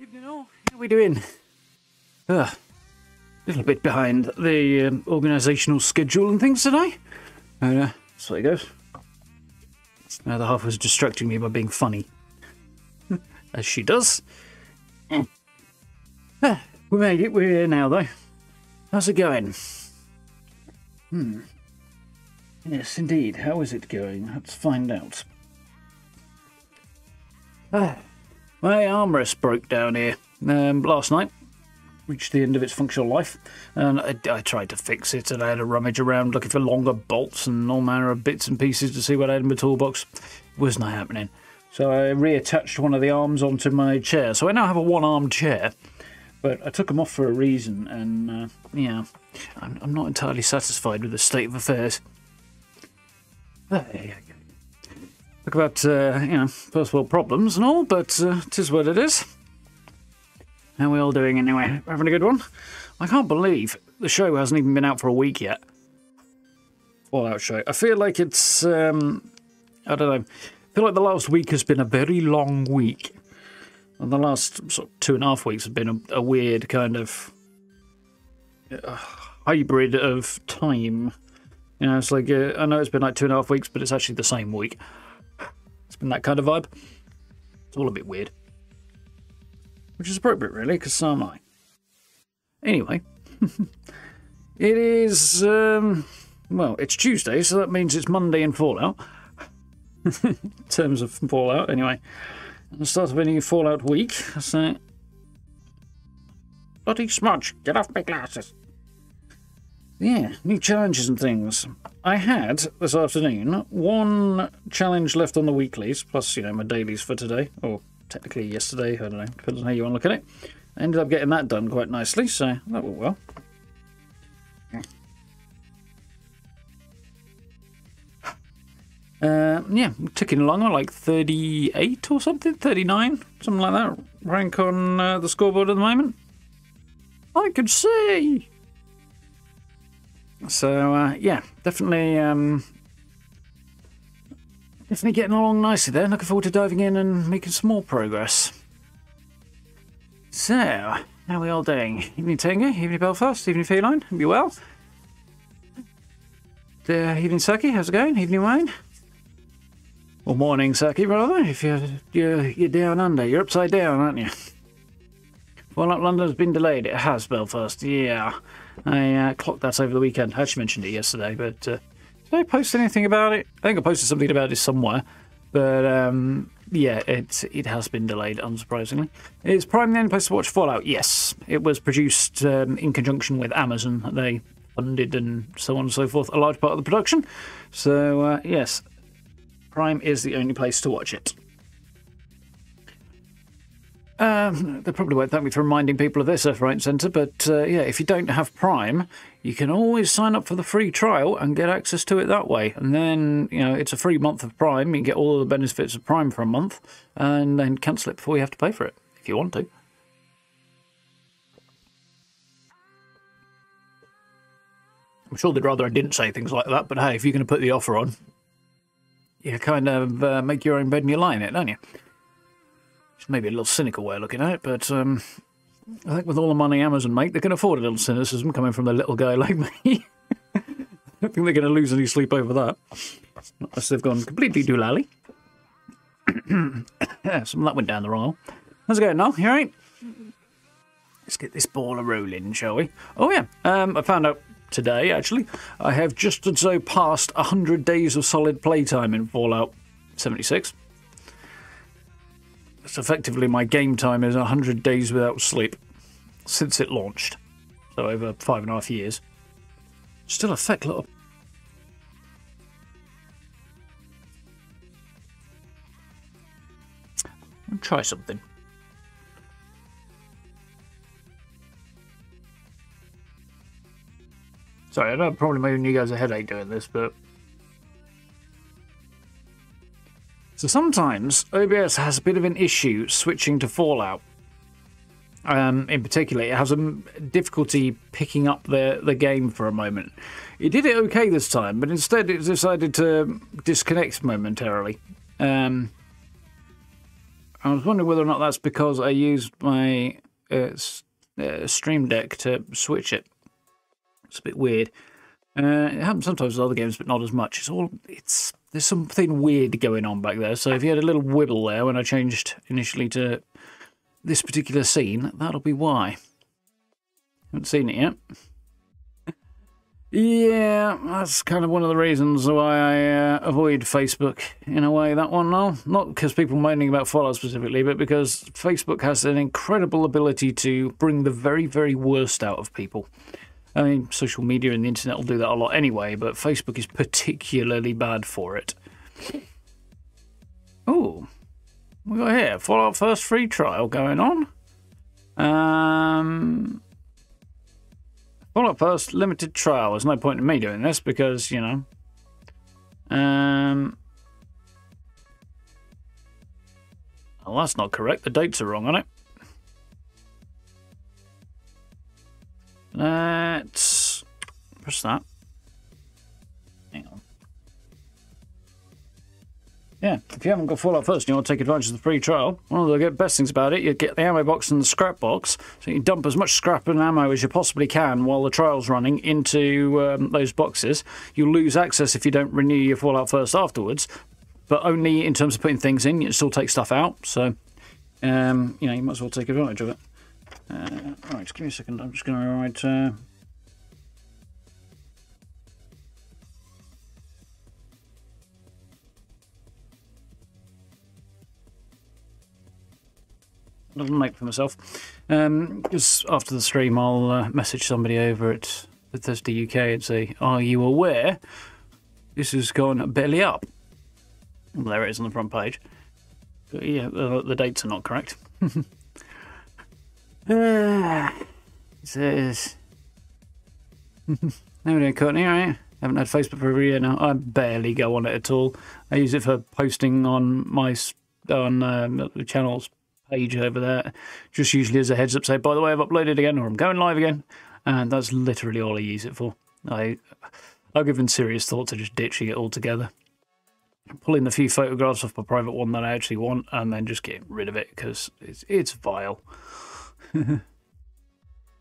Evening all, how are we doing? A little bit behind the organisational schedule and things today. That's what it goes. Now the half was distracting me by being funny. As she does. We made it, we're here now though. How's it going? Yes indeed, how is it going? Let's find out. My armrest broke down here last night, reached the end of its functional life, and I tried to fix it, and I had a rummage around looking for longer bolts and all manner of bits and pieces to see what I had in my toolbox. It was not happening. So I reattached one of the arms onto my chair. So I now have a one-armed chair, but I took them off for a reason, and yeah, I'm not entirely satisfied with the state of affairs. There you go. Talk about, you know, first world problems and all, but it is what it is. How are we all doing anyway? Having a good one? I can't believe the show hasn't even been out for a week yet. Fallout show. I feel like it's, I don't know. I feel like the last week has been a very long week. And the last sort of 2.5 weeks have been a weird kind of hybrid of time. You know, it's like, I know it's been like 2.5 weeks, but it's actually the same week. It's been that kind of vibe. It's all a bit weird. Which is appropriate, really, because so am I. Anyway. It is, well, it's Tuesday, so that means it's Monday in Fallout. In terms of Fallout, anyway. The start of a new Fallout week, so... Bloody smudge, get off my glasses. Yeah, new challenges and things. I had, this afternoon, one challenge left on the weeklies, plus, you know, my dailies for today, or technically yesterday, I don't know, depends on how you want to look at it. I ended up getting that done quite nicely, so that went well. Yeah, I'm ticking along on like 38 or something, 39, something like that, rank on the scoreboard at the moment. I could see! So, yeah, definitely definitely getting along nicely there. Looking forward to diving in and making some more progress. So, how are we all doing? Evening Tango, evening Belfast, evening Feline, hope you're well. Evening Saki, how's it going? Evening Wayne. Or morning Saki, rather, if you're down under. You're upside down, aren't you? Fallout London's been delayed. It has, Belfast, yeah. I clocked that over the weekend. I actually mentioned it yesterday, but did I post anything about it? I think I posted something about it somewhere, but yeah, it has been delayed, unsurprisingly. Is Prime the only place to watch Fallout? Yes. It was produced in conjunction with Amazon. They funded and so on and so forth a large part of the production. So, yes, Prime is the only place to watch it. They probably won't thank me for reminding people of this left, right and centre, but yeah, if you don't have Prime, you can always sign up for the free trial and get access to it that way. And then, you know, it's a free month of Prime. You can get all the benefits of Prime for a month and then cancel it before you have to pay for it, if you want to. I'm sure they'd rather I didn't say things like that, but hey, if you're going to put the offer on, you kind of make your own bed and you lie in it, don't you? It's maybe a little cynical way of looking at it, but I think with all the money Amazon make, they can afford a little cynicism coming from a little guy like me. I don't think they're going to lose any sleep over that. Not unless they've gone completely doolally. Yeah, some of that went down the wrong hole. How's it going, Noel? You all right? Let's get this ball a-rolling, shall we? Oh, yeah. I found out today, actually, I have just as so passed 100 days of solid playtime in Fallout 76. That's effectively my game time is 100 days without sleep since it launched. So over 5.5 years. Still a feck lot of... I'll try something. Sorry, I know I'm probably making you guys a headache doing this, but... So sometimes OBS has a bit of an issue switching to Fallout. In particular, it has a difficulty picking up the game for a moment. It did it okay this time, but instead it decided to disconnect momentarily. I was wondering whether or not that's because I used my Stream Deck to switch it. It's a bit weird. It happens sometimes with other games, but not as much. There's something weird going on back there. So if you had a little wibble there when I changed initially to this particular scene, that'll be why. Haven't seen it yet. Yeah, that's kind of one of the reasons why I avoid Facebook in a way, that one now. Not because people moaning about Fallout specifically, but because Facebook has an incredible ability to bring the very, very worst out of people. I mean, social media and the internet will do that a lot anyway, but Facebook is particularly bad for it. Oh, we got here Fallout First free trial going on. Fallout First limited trial. There's no point in me doing this because you know. Well, that's not correct. The dates are wrong on it. Let's press that. Hang on. Yeah, if you haven't got Fallout First and you want to take advantage of the free trial, one of the best things about it, you get the ammo box and the scrap box, so you can dump as much scrap and ammo as you possibly can while the trial's running into those boxes. You lose access if you don't renew your Fallout First afterwards, but only in terms of putting things in. You still take stuff out, so you know, you might as well take advantage of it. Right, just give me a second. I'm just going to write. A little note for myself. Just after the stream, I'll message somebody over at Bethesda UK and say, "Are you aware this has gone belly up?" Well, there it is on the front page. But yeah, the dates are not correct. It says nobody caught me, right? Haven't had Facebook for a year now. I barely go on it at all. I use it for posting on my the channel's page over there, just usually as a heads up, say by the way I've uploaded again or I'm going live again, and that's literally all I use it for. I've given serious thought to just ditching it altogether, pulling the few photographs off my private one that I actually want, and then just getting rid of it because it's vile.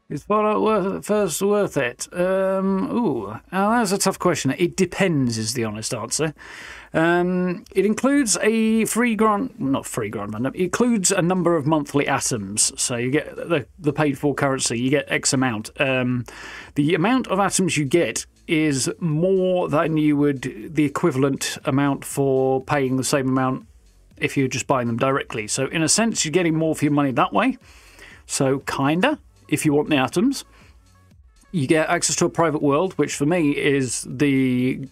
Is Fallout First worth it? Ooh, now that's a tough question. It depends is the honest answer. It includes a free grant, not free grant, it includes a number of monthly atoms. So you get the paid for currency, you get X amount. The amount of atoms you get is more than you would the equivalent amount for paying the same amount if you're just buying them directly. So in a sense, you're getting more for your money that way. So, kinda, if you want the atoms. You get access to a private world, which for me is the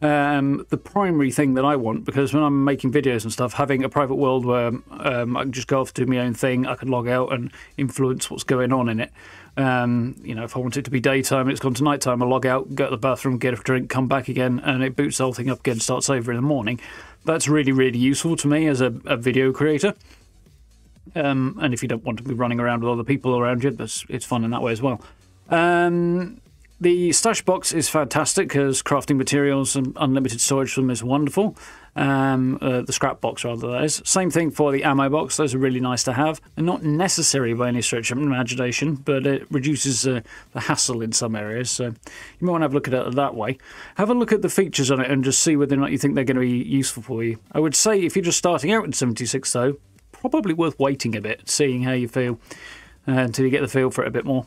the primary thing that I want, because when I'm making videos and stuff, having a private world where I can just go off to do my own thing, I can log out and influence what's going on in it. You know, if I want it to be daytime, it's gone to nighttime, I log out, go to the bathroom, get a drink, come back again, and it boots the whole thing up again, starts over in the morning. That's really, really useful to me as a video creator. And if you don't want to be running around with other people around you, it's fun in that way as well. The stash box is fantastic because crafting materials and unlimited storage from is wonderful. The scrap box, rather, that is. Same thing for the ammo box. Those are really nice to have and not necessary by any stretch of imagination, but it reduces the hassle in some areas. So you might want to have a look at it that way. Have a look at the features on it and just see whether or not you think they're going to be useful for you. I would say if you're just starting out in 76, though, probably worth waiting a bit, seeing how you feel until you get the feel for it a bit more.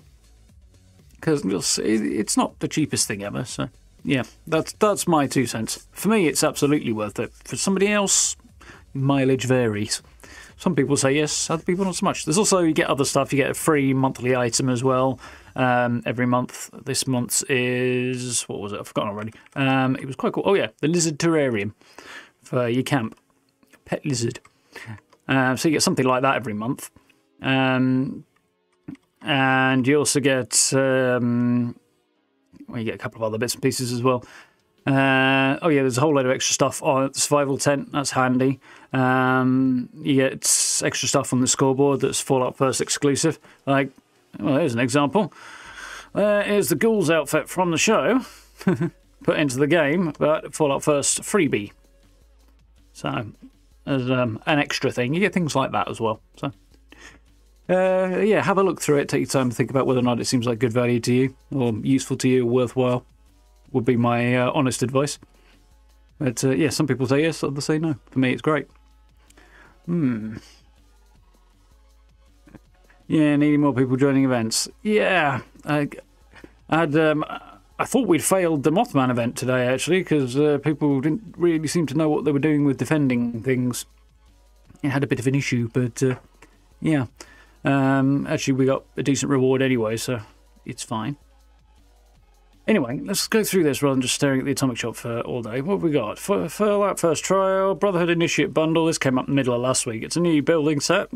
Because it's not the cheapest thing ever, so yeah, that's my 2 cents. For me, it's absolutely worth it. For somebody else, mileage varies. Some people say yes, other people not so much. There's also, you get other stuff. You get a free monthly item as well every month. This month's is, what was it? I've forgotten already. It was quite cool. Oh yeah, the lizard terrarium for your camp, pet lizard. So you get something like that every month. And you also get well, you get a couple of other bits and pieces as well. Oh yeah, there's a whole load of extra stuff on the survival tent. That's handy. You get extra stuff on the scoreboard that's Fallout First exclusive. Like, well, there's an example. Here's the ghouls outfit from the show put into the game, but Fallout First freebie. So there's an extra thing. You get things like that as well. So. Yeah, have a look through it, take your time to think about whether or not it seems like good value to you, or useful to you, or worthwhile, would be my honest advice. But yeah, some people say yes, others say no. For me, it's great. Yeah, needing more people joining events. Yeah, I thought we'd failed the Mothman event today, actually, because people didn't really seem to know what they were doing with defending things. It had a bit of an issue, but yeah. Actually, we got a decent reward anyway, so it's fine. Anyway, let's go through this rather than just staring at the Atomic Shop for all day. What have we got? Fallout First Trial, Brotherhood Initiate Bundle. This came up in the middle of last week. It's a new building set,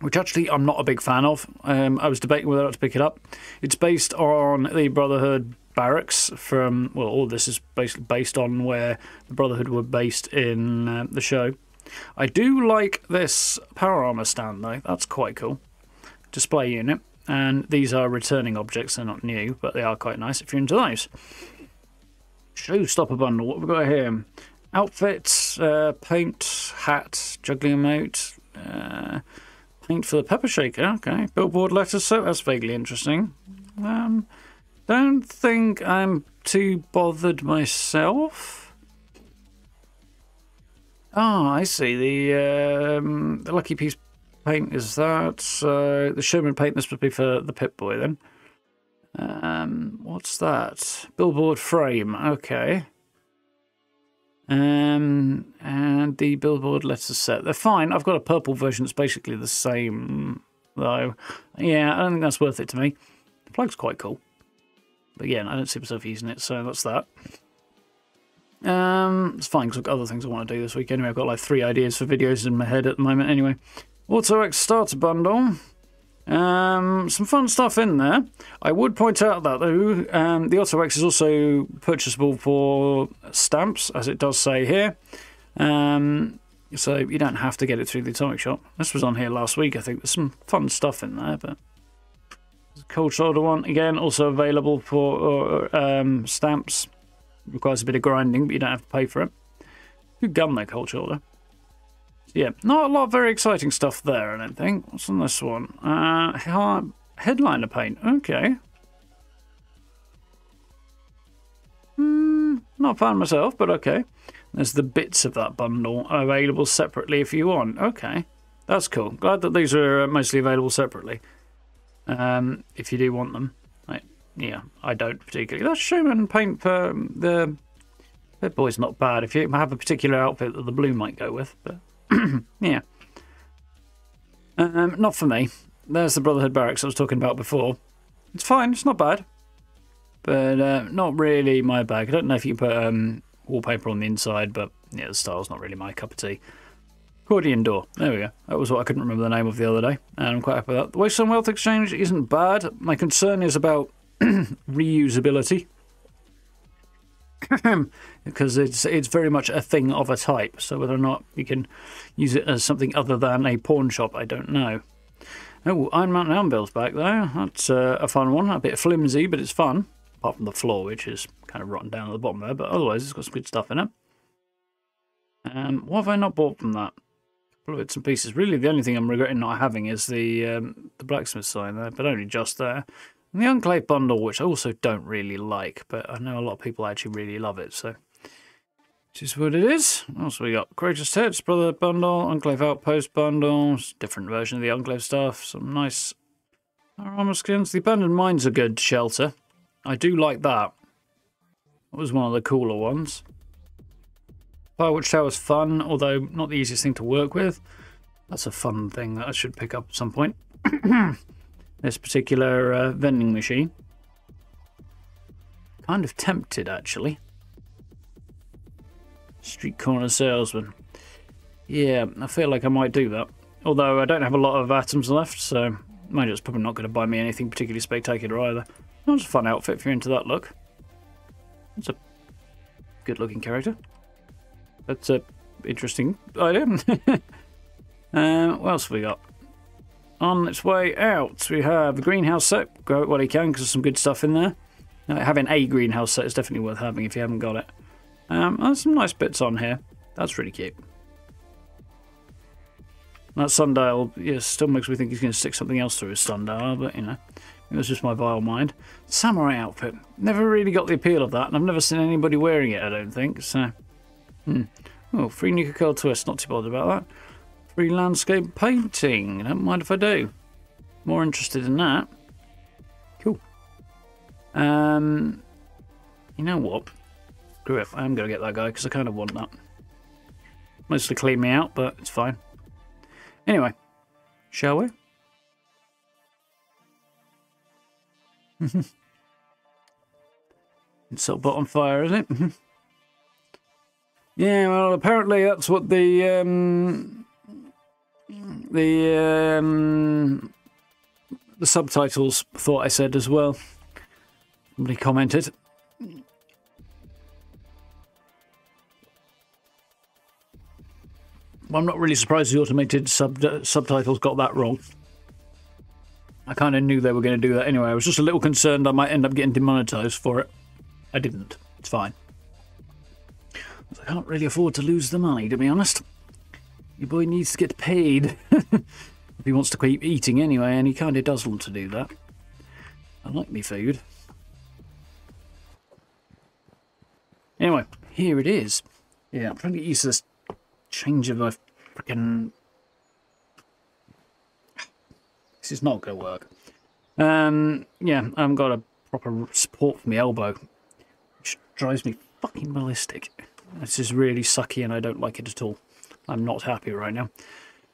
which actually I'm not a big fan of. I was debating whether or not to pick it up. It's based on the Brotherhood barracks from... Well, all this is basically based on where the Brotherhood were based in the show. I do like this power armor stand, though. That's quite cool. Display unit. And these are returning objects. They're not new, but they are quite nice if you're into those. Showstopper bundle. What have we got here? Outfits, paint, hat, juggling moat, paint for the pepper shaker. Okay. Billboard letters. So that's vaguely interesting. Don't think I'm too bothered myself. Oh, I see. The lucky piece paint is that. So the Sherman paint, this must be for the Pip-Boy then. What's that? Billboard frame. Okay. And the billboard letter set. They're fine. I've got a purple version that's basically the same, though. Yeah, I don't think that's worth it to me. The plug's quite cool. But again, I don't see myself using it, so that's that. It's fine because I've got other things I want to do this week anyway. I've got like 3 ideas for videos in my head at the moment anyway. AutoX starter bundle. Some fun stuff in there. I would point out that though, the AutoX is also purchasable for stamps, as it does say here. So you don't have to get it through the Atomic Shop. This was on here last week, I think. There's some fun stuff in there, but there's a cold shoulder one again, also available for stamps. Requires a bit of grinding, but you don't have to pay for it. Good gun there, cold shoulder. Yeah, not a lot of very exciting stuff there, I don't think. What's on this one? Headliner paint. Okay. Not a fan myself, but okay. There's the bits of that bundle available separately if you want. Okay, that's cool. Glad that these are mostly available separately. If you do want them. Yeah, I don't particularly. That Sherman paint for the Pip-Boy's not bad if you have a particular outfit that the blue might go with, but yeah. Not for me. There's the Brotherhood barracks I was talking about before. It's fine, it's not bad. But not really my bag. I don't know if you can put wallpaper on the inside, but yeah, the style's not really my cup of tea. Accordion door. There we go. That was what I couldn't remember the name of the other day, and I'm quite happy with that. The Wasteland Wealth Exchange isn't bad. My concern is about reusability. Because it's very much a thing of a type, so whether or not you can use it as something other than a pawn shop, I don't know. Oh, Iron Mountain Anvil's back though. That's a fun one. A bit flimsy, but it's fun. Apart from the floor, which is kind of rotten down at the bottom there, but otherwise it's got some good stuff in it. What have I not bought from that? Bits and pieces. Really, the only thing I'm regretting not having is the blacksmith sign there, but only just there. And the Enclave bundle, which I also don't really like, but I know a lot of people actually really love it, so which is what it is. Also, we got Courageous Tips, Brotherhood bundle, Enclave Outpost bundles, different version of the Enclave stuff, some nice armor skins. The Abandoned Mine's a good shelter. I do like that. That was one of the cooler ones. Firewatch Tower's fun, although not the easiest thing to work with. That's a fun thing that I should pick up at some point. This particular vending machine. Kind of tempted, actually. Street corner salesman. Yeah, I feel like I might do that. Although I don't have a lot of atoms left, so mind you, it's probably not going to buy me anything particularly spectacular either. That's a fun outfit if you're into that look. It's a good-looking character. That's an interesting idea. What else have we got? On its way out, we have the greenhouse set. Grab it while you can because there's some good stuff in there. Having a greenhouse set is definitely worth having if you haven't got it. There's some nice bits on here. That's really cute. That sundial, yeah, still makes me think he's going to stick something else through his sundial, but you know, it was just my vile mind. Samurai outfit. Never really got the appeal of that, and I've never seen anybody wearing it, I don't think, so... Oh, free Nuka-Cola twist, not too bothered about that. Free landscape painting, don't mind if I do. More interested in that. Cool. You know what? Screw it, I am going to get that guy because I kind of want that. Mostly clean me out, but it's fine. Anyway, shall we? It's all bottom fire, is it? Yeah, well, apparently that's what the subtitles thought I said as well. Somebody commented. Well, I'm not really surprised the automated subtitles got that wrong. I kind of knew they were going to do that anyway. I was just a little concerned I might end up getting demonetized for it. I didn't. It's fine. I can't really afford to lose the money, to be honest. Your boy needs to get paid. If he wants to keep eating anyway, and he kind of does want to do that. I like me food. Anyway, here it is. Yeah, I'm trying to get used to this change of a freaking... This is not going to work. Yeah, I haven't got a proper support for my elbow, which drives me fucking ballistic. This is really sucky and I don't like it at all. I'm not happy right now.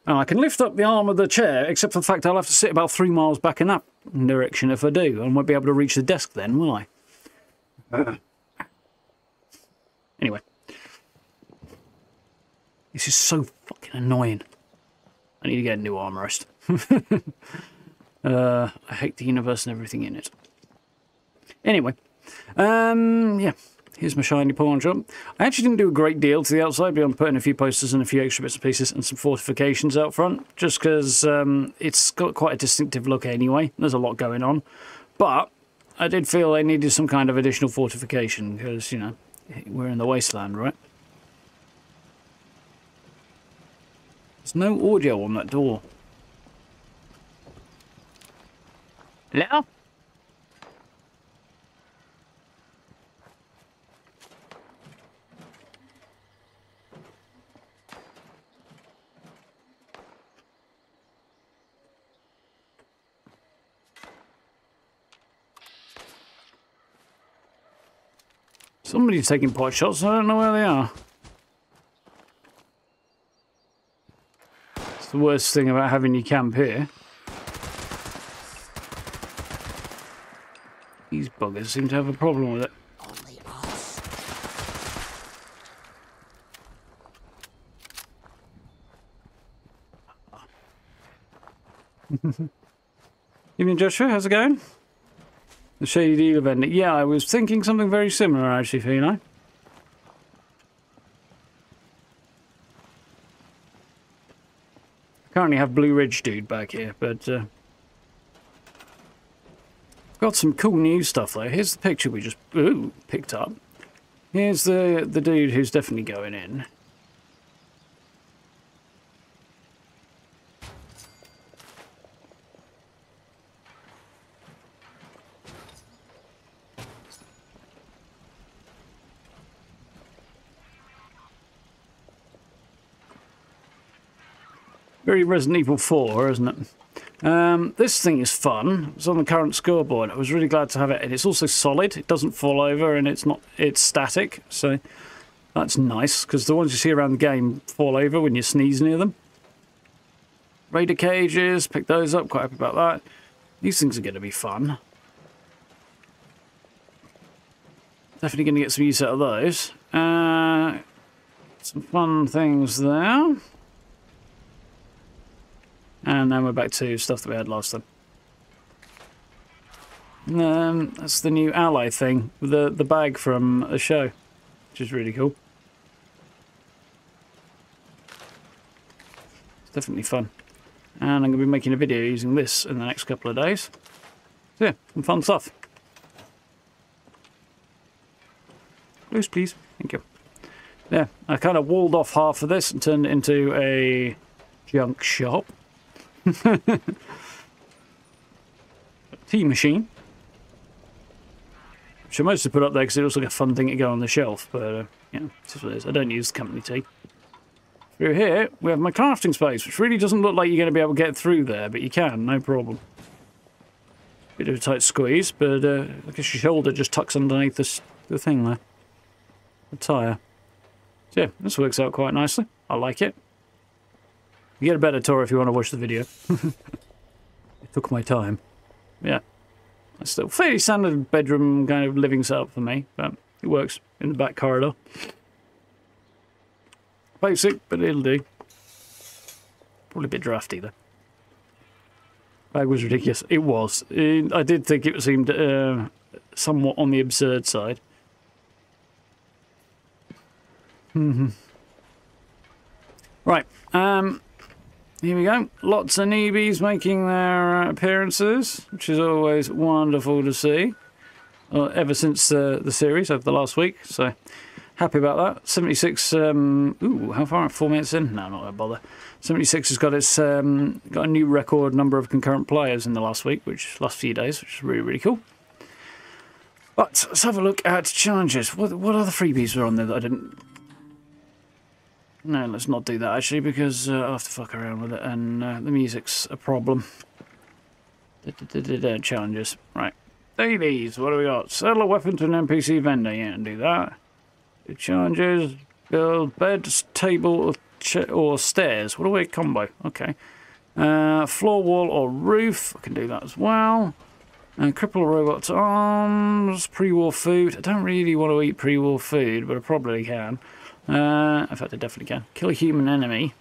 And I can lift up the arm of the chair, except for the fact I'll have to sit about 3 miles back in that direction if I do. I won't be able to reach the desk then, will I? Anyway. This is so fucking annoying. I need to get a new armrest. I hate the universe and everything in it. Anyway. Yeah. Here's my shiny pawn shop. I actually didn't do a great deal to the outside beyond putting a few posters and a few extra bits and pieces and some fortifications out front, just because it's got quite a distinctive look anyway. There's a lot going on. But I did feel they needed some kind of additional fortification because, you know, we're in the wasteland, right? There's no audio on that door. Hello? Somebody's taking pot shots and I don't know where they are. It's the worst thing about having your camp here. These buggers seem to have a problem with it. Only us. Evening, Joshua. How's it going? The Shady Dealer Vendor. Yeah, I was thinking something very similar, actually, for you and I. Currently have Blue Ridge Dude back here, but got some cool new stuff though. Here's the picture we just picked up. Here's the dude who's definitely going in. Very Resident Evil 4, isn't it? This thing is fun. It's on the current scoreboard. I was really glad to have it. And it's also solid. It doesn't fall over and it's static. So that's nice, because the ones you see around the game fall over when you sneeze near them. Raider cages, pick those up. Quite happy about that. These things are going to be fun. Definitely going to get some use out of those. Some fun things there. And then we're back to stuff that we had last time. That's the new ally thing, the bag from a show, which is really cool. It's definitely fun. And I'm going to be making a video using this in the next couple of days. So yeah, some fun stuff. Loose, please. Thank you. Yeah, I kind of walled off half of this and turned it into a junk shop. Tea machine, which I mostly put up there because it looks like a fun thing to go on the shelf, but yeah, that's what it is. I don't use the company tea. Through here we have my crafting space, which really doesn't look like you're going to be able to get through there, but you can, no problem. Bit of a tight squeeze, but I guess your shoulder just tucks underneath this, the thing there, the tire. So yeah, this works out quite nicely. I like it. You get a better tour if you want to watch the video. It took my time. Yeah. It's still fairly standard bedroom kind of living setup for me, but it works in the back corridor. Basic, but it'll do. Probably a bit drafty though. Bag was ridiculous. It was. I did think it seemed somewhat on the absurd side. Mm-hmm. Right. Here we go. Lots of newbies making their appearances, which is always wonderful to see. Ever since the series over the last week, so happy about that. 76. Ooh, how far? 4 minutes in? No, not gonna bother. 76 has got its got a new record number of concurrent players in the last week, which last few days, which is really cool. But let's have a look at challenges. What other freebies were on there that I didn't? No, let's not do that, actually, because I'll have to fuck around with it, and the music's a problem. Challenges. Right. Dailies, what do we got? Sell a weapon to an NPC vendor. Yeah, do that. The challenges, build bed, table, or stairs. What a weird combo. Okay. Floor, wall, or roof. I can do that as well. And cripple robot's arms. Pre-war food. I don't really want to eat pre-war food, but I probably can. In fact, I definitely can. Kill a human enemy.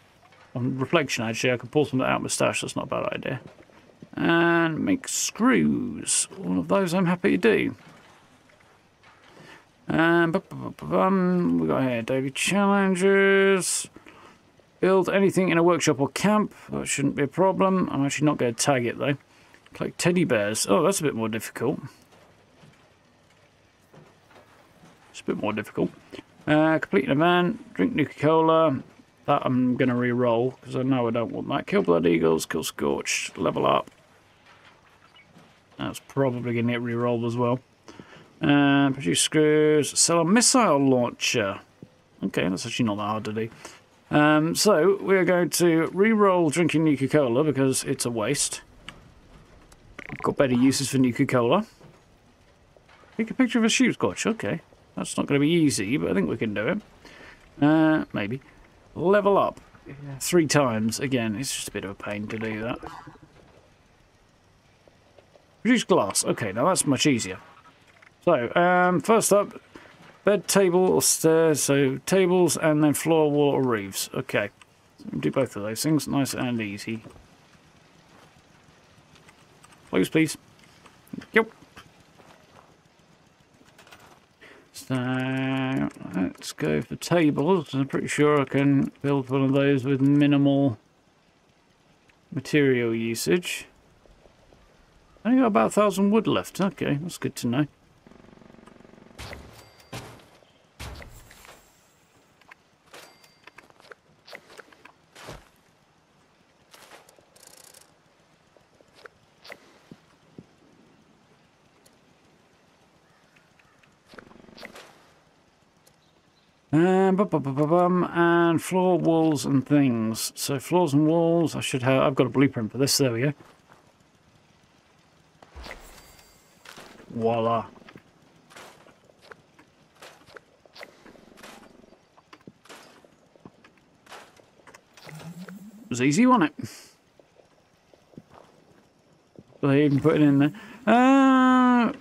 On reflection, actually, I can pull something out of my stash. That's not a bad idea. And make screws. All of those I'm happy to do. We got here daily challenges. Build anything in a workshop or camp. That shouldn't be a problem. I'm actually not going to tag it, though. Collect teddy bears. Oh, that's a bit more difficult. It's a bit more difficult. Complete an event, drink Nuka-Cola. That I'm going to re-roll, because I know I don't want that. Kill Blood Eagles, kill Scorched, level up. That's probably going to get re-rolled as well. Produce screws, sell a missile launcher. Okay, that's actually not that hard to do. So, we're going to re-roll drinking Nuka-Cola, because it's a waste. I've got better uses for Nuka-Cola. Take a picture of a shoe Scorch, okay. That's not going to be easy, but I think we can do it. Maybe. Level up. Yeah. 3 times. Again, it's just a bit of a pain to do that. Produce glass. Okay, now that's much easier. So, first up, bed, table, or stairs. So, tables, and then floor, wall, or roofs. Okay. So we'll do both of those things. Nice and easy. Close, please. Yep. So, let's go for tables. I'm pretty sure I can build one of those with minimal material usage. I only got about 1,000 wood left. Okay, that's good to know. And floor, walls and things. So floors and walls, I should have, I've got a blueprint for this, there we go. Voila. It was easy, wasn't it? They even put it in there.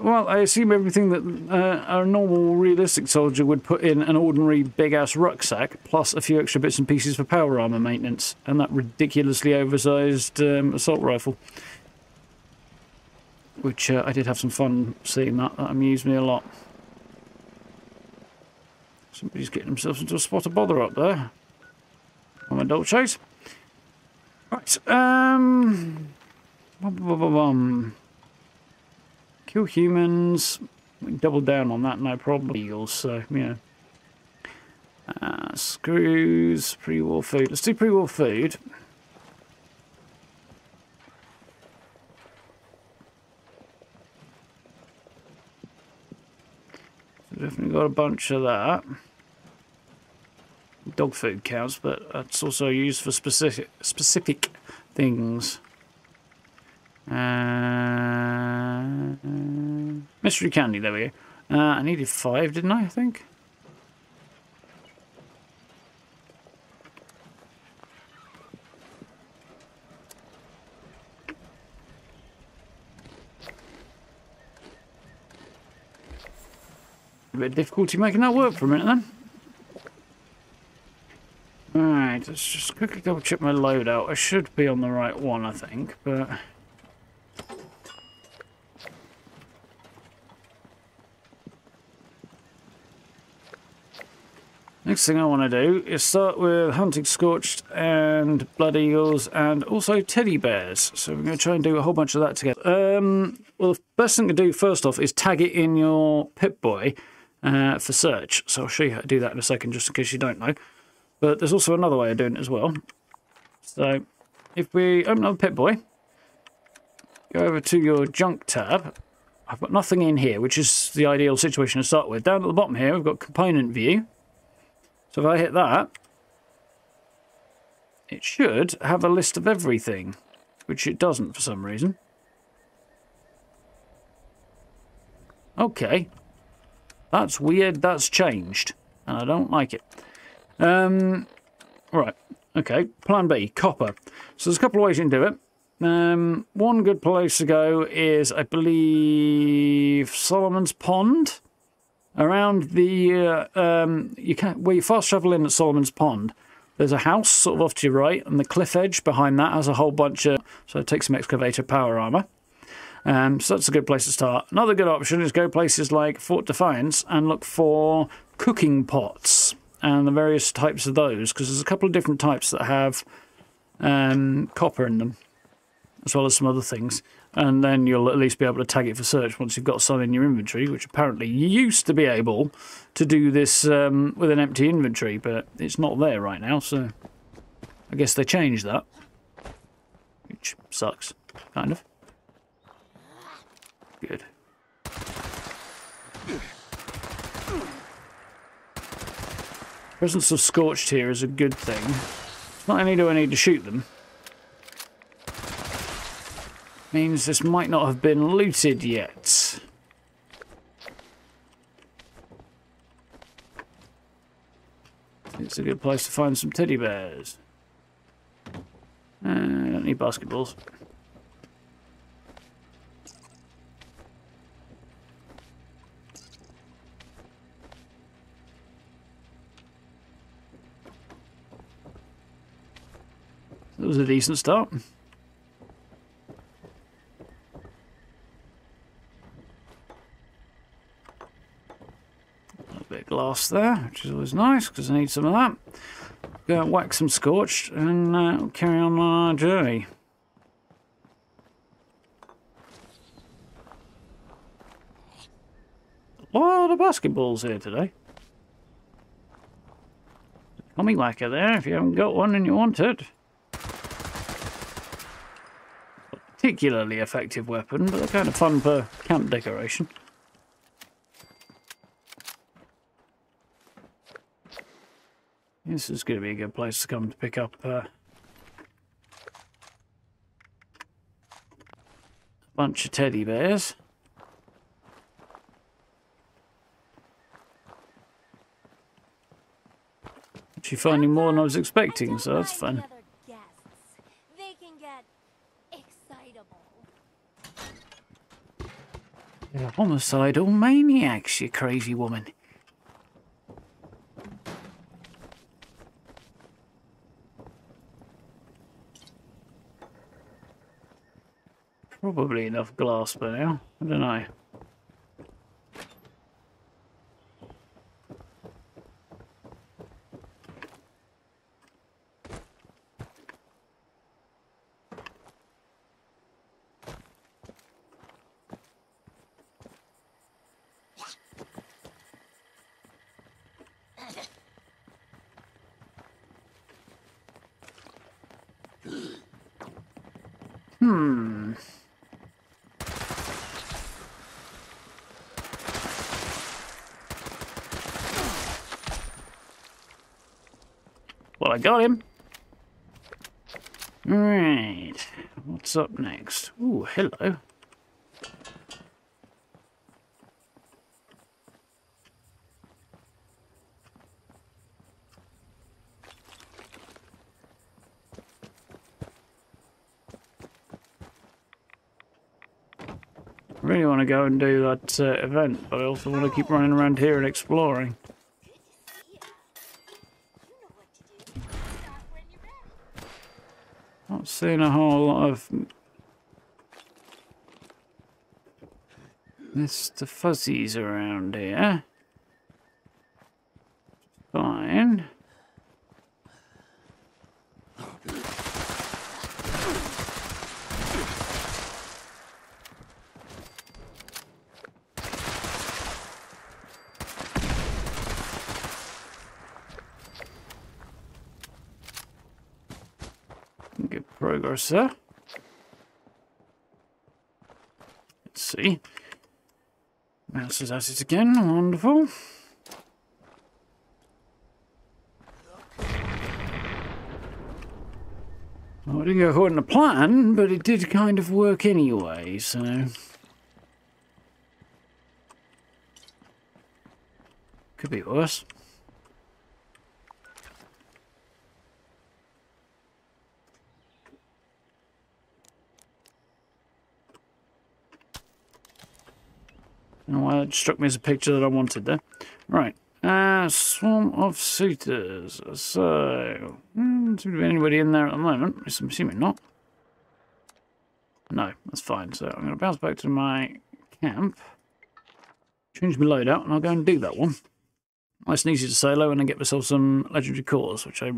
Well, I assume everything that a normal, realistic soldier would put in an ordinary big-ass rucksack, plus a few extra bits and pieces for power armor maintenance, and that ridiculously oversized assault rifle. Which I did have some fun seeing that. That amused me a lot. Somebody's getting themselves into a spot of bother up there. On my Dolce's. Right, kill humans. We can double down on that, no problem. Eagles, so, yeah. Screws, pre-war food. Let's do pre-war food. So definitely got a bunch of that. Dog food counts, but that's also used for specific things. Mystery candy, there we go. I needed 5, didn't I think? A bit of difficulty making that work for a minute then. Alright, let's just quickly double check my loadout. I should be on the right one, I think, but... Next thing I want to do is start with hunting scorched and blood eagles and also teddy bears. So we're going to try and do a whole bunch of that together. Well, the best thing to do first off is tag it in your Pip-Boy for search. So I'll show you how to do that in a second just in case you don't know. But there's also another way of doing it as well. So if we open up Pip-Boy, go over to your junk tab. I've got nothing in here, which is the ideal situation to start with. Down at the bottom here, we've got component view. So if I hit that, it should have a list of everything, which it doesn't for some reason. Okay. That's weird. That's changed. And I don't like it. Right. Okay. Plan B, copper. So there's a couple of ways you can do it. One good place to go is, I believe, Solomon's Pond. Around the where you fast travel in at Solomon's Pond, there's a house sort of off to your right, and the cliff edge behind that has a whole bunch of, so it takes some excavator power armor. So that's a good place to start. Another good option is go places like Fort Defiance and look for cooking pots and the various types of those, because there's a couple of different types that have copper in them, as well as some other things. And then you'll at least be able to tag it for search once you've got some in your inventory, which apparently you used to be able to do this with an empty inventory, but it's not there right now, so I guess they changed that, which sucks, kind of. Good. Presence of Scorched here is a good thing. Not only do I need to shoot them, means this might not have been looted yet. It's a good place to find some teddy bears. I don't need basketballs. That was a decent start. glass there, which is always nice because I need some of that. Go and whack some Scorched and we'll carry on our journey. A lot of basketballs here today. Comic Whacker there, if you haven't got one and you want it. Not a particularly effective weapon, but they're kind of fun for camp decoration. This is going to be a good place to come to pick up a bunch of teddy bears. Actually finding more than I was expecting, so that's fun. They can get excitable. You're a homicidal maniacs, you crazy woman. Probably enough glass by now. I don't know. I got him. Right. What's up next? Ooh, hello. I really want to go and do that event, but I also want to keep running around here and exploring. Seen a whole lot of Mr. Fuzzies around here. Fine. Sir, let's see. Mouse is at it again. Wonderful. Well, it didn't go according to plan, but it did kind of work anyway. So could be worse. Well, it struck me as a picture that I wanted there. Right. Swarm of suitors. So, doesn't seem to be anybody in there at the moment. I'm assuming not. No, that's fine. So, I'm going to bounce back to my camp. Change my loadout, and I'll go and do that one. Nice and easy to solo, and then get myself some legendary cores, which I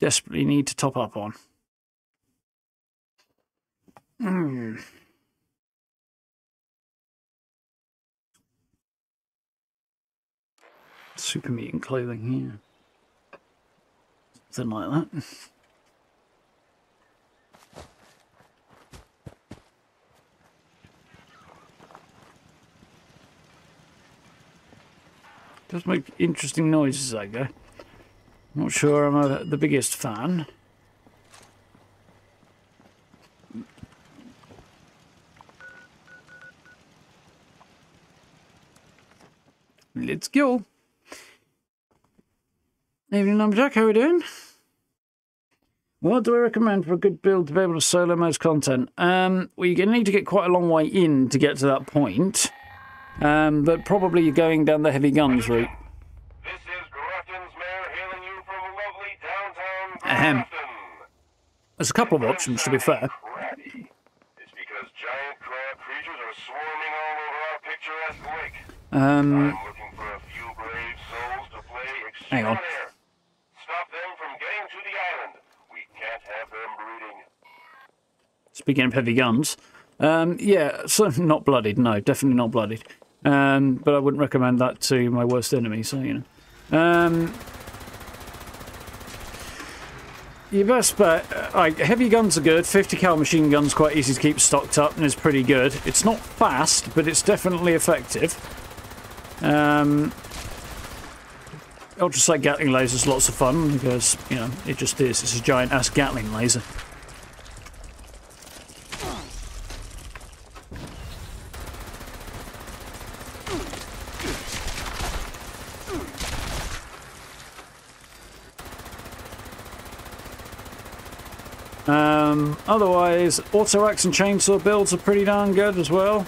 desperately need to top up on. Mm. Super meat and clothing here. Something like that. Does make interesting noises, I go. Not sure I'm the biggest fan. Let's go. Evening, I'm Jack. How are we doing? What do I recommend for a good build to be able to solo most content? Well, you're going to need to get quite a long way in to get to that point, but probably you're going down the heavy guns route. This is Grafton's mayor hailing you from lovely downtown Grafton. There's a couple of options, to be fair. It's because giant crab creatures are swarming all over our picturesque lake. I'm looking for a few brave souls Hang on. Stop them from getting to the island. We can't have them breeding. Speaking of heavy guns, yeah, so not bloodied. No, definitely not bloodied. But I wouldn't recommend that to my worst enemy. So you know, your best bet. Heavy guns are good. 50 cal machine guns quite easy to keep stocked up and is pretty good. It's not fast, but it's definitely effective. Ultrasonic Gatling laser's lots of fun because you know it just is. It's a giant ass Gatling laser. Otherwise, auto axe and chainsaw builds are pretty darn good as well.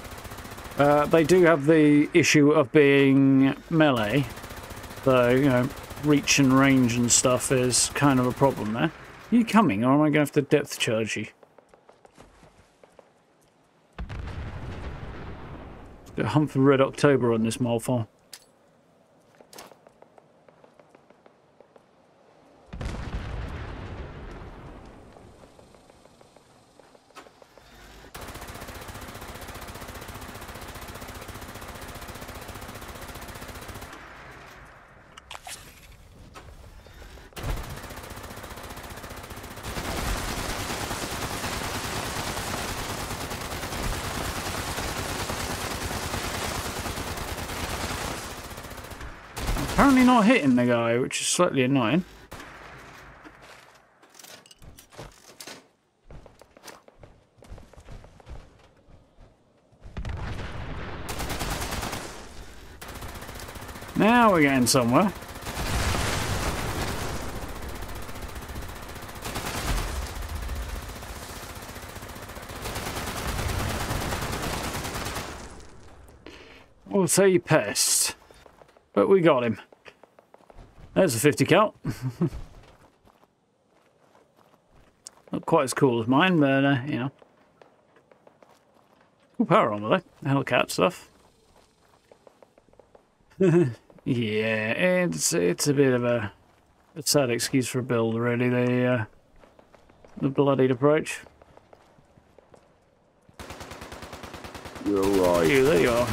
They do have the issue of being melee, so you know, reach and range and stuff is kind of a problem there. Are you coming, or am I going to have to depth charge you? Let's go hunt for Red October on this mole farm. Apparently not hitting the guy, which is slightly annoying. Now we're getting somewhere. We'll say pest. But we got him. There's a 50 cal. Not quite as cool as mine, but you know. Cool power armor though. Hellcat stuff. Yeah, it's a bit of a sad excuse for a build, really. The bloodied approach. You're right. Yeah, there you are.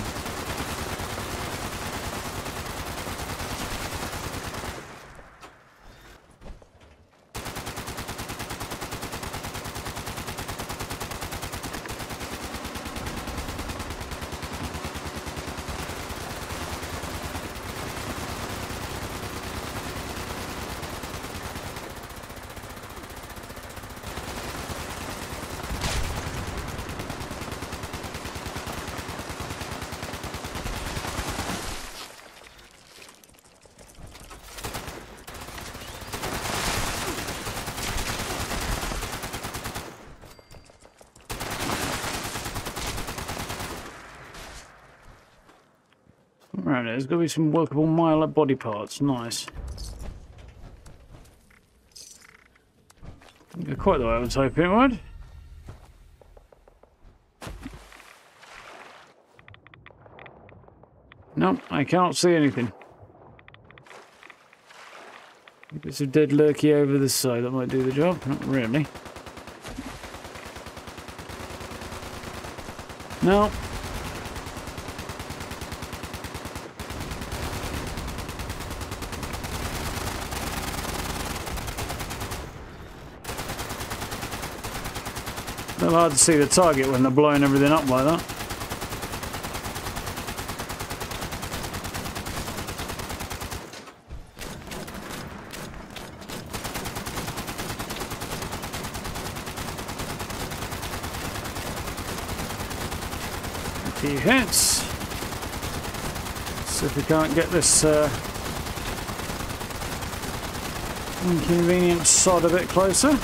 There's got to be some workable Mylar body parts. Nice. Didn't go quite the way I was hoping it would. Nope, I can't see anything. Bits of dead lurky over this side that might do the job. Not really. Nope. It's hard to see the target when they're blowing everything up like that. A few hits. See if we can't get this inconvenient sod a bit closer.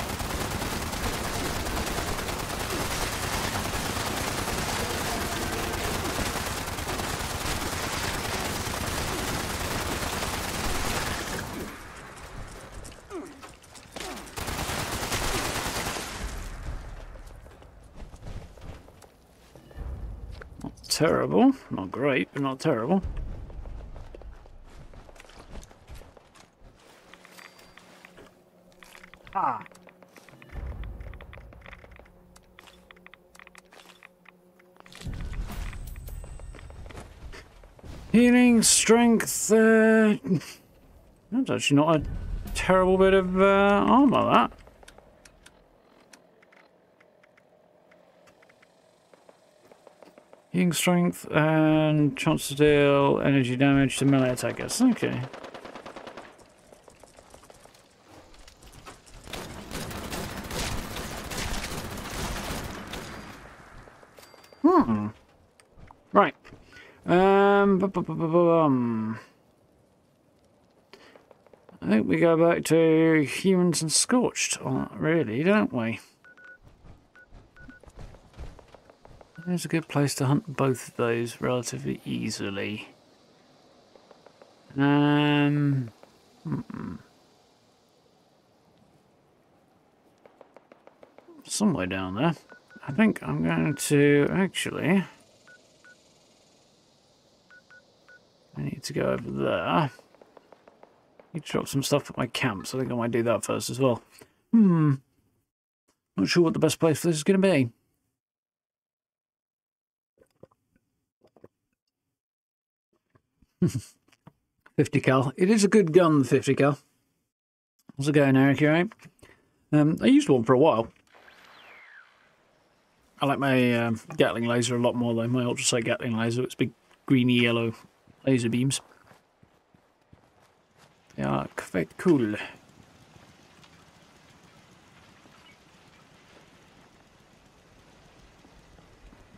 Terrible. Not great, but not terrible. Healing, strength, that's actually not a terrible bit of armor, that. Healing, strength, and chance to deal energy damage to melee attackers. Okay. Hmm. Right. I think we go back to humans and scorched, really, don't we? There's a good place to hunt both of those relatively easily. Somewhere down there. I think I'm going to actually... I need to go over there. Need to drop some stuff at my camp, so I think I might do that first as well. Not sure what the best place for this is going to be. .50 cal. It is a good gun, the 50 cal. How's it going, Eric? You right? I used one for a while. I like my Gatling laser a lot more though. My ultrasight Gatling laser. It's big, greeny yellow laser beams. They are quite cool.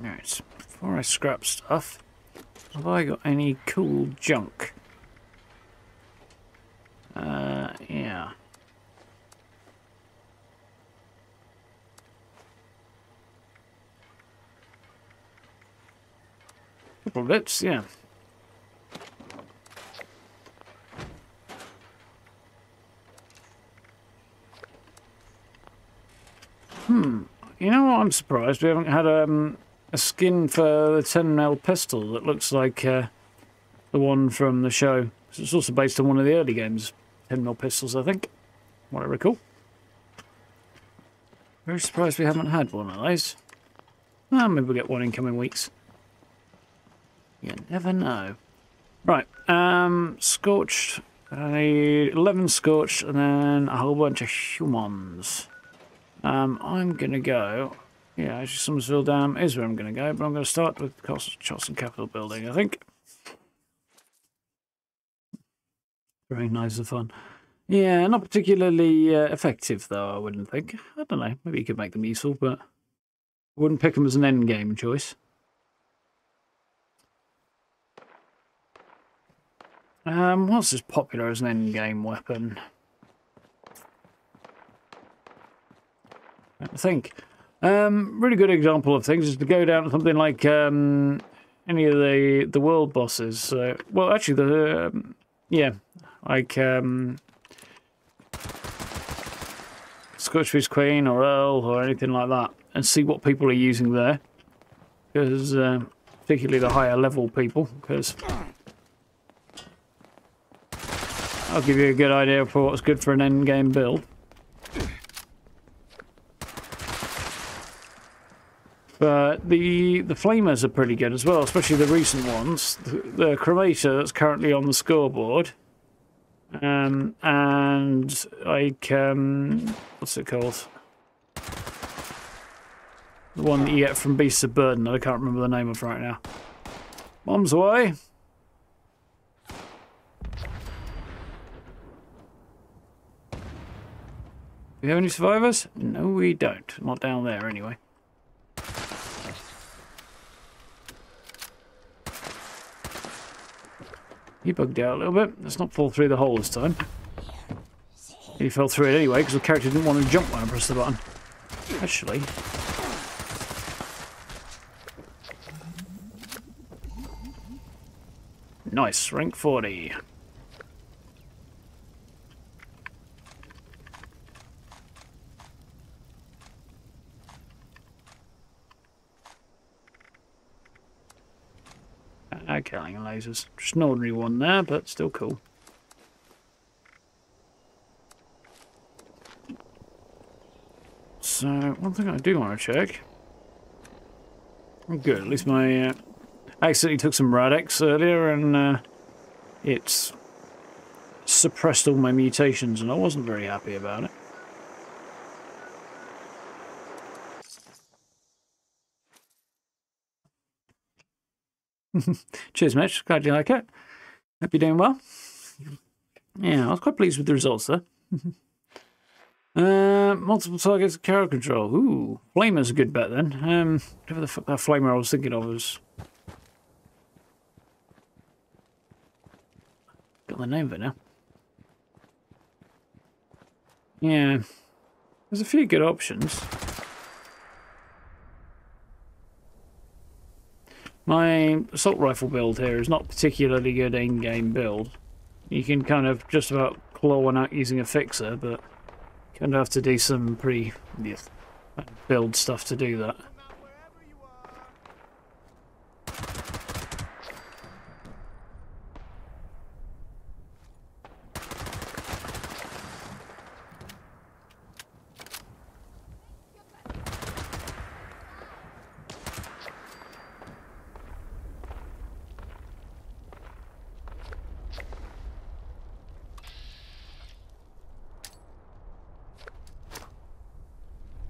Alright, before I scrap stuff, have I got any cool junk? Yeah. Couple bits, yeah. You know what? I'm surprised we haven't had a skin for the 10mm pistol that looks like the one from the show. It's also based on one of the early games, 10mm pistols, I think, from what I recall. Very surprised we haven't had one of those. Well, maybe we'll get one in coming weeks. You never know. Right, scorched. I need 11 scorched and then a whole bunch of humans. I'm going to go... Yeah, actually Summersville Dam is where I'm going to go, but I'm going to start with Charleston Capitol Building, I think. Very nice and fun. Yeah, not particularly effective, though, I wouldn't think. I don't know, maybe you could make them useful, but... I wouldn't pick them as an endgame choice. What's as popular as an endgame weapon? I think. Really good example of things is to go down to something like any of the world bosses. So, well, actually, the yeah, like Scorchbeast Queen or Earl or anything like that, and see what people are using there, because particularly the higher level people, because I'll give you a good idea for what's good for an end game build. But the flamers are pretty good as well, especially the recent ones. The cremator that's currently on the scoreboard. And like what's it called? The one that you get from Beasts of Burden that I can't remember the name of right now. Bombs away. Do we have any survivors? No, we don't. Not down there anyway. He bugged out a little bit. Let's not fall through the hole this time. He fell through it anyway because the character didn't want to jump when I pressed the button. Actually. Nice. Rank 40. Gatling lasers. Just an ordinary one there, but still cool. So, one thing I do want to check. I'm good, at least my I accidentally took some Radex earlier and it's suppressed all my mutations, and I wasn't very happy about it. Cheers, Mitch. Glad you like it. Hope you're doing well. Yeah, I was quite pleased with the results there. Multiple targets, carrier control. Ooh, Flamer's a good bet then. Whatever the fuck that Flamer I was thinking of was... got the name of it now. Yeah. There's a few good options. My assault rifle build here is not particularly good in-game build. You can kind of just about claw one out using a fixer, but you kind of have to do some pretty build stuff to do that.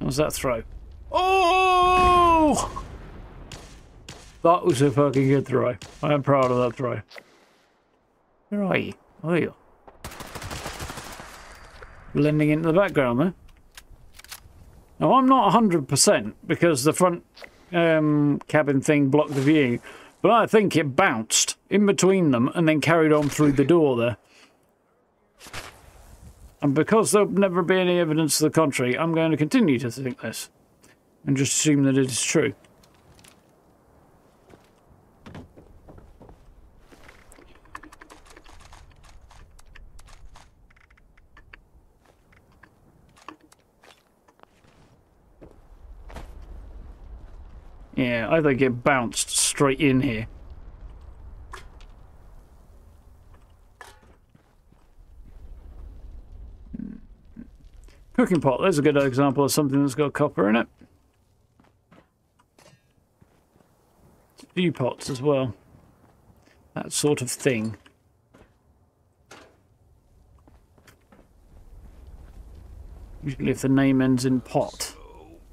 Was that throw? Oh! That was a fucking good throw. I am proud of that throw. Where are you? Oh, you. Blending into the background there. Now, I'm not 100% because the front cabin thing blocked the view, but I think it bounced in between them and then carried on through the door there. And because there'll never be any evidence to the contrary, I'm going to continue to think this. And just assume that it is true. Yeah, I think it bounced straight in here. Cooking pot, there's a good example of something that's got copper in it. Stew pots as well. That sort of thing. Usually if the name ends in pot. So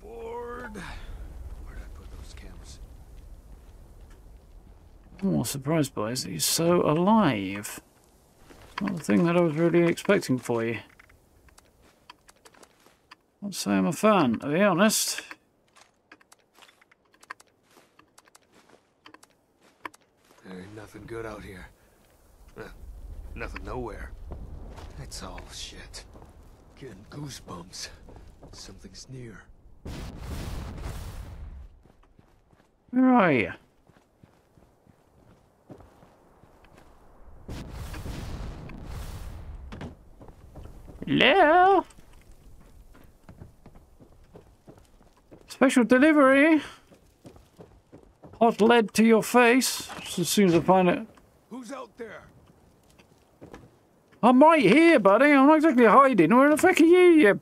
bored. Where'd I put those camps? What I'm surprised by is that he's so alive. Not the thing that I was really expecting for you. I'd say I'm a fan, to be honest. There ain't nothing good out here. Nothing nowhere. It's all shit. Getting goosebumps. Something's near. Where are you? Hello? Special delivery. Hot lead to your face. Just as soon as I find it. Who's out there? I'm right here, buddy. I'm not exactly hiding. Where the fuck are you, you?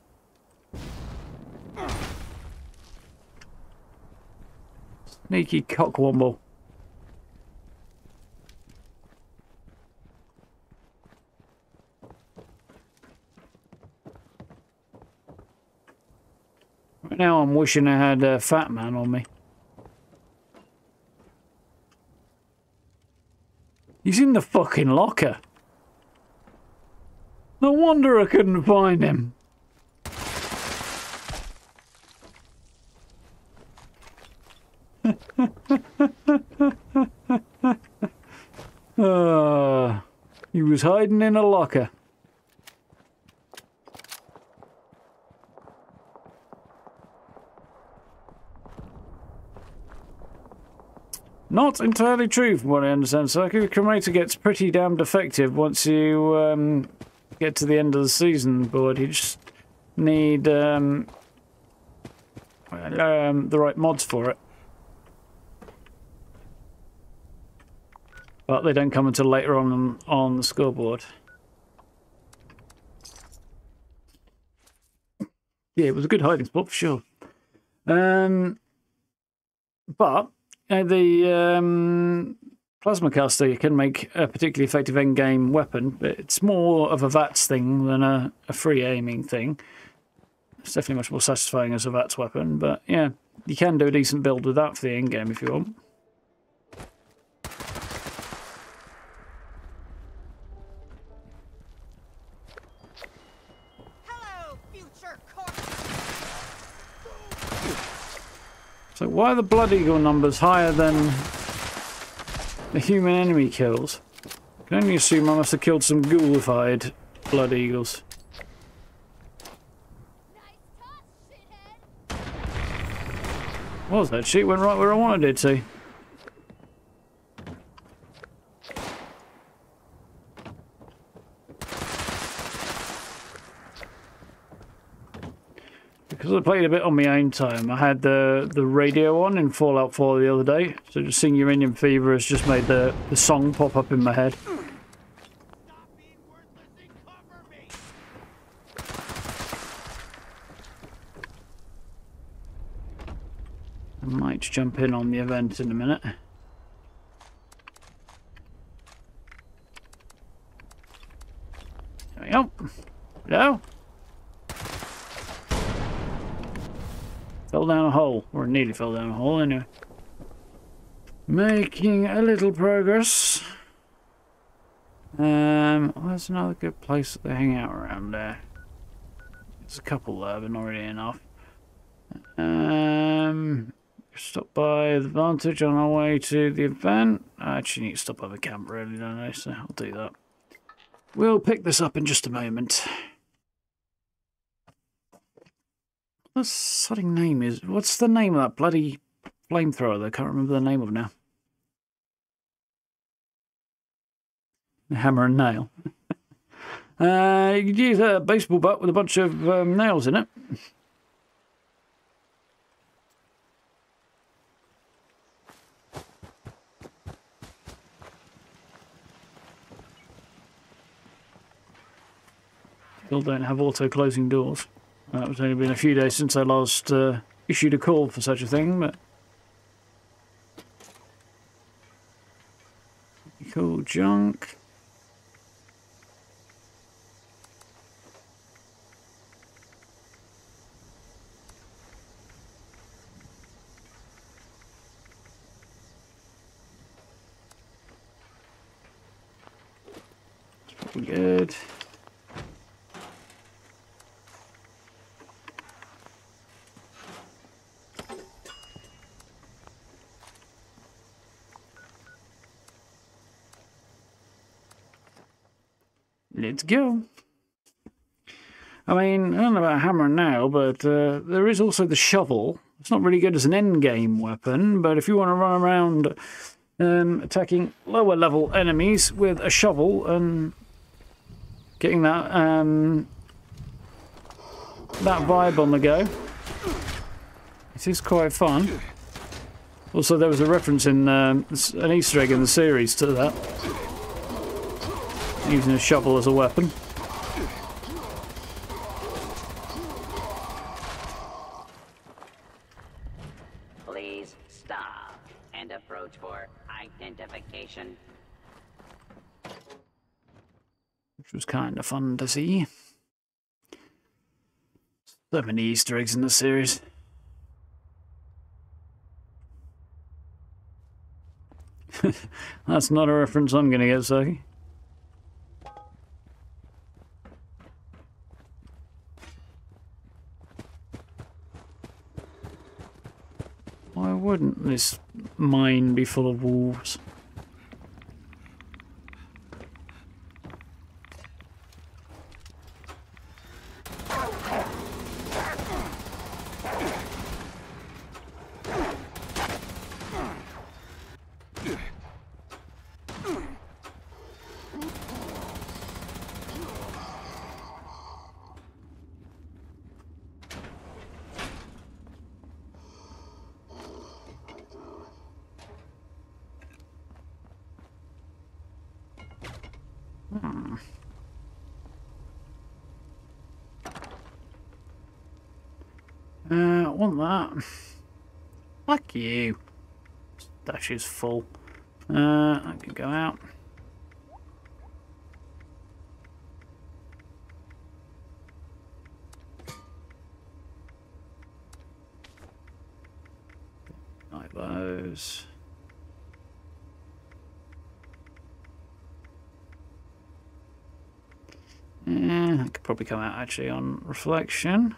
Sneaky cockwomble. Now I'm wishing I had a fat man on me. He's in the fucking locker. No wonder I couldn't find him. He was hiding in a locker. Not entirely true from what I understand, so the cremator gets pretty damn defective once you get to the end of the season, board. You just need the right mods for it. But they don't come until later on the scoreboard. Yeah, it was a good hiding spot for sure. But the plasma caster can make a particularly effective endgame weapon, but it's more of a VATS thing than a free aiming thing. It's definitely much more satisfying as a VATS weapon, but yeah, you can do a decent build with that for the endgame if you want. So why are the Blood Eagle numbers higher than the human enemy kills? I can only assume I must have killed some ghoulified Blood Eagles. Nice touch, shithead. Was that shit? Went right where I wanted it to. Because I played a bit on my own time. I had the radio on in Fallout 4 the other day, so just Sing Your Indian Fever has just made the song pop up in my head. Stop being worthless and cover me. I might jump in on the event in a minute. There we go. Hello? Fell down a hole, or nearly fell down a hole, anyway. Making a little progress. Well, there's another good place to hang out around there. There's a couple there, but not really enough. Stop by the Vantage on our way to the event. I actually need to stop by the camp, really, don't I? So I'll do that. We'll pick this up in just a moment. What's the name of that bloody flamethrower? I can't remember the name of it now. The hammer and nail. You could use a baseball bat with a bunch of nails in it. Still don't have auto closing doors. It's only been a few days since I last issued a call for such a thing, but... Cool junk. It's probably good. Let's go. I mean, I don't know about hammer now, but there is also the shovel. It's not really good as an endgame weapon, but if you want to run around attacking lower level enemies with a shovel and getting that that vibe on the go, it is quite fun. Also, there was a reference in an Easter egg in the series to that. Using a shovel as a weapon. Please stop and approach for identification. Which was kind of fun to see. So many Easter eggs in the series. That's not a reference I'm going to get, Saki. Why wouldn't this mine be full of wolves? Want that? Fuck you. Dash is full. I can go out. Like those. Yeah, I could probably come out actually on reflection.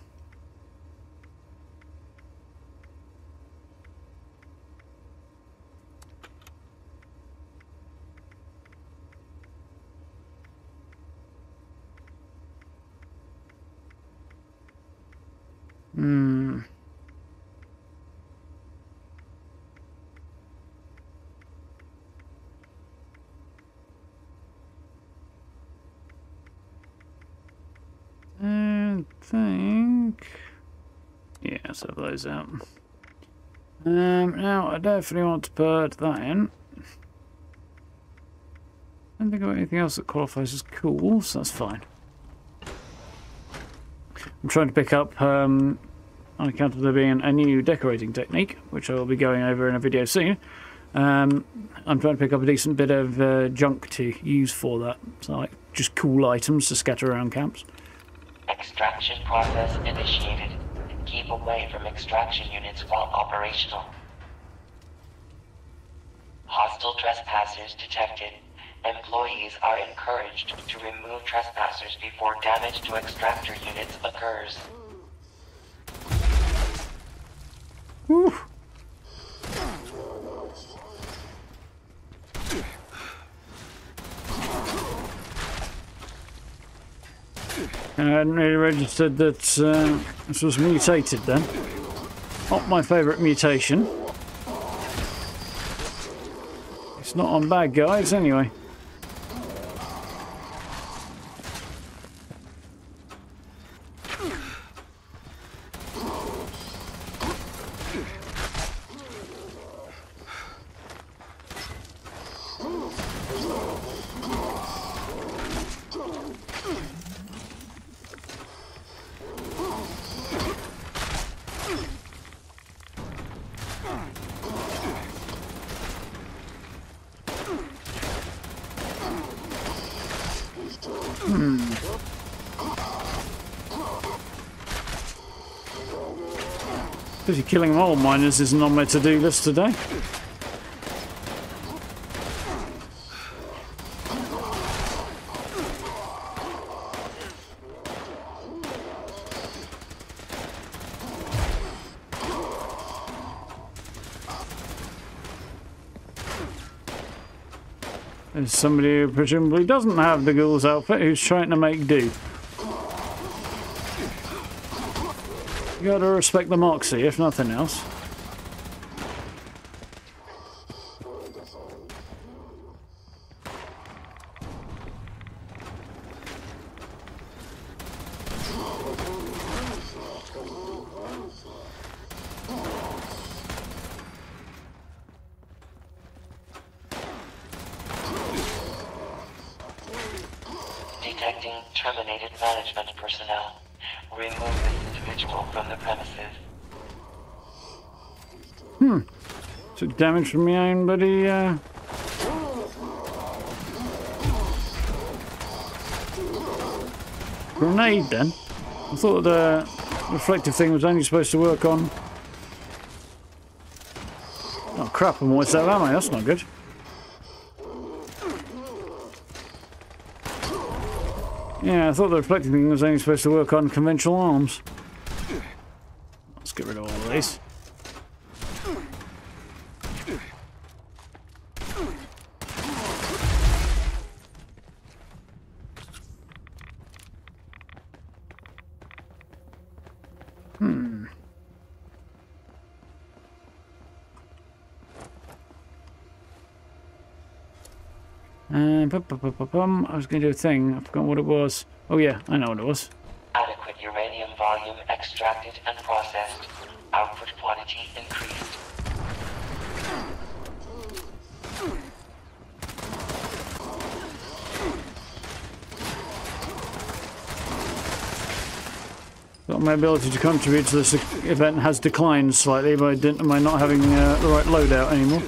Of those out. Now I definitely want to put that in. I don't think I've got anything else that qualifies as cool, so that's fine. I'm trying to pick up, on account of there being a new decorating technique, which I will be going over in a video soon. I'm trying to pick up a decent bit of junk to use for that, so like just cool items to scatter around camps. Extraction process initiated. Keep away from extraction units while operational. Hostile trespassers detected. Employees are encouraged to remove trespassers before damage to extractor units occurs. Woo. I hadn't really registered that this was mutated then. Not my favourite mutation. It's not on bad guys anyway. Killing all miners isn't on my to-do list today. There's somebody who presumably doesn't have the ghoul's outfit who's trying to make do. You gotta respect the moxie, if nothing else. Detecting terminated management personnel. Remove this individual from the premises. Took damage from my own buddy, grenade then. I thought the reflective thing was only supposed to work on... Oh crap, I'm always out of ammo, that's not good. Yeah, I thought the reflecting thing was only supposed to work on conventional arms. Let's get rid of all of these. I was going to do a thing. I forgot what it was. Oh yeah, I know what it was. Adequate uranium volume extracted and processed. Output quantity increased. But my ability to contribute to this event has declined slightly by dint of my not having the right loadout anymore.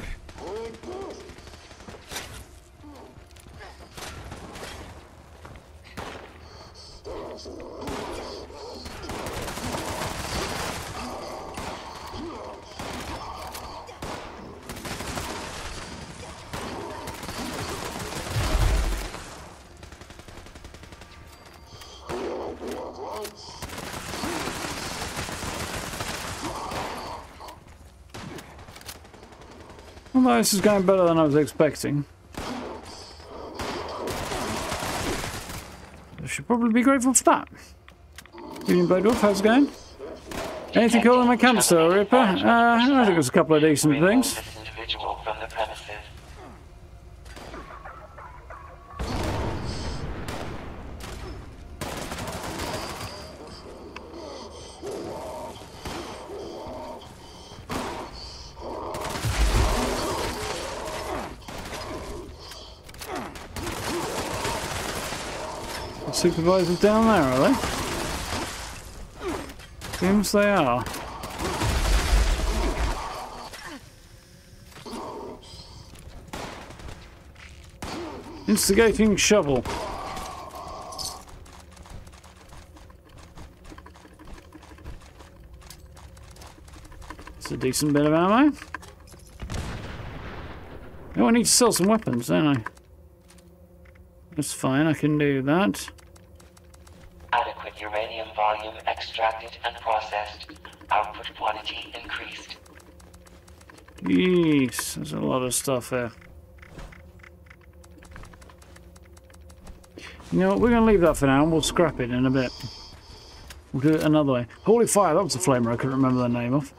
Although this is going better than I was expecting. I should probably be grateful for that. Evening, Bodewolf, how's it going? Anything cool in my campsite, Ripper? I think there's a couple of decent things. Supervisors down there, are they? Seems they are. Instigating shovel. It's a decent bit of ammo. Oh, I need to sell some weapons, don't I? That's fine, I can do that. Uranium volume extracted and processed. Output quantity increased. Yes, there's a lot of stuff there. You know what, we're going to leave that for now and we'll scrap it in a bit. We'll do it another way. Holy fire, that was a flamer I couldn't remember the name of.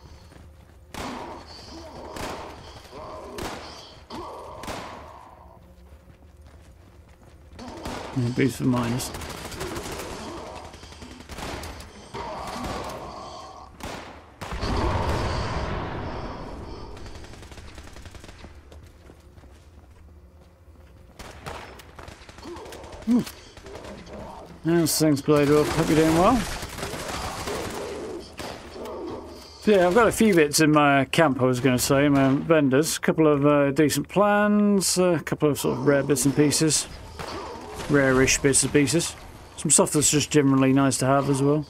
Yeah, beast for miners. How's things, Blade Wolf? Hope you're doing well. So yeah, I've got a few bits in my camp, I was going to say, my vendors. A couple of decent plans, a couple of sort of rare bits and pieces. Rare-ish bits and pieces. Some stuff that's just generally nice to have as well.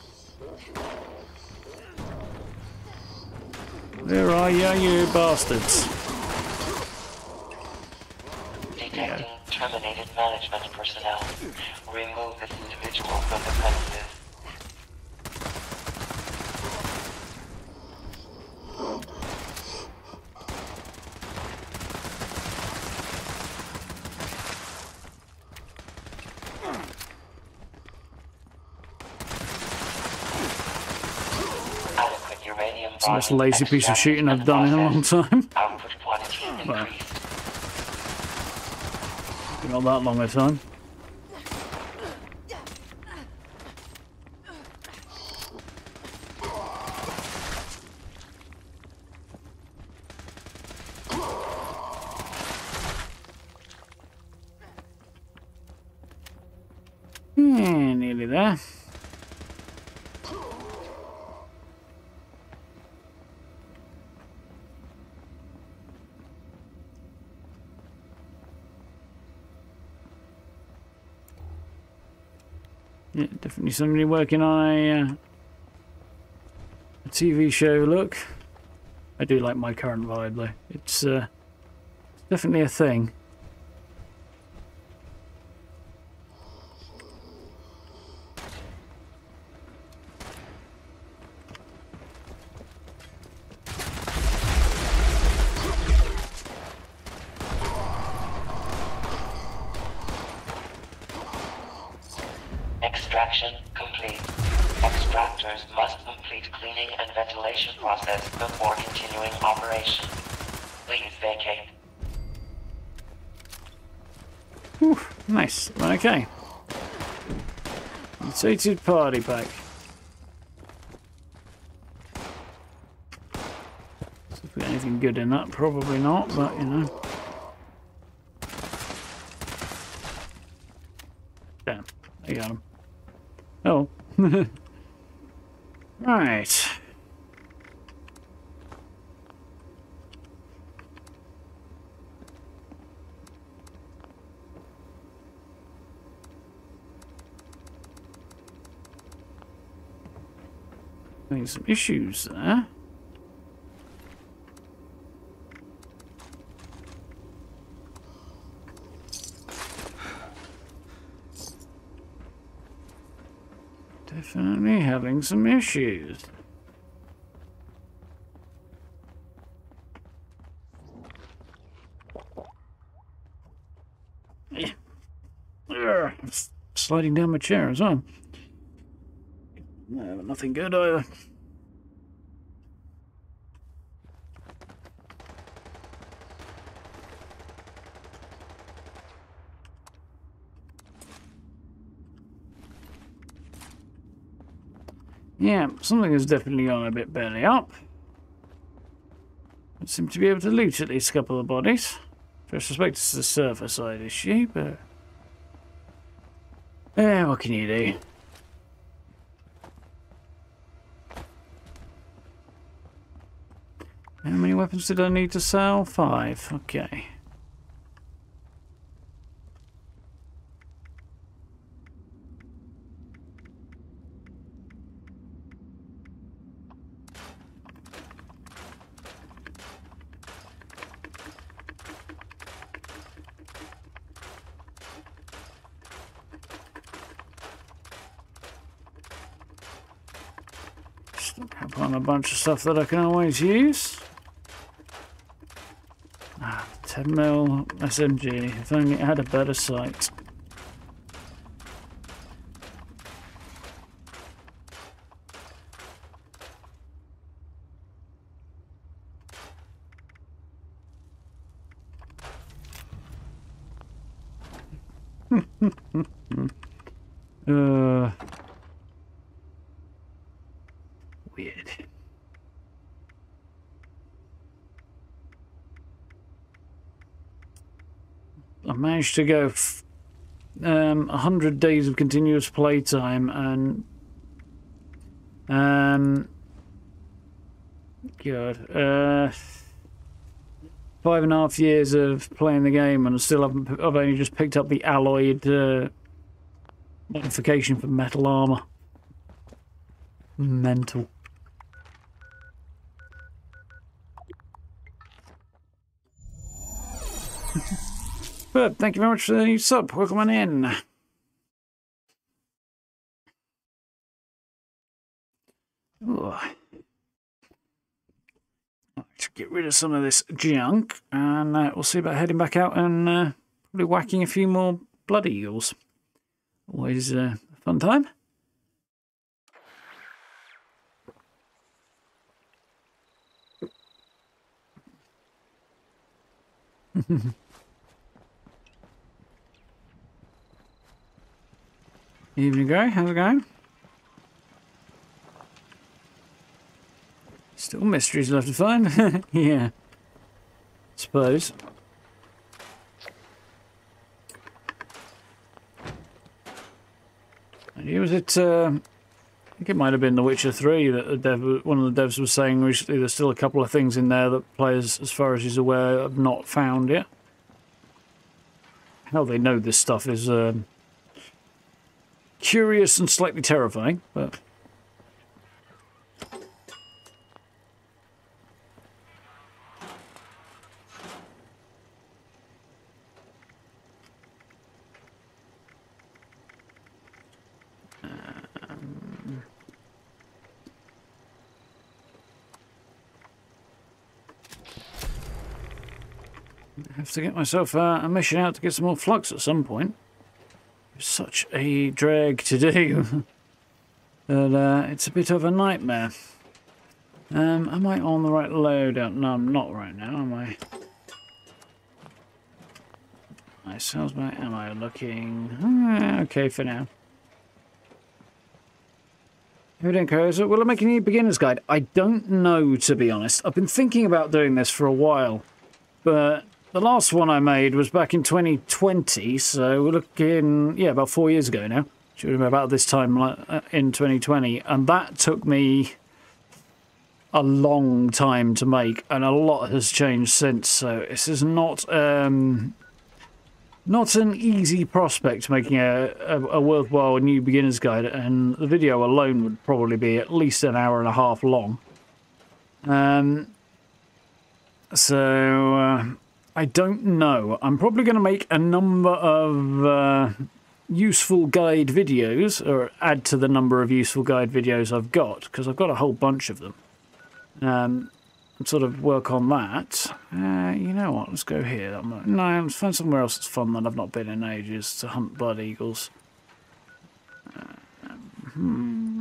Where are you, you bastards? Detecting terminated management personnel. Remove this individual from the premises. Adequate uranium. It's the most lazy piece of shooting I've done in a long time. Output quantity increased. Not that long a time. Somebody working on a TV show look. I do like my current vibe though. It's definitely a thing. Okay. Unsated party pack. See if we got anything good in that. Probably not, but you know. Damn, I got him. Oh. Right. Some issues there. Definitely having some issues. I'm sliding down my chair as well. No, nothing good either. Yeah, something has definitely gone a bit belly up. I seem to be able to loot at least a couple of bodies. I suspect it's a server side issue, but... eh, what can you do? How many weapons did I need to sell? 5, okay. A bunch of stuff that I can always use. 10mm SMG, if only it had a better sight. To go 100 days of continuous playtime and God, 5.5 years of playing the game, and I still haven't. I've only just picked up the alloyed modification for metal armor. Mental. But thank you very much for the new sub. Welcome on in. Ooh. Let's get rid of some of this junk, and we'll see about heading back out and probably whacking a few more blood eagles. Always a fun time. Evening, Gary. How's it going? Still mysteries left to find. Yeah. Suppose. And was it? I think it might have been The Witcher 3 that the dev, one of the devs was saying recently. There's still a couple of things in there that players, as far as he's aware, have not found yet. How they know this stuff is. Curious and slightly terrifying, but I have to get myself a mission out to get some more flux at some point. Such a drag to do, but it's a bit of a nightmare. Am I on the right loadout? No, I'm not right now, am I? My salesman, am I looking? Okay for now. Who don't care? Will I make a new beginner's guide? I don't know, to be honest. I've been thinking about doing this for a while, but... the last one I made was back in 2020, so we're looking, yeah, about 4 years ago now. Should have been about this time in 2020, and that took me a long time to make, and a lot has changed since. So this is not not an easy prospect, making a worthwhile new beginner's guide, and the video alone would probably be at least an hour and a half long. So. I don't know. I'm probably going to make a number of useful guide videos, or add to the number of useful guide videos I've got, because I've got a whole bunch of them. and sort of work on that. You know what? Let's go here. No, let's find somewhere else that's fun that I've not been in ages to hunt blood eagles. Where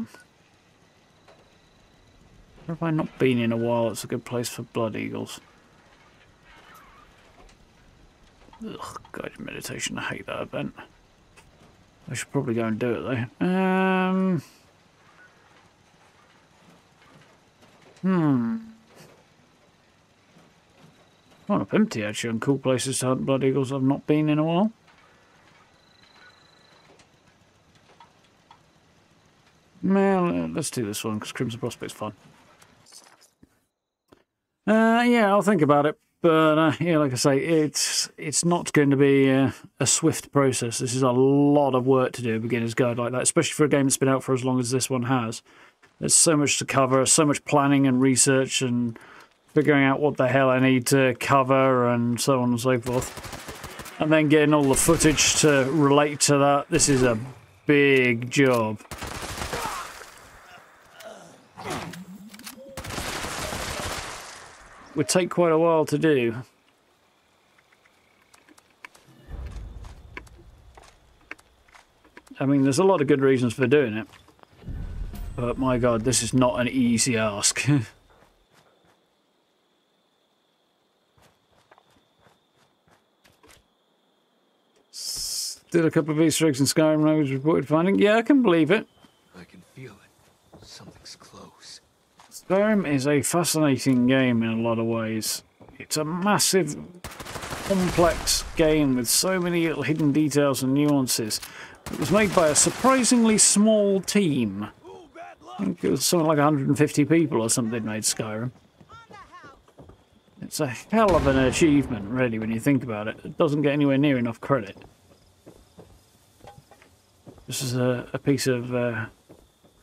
have I not been in a while? It's a good place for blood eagles. Ugh, guided meditation. I hate that event. I should probably go and do it though. I'm up empty actually on cool places to hunt blood eagles I've not been in a while. Well, let's do this one because Crimson Prospect's fun. Yeah, I'll think about it. But yeah, like I say, it's not going to be a swift process. This is a lot of work to do a beginner's guide like that, especially for a game that's been out for as long as this one has. There's so much to cover, so much planning and research and figuring out what the hell I need to cover and so on and so forth. And then getting all the footage to relate to that. This is a big job. Would take quite a while to do. I mean, there's a lot of good reasons for doing it, but my God, this is not an easy ask. Still a couple of Easter eggs in Skyrim I was reported finding. Yeah, I can believe it. I can feel it. Something's close. Skyrim is a fascinating game in a lot of ways. It's a massive, complex game with so many little hidden details and nuances. It was made by a surprisingly small team. I think it was something like 150 people or something made Skyrim. It's a hell of an achievement, really, when you think about it. It doesn't get anywhere near enough credit. This is a piece of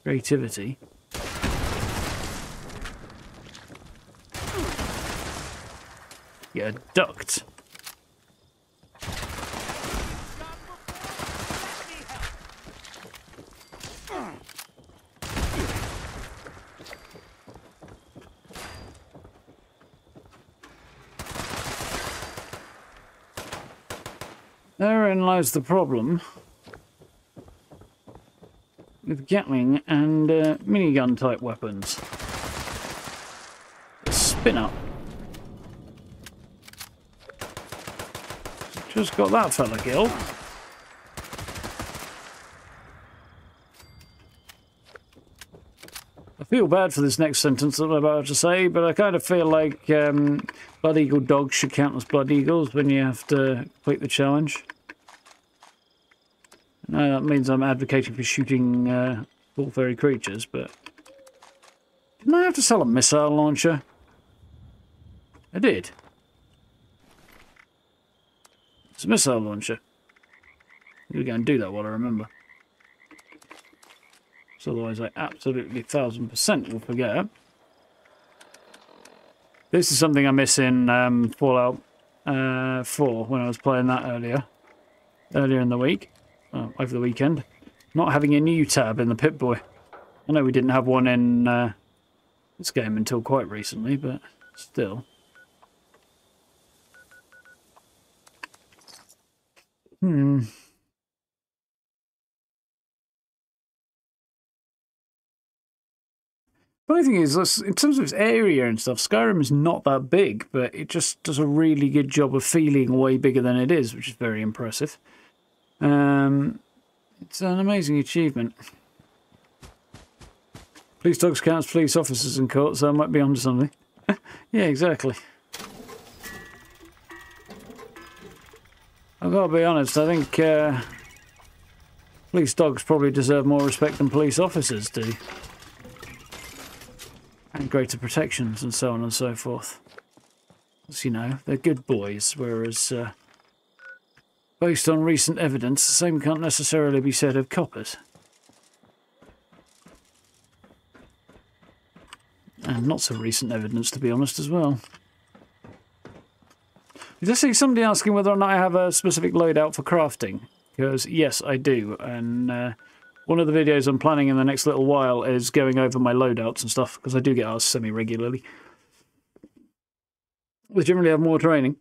creativity. Get a duct. Therein lies the problem with Gatling and minigun type weapons. Spin up. Just got that fella killed. I feel bad for this next sentence that I'm about to say, but I kind of feel like blood eagle dogs should count as blood eagles when you have to complete the challenge. No, that means I'm advocating for shooting bull fairy creatures, but... Didn't I have to sell a missile launcher? I did. It's a missile launcher. We're going to do that while I remember. So otherwise I absolutely 1000% will forget. This is something I miss in Fallout 4 when I was playing that earlier in the week. Oh, over the weekend. Not having a new tab in the Pip-Boy. I know we didn't have one in this game until quite recently, but still. Funny thing is, in terms of its area and stuff, Skyrim is not that big, but it just does a really good job of feeling way bigger than it is, which is very impressive. It's an amazing achievement. Police dogs counts, police officers in court, so I might be onto something. Yeah, exactly. I've got to be honest, I think police dogs probably deserve more respect than police officers do. And greater protections and so on and so forth. As you know, they're good boys, whereas based on recent evidence, the same can't necessarily be said of coppers. And not so recent evidence, to be honest, as well. Did I see somebody asking whether or not I have a specific loadout for crafting? Because yes, I do. And one of the videos I'm planning in the next little while is going over my loadouts and stuff, because I do get asked semi-regularly. legitimately have more training?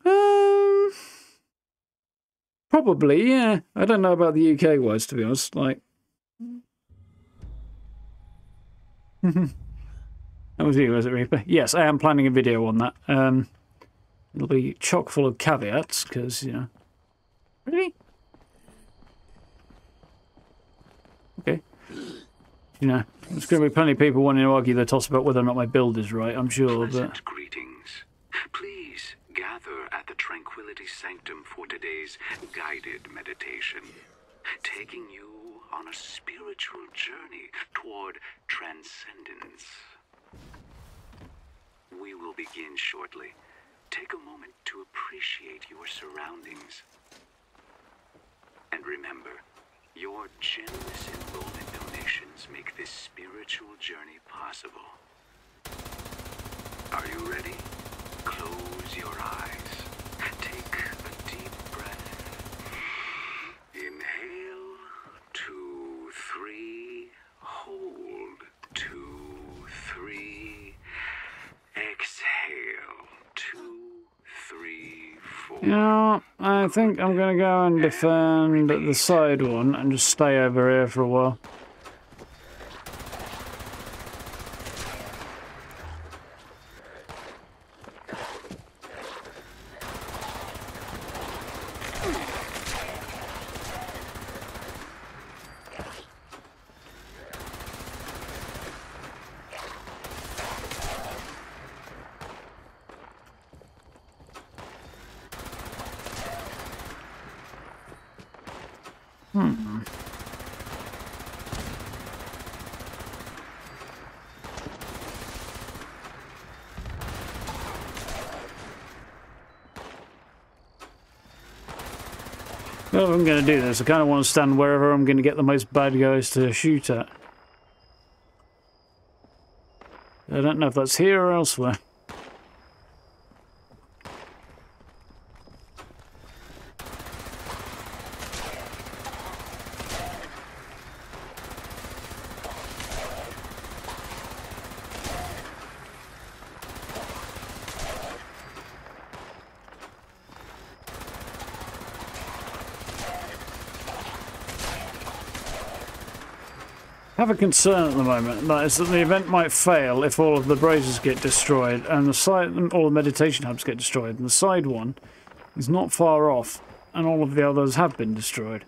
Probably, yeah. I don't know about the UK wise, to be honest. Like, that was you, was it, Reaper? Yes, I am planning a video on that. It'll be chock full of caveats because, you know, really, okay, you know, there's going to be plenty of people wanting to argue their toss about whether or not my build is right. I'm sure, but greetings. Please gather at the Tranquility Sanctum for today's guided meditation, taking you on a spiritual journey toward transcendence. We will begin shortly. Take a moment to appreciate your surroundings. And remember, your generous enrollment donations make this spiritual journey possible. Are you ready? Close your eyes. Take a deep breath. Inhale. 2, 3. Hold. 2, 3. Exhale. 2, 3, 4. You know, I think I'm going to go and defend the side one and just stay over here for a while. Well, if I'm going to do this, I kind of want to stand wherever I'm going to get the most bad guys to shoot at. I don't know if that's here or elsewhere. I have a concern at the moment, that is that the event might fail if all of the braziers get destroyed and the side, all the meditation hubs get destroyed, and the side one is not far off and all of the others have been destroyed.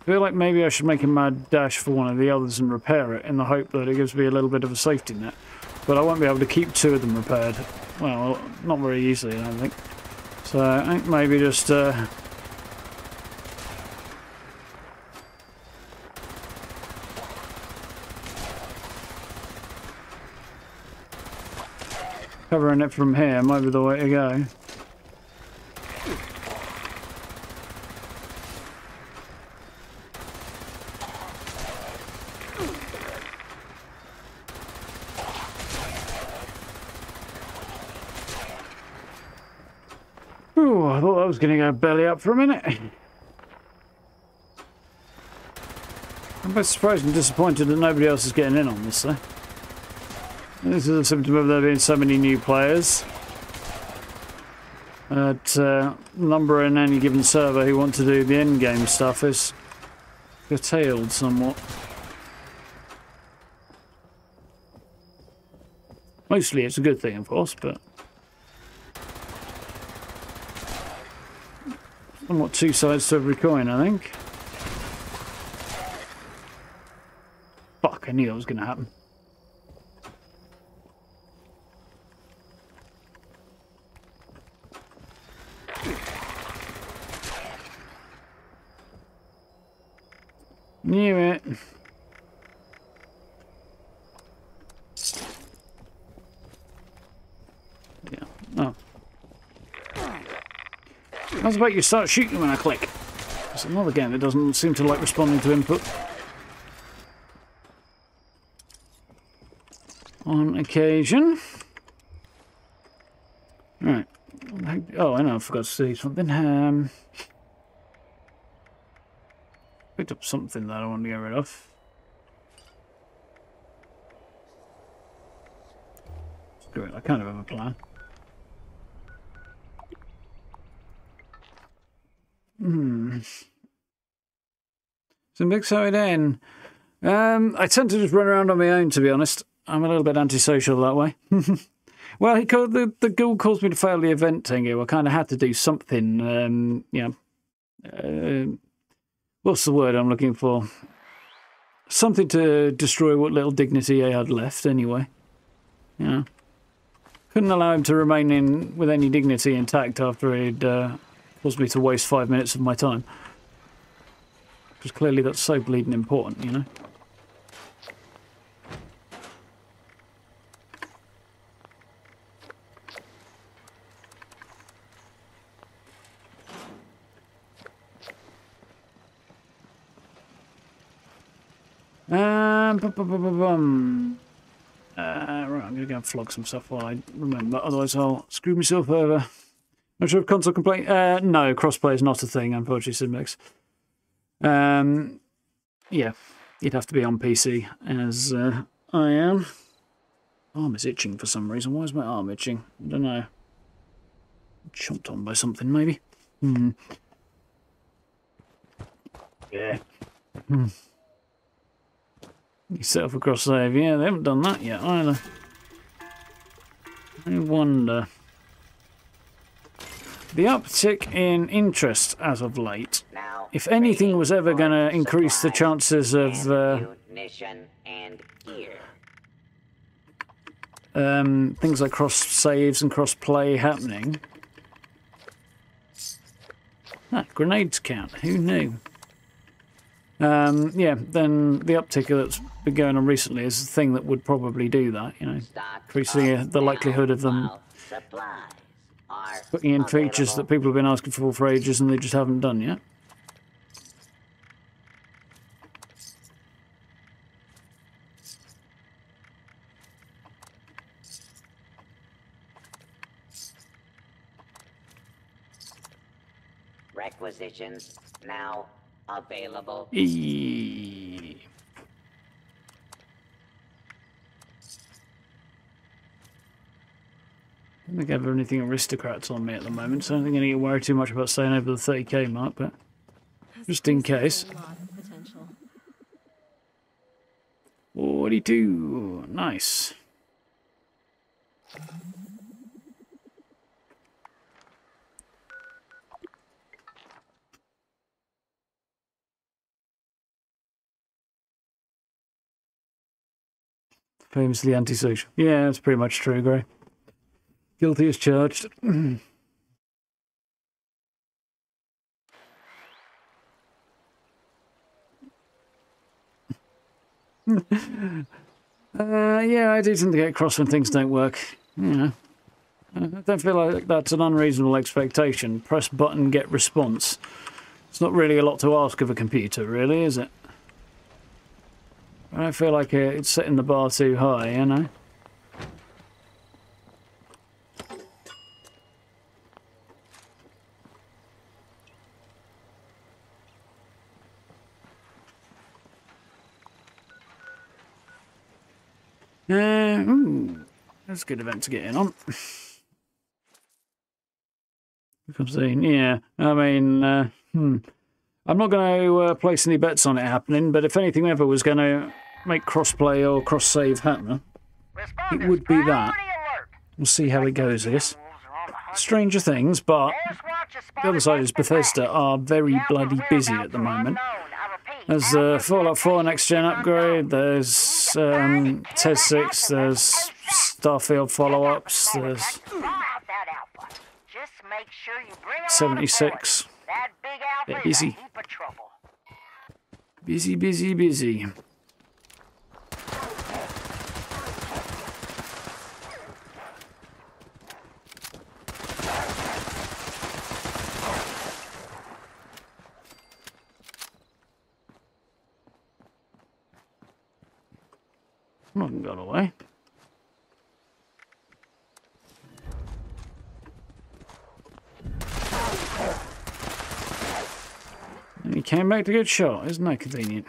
I feel like maybe I should make a mad dash for one of the others and repair it in the hope that it gives me a little bit of a safety net, but I won't be able to keep two of them repaired. Well, not very easily, I don't think. So I think maybe just... covering it from here might be the way to go. Ooh, I thought I was going to go belly up for a minute. I'm both surprised and disappointed that nobody else is getting in on this, though. This is a symptom of there being so many new players that number in any given server who want to do the end game stuff is curtailed somewhat. Mostly it's a good thing, of course, but somewhat two sides to every coin, I think. Fuck, I knew that was going to happen. Knew it. Yeah. Oh. I was about you start shooting when I click. It's another game that doesn't seem to like responding to input. On occasion. Right. Oh, I know. I forgot to see something. Picked up something that I wanted to get rid of. Screw it, I kind of have a plan. Some big side in. I tend to just run around on my own, to be honest. I'm a little bit antisocial that way. Well, he called, the ghoul caused me to fail the event thing. I kind of had to do something. What's the word I'm looking for? Something to destroy what little dignity I had left, anyway. You know, couldn't allow him to remain in with any dignity intact after he'd caused me to waste 5 minutes of my time. Because clearly that's so bleeding important, you know. Right, I'm going to go and flog some stuff while I remember, otherwise I'll screw myself over. Not sure if console can play. No, crossplay is not a thing, unfortunately, Sidmix. Yeah, you'd have to be on PC, as I am. Arm is itching for some reason. Why is my arm itching? I don't know. Chomped on by something, maybe? Hmm. Yeah. Hmm. You set off across save. Yeah, they haven't done that yet either. I wonder. The uptick in interest as of late, if anything was ever going to increase the chances of things like cross saves and cross play happening. Ah, grenades count. Who knew? Yeah, then the uptick that's been going on recently is the thing that would probably do that, you know, increasing the likelihood of them putting in features that people have been asking for ages and they just haven't done yet. Requisitions now available. I don't think I have anything aristocrats on me at the moment, so I don't think I'm going to worry too much about staying over the 30k mark, but just in case. 42, nice. Famously antisocial. Yeah, that's pretty much true, Gray. Guilty as charged. Yeah, I do tend to get cross when things don't work. Yeah. I don't feel like that's an unreasonable expectation. Press button, get response. It's not really a lot to ask of a computer, really, is it? I don't feel like it's setting the bar too high, you know? Ooh, that's a good event to get in on. Yeah, I mean, I'm not going to place any bets on it happening, but if anything ever was going to make crossplay or cross save happen, it would be that. We'll see how it goes. This Stranger Things, but the other side is Bethesda are very bloody busy at the moment. There's the Fallout 4 next gen upgrade. There's TES 6. There's Starfield follow-ups. There's 76. They're busy. Busy, busy, busy. I'm not going away. And he came back to get shot. Isn't that convenient?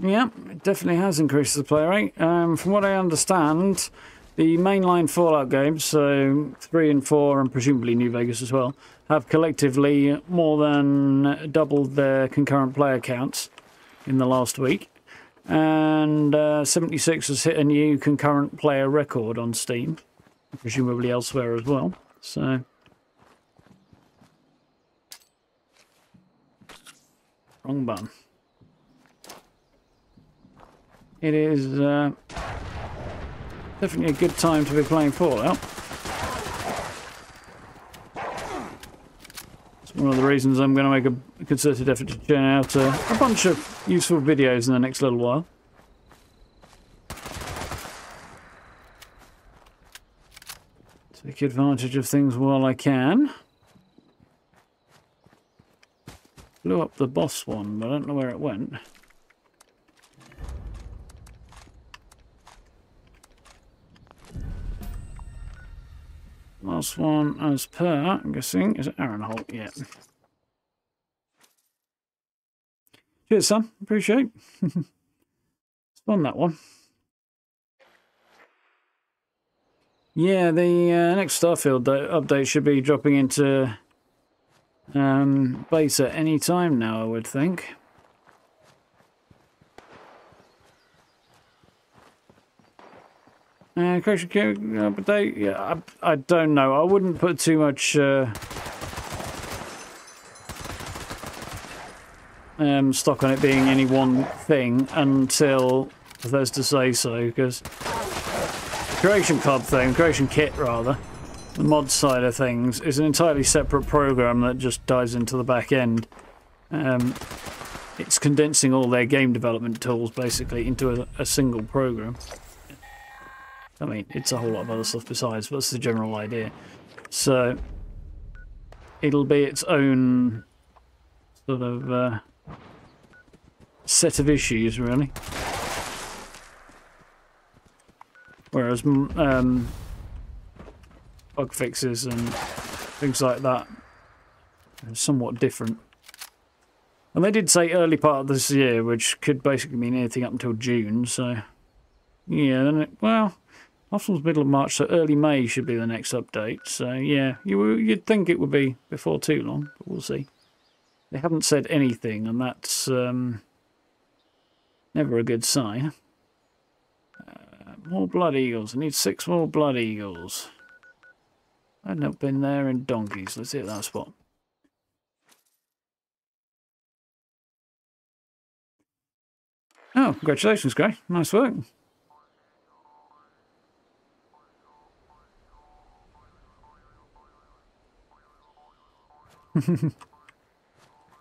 Yeah, it definitely has increased the play rate. From what I understand, The mainline Fallout games, so 3 and 4 and presumably New Vegas as well, have collectively more than doubled their concurrent player counts in the last week. And 76 has hit a new concurrent player record on Steam, presumably elsewhere as well. So, wrong button. It is definitely a good time to be playing Fallout. It's one of the reasons I'm going to make a concerted effort to churn out a bunch of useful videos in the next little while. Take advantage of things while I can. Blew up the boss one, but I don't know where it went. Last one, as per, I'm guessing, is Aaron Holt. Yeah. Cheers, son. Appreciate it. Spun that one. Yeah, the next Starfield update should be dropping into beta any time now, I would think. Creation Kit update? Yeah, I don't know. I wouldn't put too much stock on it being any one thing until Bethesda say so, because the Creation Club thing, Creation Kit rather, the mod side of things, is an entirely separate program that just dives into the back end. It's condensing all their game development tools basically into a single program. I mean, it's a whole lot of other stuff besides, but that's the general idea. So, it'll be its own sort of set of issues, really. Whereas bug fixes and things like that are somewhat different. And they did say early part of this year, which could basically mean anything up until June, so... Yeah, then it... Well... Often's middle of March, so early May should be the next update. So, yeah, you'd think it would be before too long, but we'll see. They haven't said anything, and that's never a good sign. More blood eagles. I need 6 more blood eagles. I've not been there in donkeys. Let's hit that spot. Oh, congratulations, Grey. Nice work.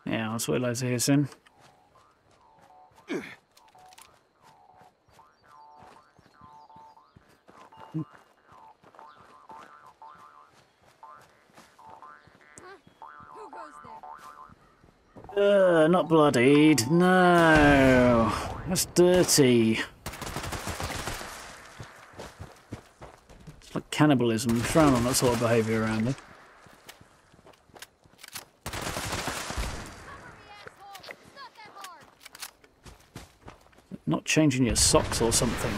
Yeah, I'll swear later here soon. Not bloodied. No, that's dirty. It's like cannibalism. We frown on that sort of behaviour around here. Not changing your socks or something.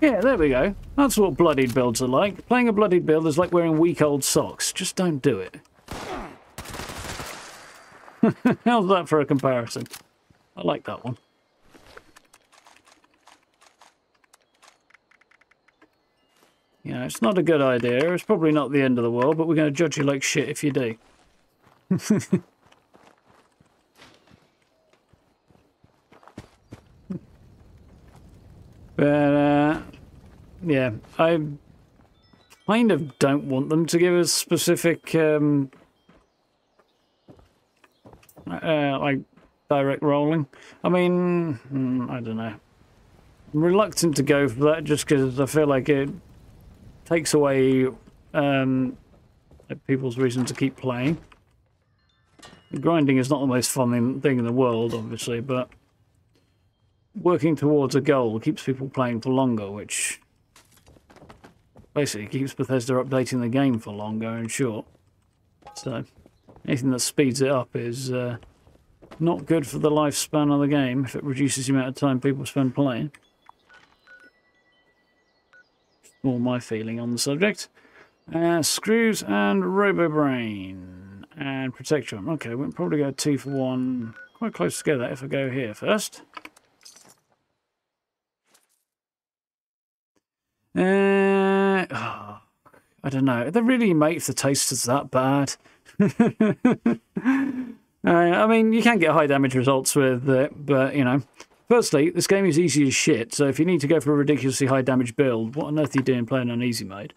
Yeah, there we go. That's what bloodied builds are like. Playing a bloodied build is like wearing week old socks. Just don't do it. How's that for a comparison? I like that one. Yeah, it's not a good idea. It's probably not the end of the world, but we're going to judge you like shit if you do. But, yeah, I kind of don't want them to give us specific, like, direct rolling. I mean, I don't know. I'm reluctant to go for that just because I feel like it takes away people's reason to keep playing. Grinding is not the most fun thing in the world, obviously, but... Working towards a goal keeps people playing for longer, which basically keeps Bethesda updating the game for longer and short. So anything that speeds it up is not good for the lifespan of the game if it reduces the amount of time people spend playing. or my feeling on the subject. Screws and Robo-Brain and Protectron. Okay, we'll probably go 2 for 1 quite close together if I go here first. Oh, I don't know. They really make the tasters that bad. I mean, you can get high damage results with it, but, you know. Firstly, this game is easy as shit, so if you need to go for a ridiculously high damage build, what on earth are you doing playing on easy mode?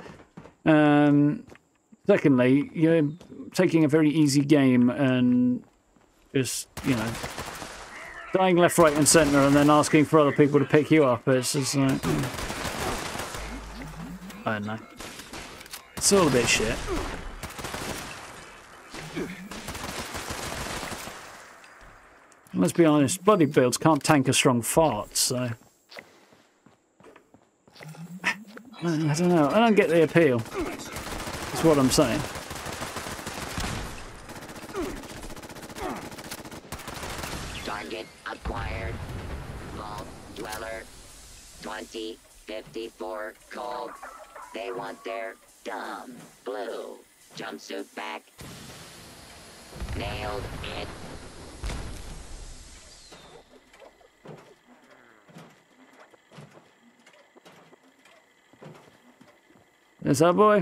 Secondly, you're taking a very easy game and just, you know, dying left, right and centre and then asking for other people to pick you up. It's just like... I don't know. It's all a bit shit. Let's be honest, bloody builds can't tank a strong fart, so... I don't know, I don't get the appeal. That's what I'm saying. Target acquired. Vault Dweller. 2054 gold. They want their dumb blue jumpsuit back. Nailed it. There's our boy.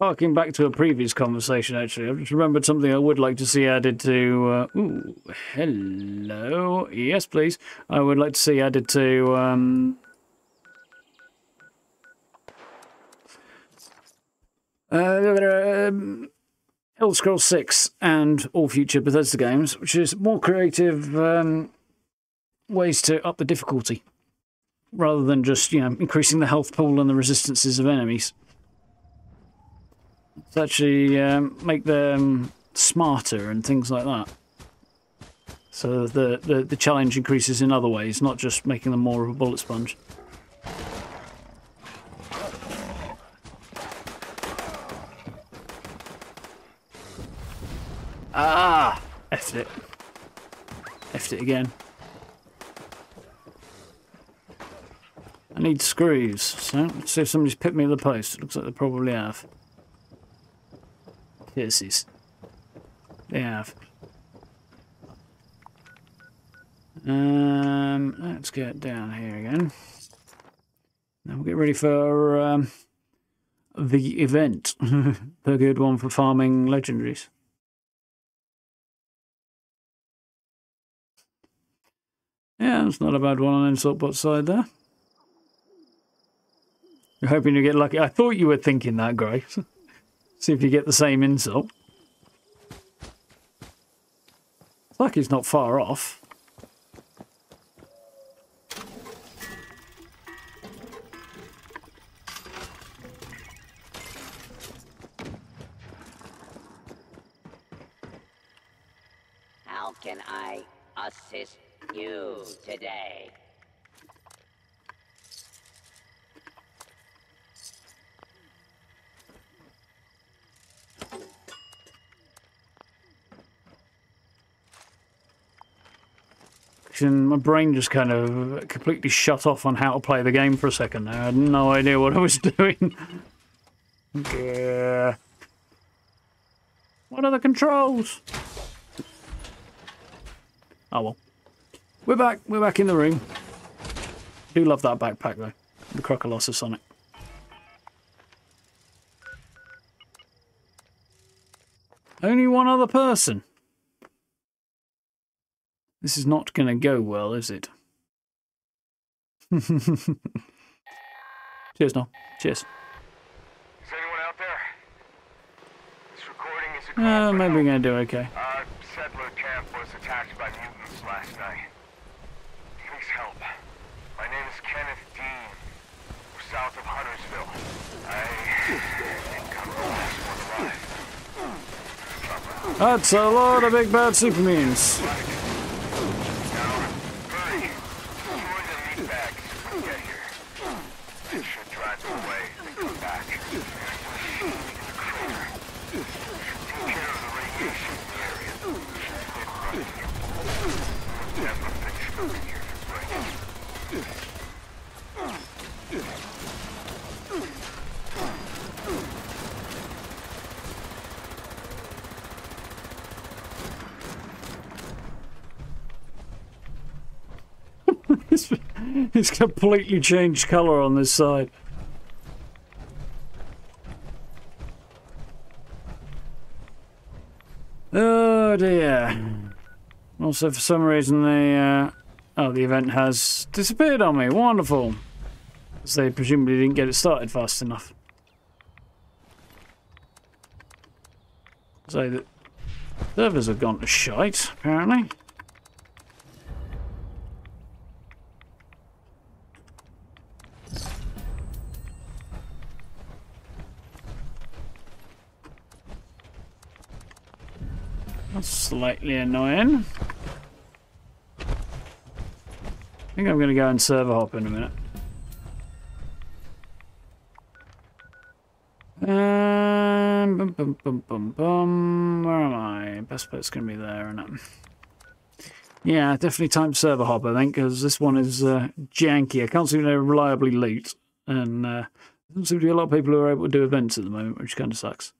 Harking back to a previous conversation, actually, I've just remembered something I would like to see added to... ooh, hello. Yes, please. I would like to see added to... Elder Scrolls 6 and all future Bethesda games, which is more creative ways to up the difficulty, rather than just, you know, increasing the health pool and the resistances of enemies. To actually make them smarter and things like that. So the challenge increases in other ways, not just making them more of a bullet sponge. Ah! Effed it. Effed it again. I need screws, so let's see if somebody's picked me at the post. It looks like they probably have. Kisses. They have. Let's get down here again. Now we'll get ready for the event. The good one for farming legendaries. Yeah, that's not a bad one on Insultbot side there. You're hoping to get lucky. I thought you were thinking that, Grace. See if you get the same insult. It's like he's not far off. How can I assist you today? And my brain just kind of completely shut off on how to play the game for a second. I had no idea what I was doing. Yeah. What are the controls? Oh well. We're back. We're back in the room. I do love that backpack though. The Crocolosus on it. Only one other person. This is not going to go well, is it? Cheers, Noel. Cheers. Is anyone out there? This recording is a maybe we're going to do okay. Our settler camp was attacked by mutants last night. Please help. My name is Kenneth Dean. We're south of Huntersville. I think I'm That's a lot of big bad super mutants. It's completely changed colour on this side. Oh dear. Also, for some reason, the event has disappeared on me. Wonderful. Because they presumably didn't get it started fast enough. So the servers have gone to shite, apparently. That's slightly annoying. I think I'm going to go and server hop in a minute. Where am I? Best bet's going to be there, isn't it? Yeah, definitely time to server hop, I think, because this one is janky. I can't seem to reliably loot, and there doesn't seem to be a lot of people who are able to do events at the moment, which kind of sucks.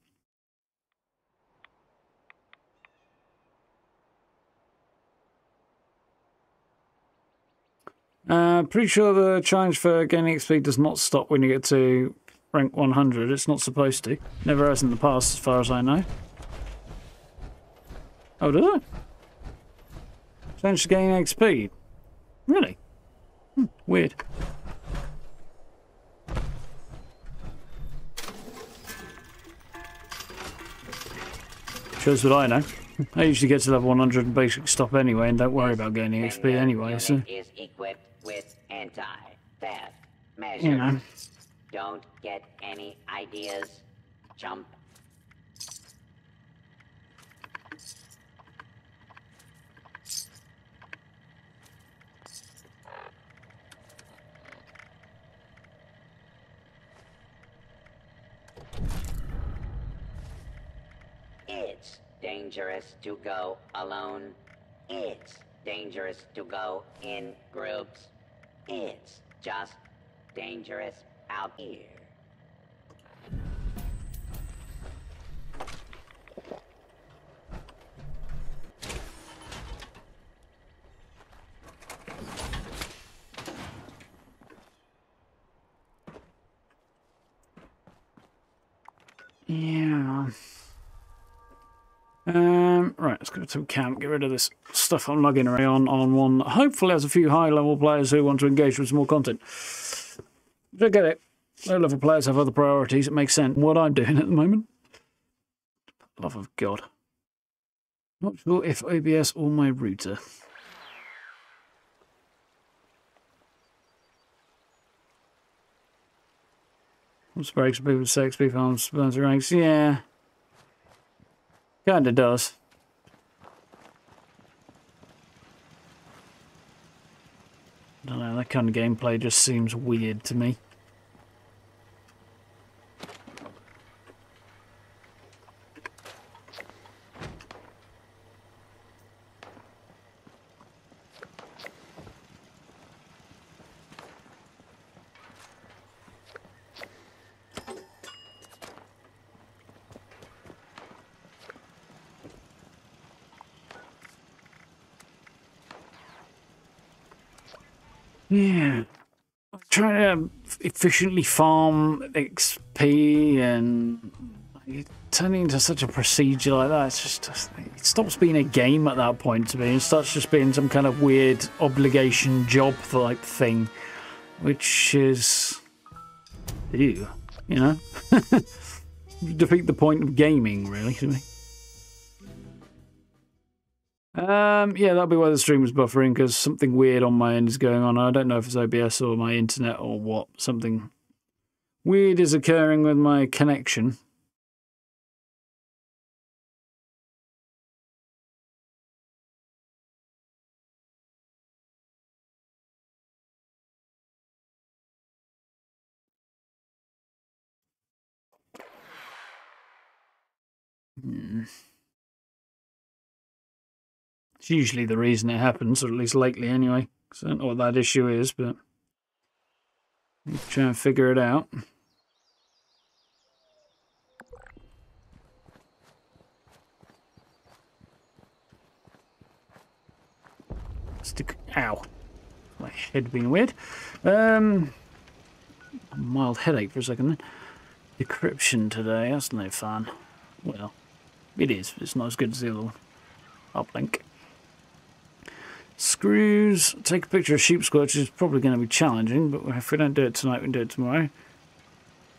Pretty sure the challenge for gaining XP does not stop when you get to rank 100. It's not supposed to. Never has in the past, as far as I know. Oh, does it? Challenge to gain XP. Really? Weird. Shows what I know. I usually get to level 100 and basic stop anyway, and don't worry about gaining XP anyway. So. With anti-theft measures. Yeah. Don't get any ideas. Jump. It's dangerous to go alone. It's dangerous to go in groups. It's just dangerous out here. Yeah. Right, let's go to camp, get rid of this stuff I'm lugging around on one. Hopefully has a few high-level players who want to engage with some more content. I get it. Low-level players have other priorities. It makes sense. What I'm doing at the moment. Love of God. Not sure if OBS or my router. What's breaks people with 6 farms, burns ranks? Yeah. Kinda does. I don't know, that kind of gameplay just seems weird to me. Yeah, I'm trying to efficiently farm XP and turning into such a procedure like that, it's just, it stops being a game at that point to me. It starts just being some kind of weird obligation job like thing, which is, ew, you know? Defeat the point of gaming, really, to me. Yeah, that'll be why the stream was buffering, because something weird on my end is going on. I don't know if it's OBS or my internet or what. Something weird is occurring with my connection. It's usually the reason it happens, or at least likely anyway. So I don't know what that issue is, but I'm trying to figure it out. Ow. My head being weird. A mild headache for a second then. Decryption today, that's no fun. Well, it is. It's not as good as the other one. Uplink. Screws. Take a picture of sheep squelch, which is probably going to be challenging, but if we don't do it tonight, we can do it tomorrow.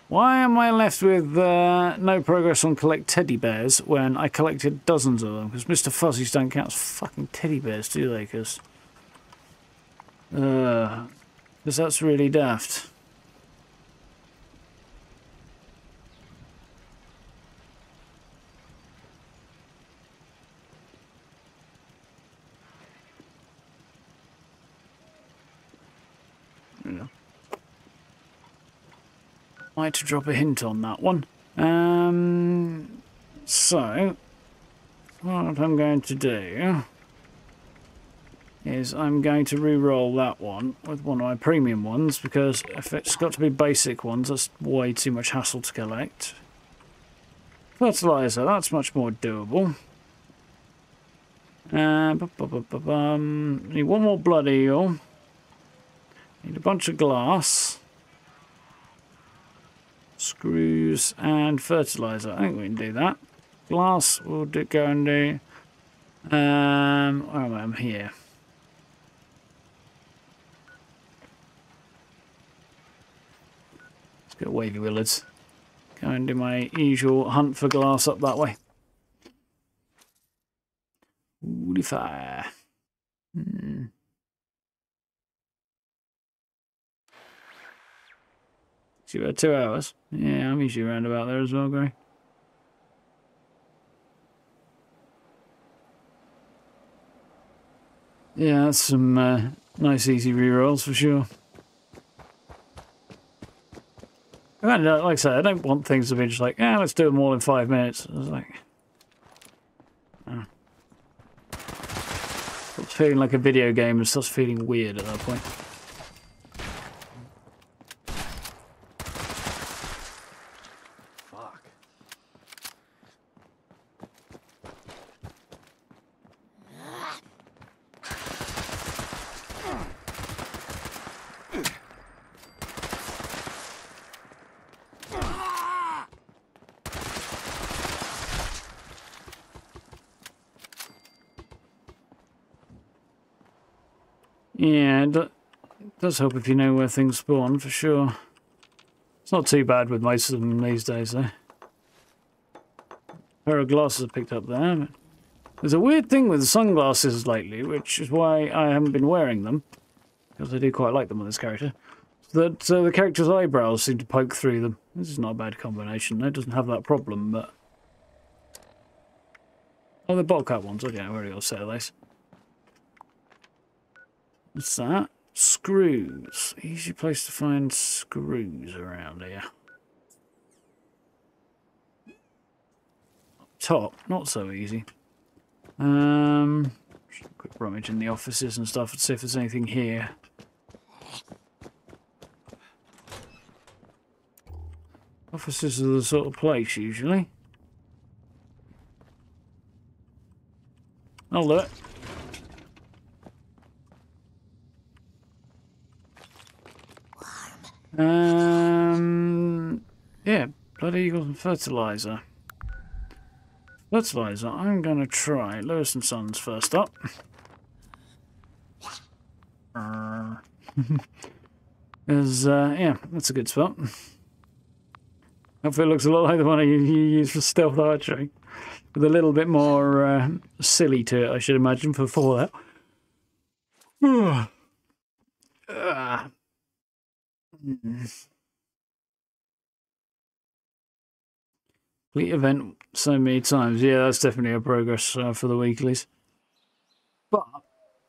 Why am I left with no progress on collect teddy bears when I collected dozens of them? Because Mr. Fuzzies don't count as fucking teddy bears, do they? Because that's really daft. Might drop a hint on that one. So what I'm going to do is I'm going to re-roll that one with one of my premium ones, because if it's got to be basic ones, that's way too much hassle to collect. Fertilizer, that's much more doable. Need one more blood eel. Need a bunch of glass. Screws and fertilizer. I think we can do that. Glass we'll do, go and do. Where am I? I'm here. Let's go wavy willards. Go and do my usual hunt for glass up that way. Holy fire. See, about 2 hours. Yeah, I'm usually around about there as well, Gray. Yeah, that's some nice easy rerolls for sure. Like I said, I don't want things to be just like, yeah, let's do them all in 5 minutes. I was like, oh. It's feeling like a video game and starts feeling weird at that point. Does help if you know where things spawn, for sure. It's not too bad with most of them these days, though. A pair of glasses I picked up there. But there's a weird thing with sunglasses lately, which is why I haven't been wearing them, because I do quite like them on this character. That the character's eyebrows seem to poke through them. This is not a bad combination. It doesn't have that problem, but... Oh, the bowl cut ones. Okay, I've already got a set of those. What's that? Screws. Easy place to find screws around here. Up top, not so easy. Just a quick rummage in the offices and stuff and see if there's anything here. Offices are the sort of place usually. Oh look. Yeah, blood eagles and fertilizer. Fertilizer, I'm gonna try Lewis and Sons first up. Because, yeah, that's a good spot. Hopefully it looks a lot like the one you use for stealth archery. With a little bit more silly to it, I should imagine, for Fallout. Complete event so many times. Yeah, that's definitely a progress for the weeklies. But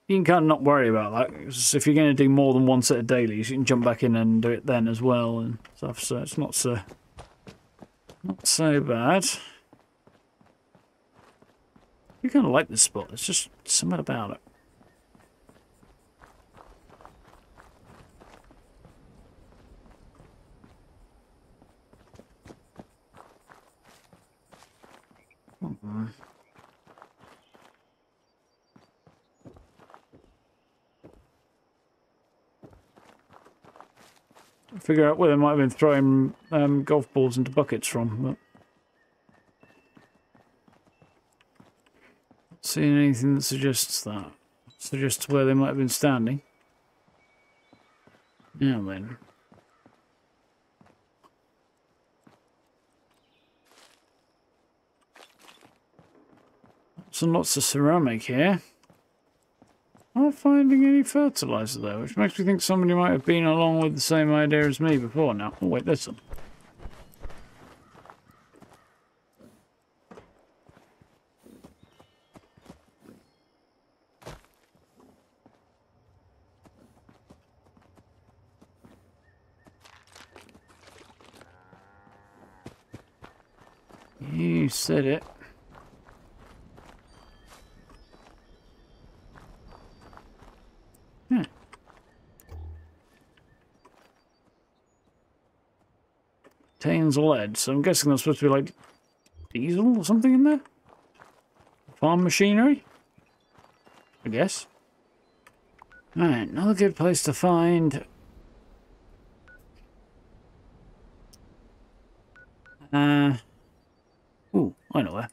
you can kind of not worry about that. Because if you're going to do more than one set of dailies, you can jump back in and do it then as well and stuff. So it's not so bad. You kind of like this spot. It's just something about it. Mm-hmm. Figure out where they might have been throwing golf balls into buckets from. But not seeing anything that suggests that. Suggests where they might have been standing. Now then. Lots and lots of ceramic here. Not finding any fertilizer though, which makes me think somebody might have been along with the same idea as me before now. Oh wait, there's some. You said it. Contains lead, so I'm guessing that's supposed to be like diesel or something in there? Farm machinery? I guess. Alright, another good place to find ooh, I know where.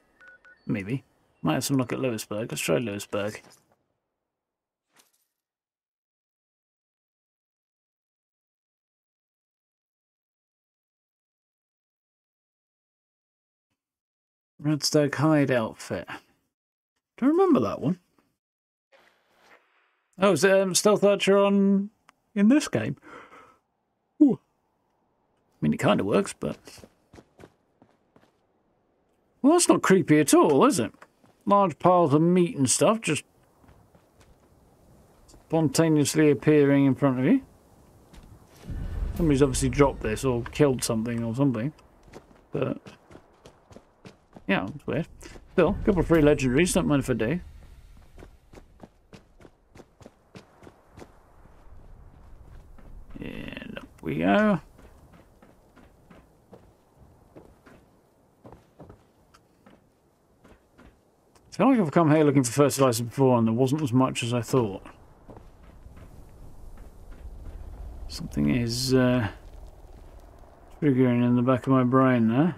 Maybe. Might have some look at Lewisburg. Let's try Lewisburg. Redstone hide outfit. Don't remember that one. Oh, is it Stealth Archer on in this game? Ooh. I mean, it kind of works, but... Well, that's not creepy at all, is it? Large piles of meat and stuff just spontaneously appearing in front of you. Somebody's obviously dropped this or killed something or something. But... yeah, it's weird. Still, a couple of free legendaries, don't mind if I do. And up we go. I feel like I've come here looking for fertilizer before and there wasn't as much as I thought. Something is triggering in the back of my brain there.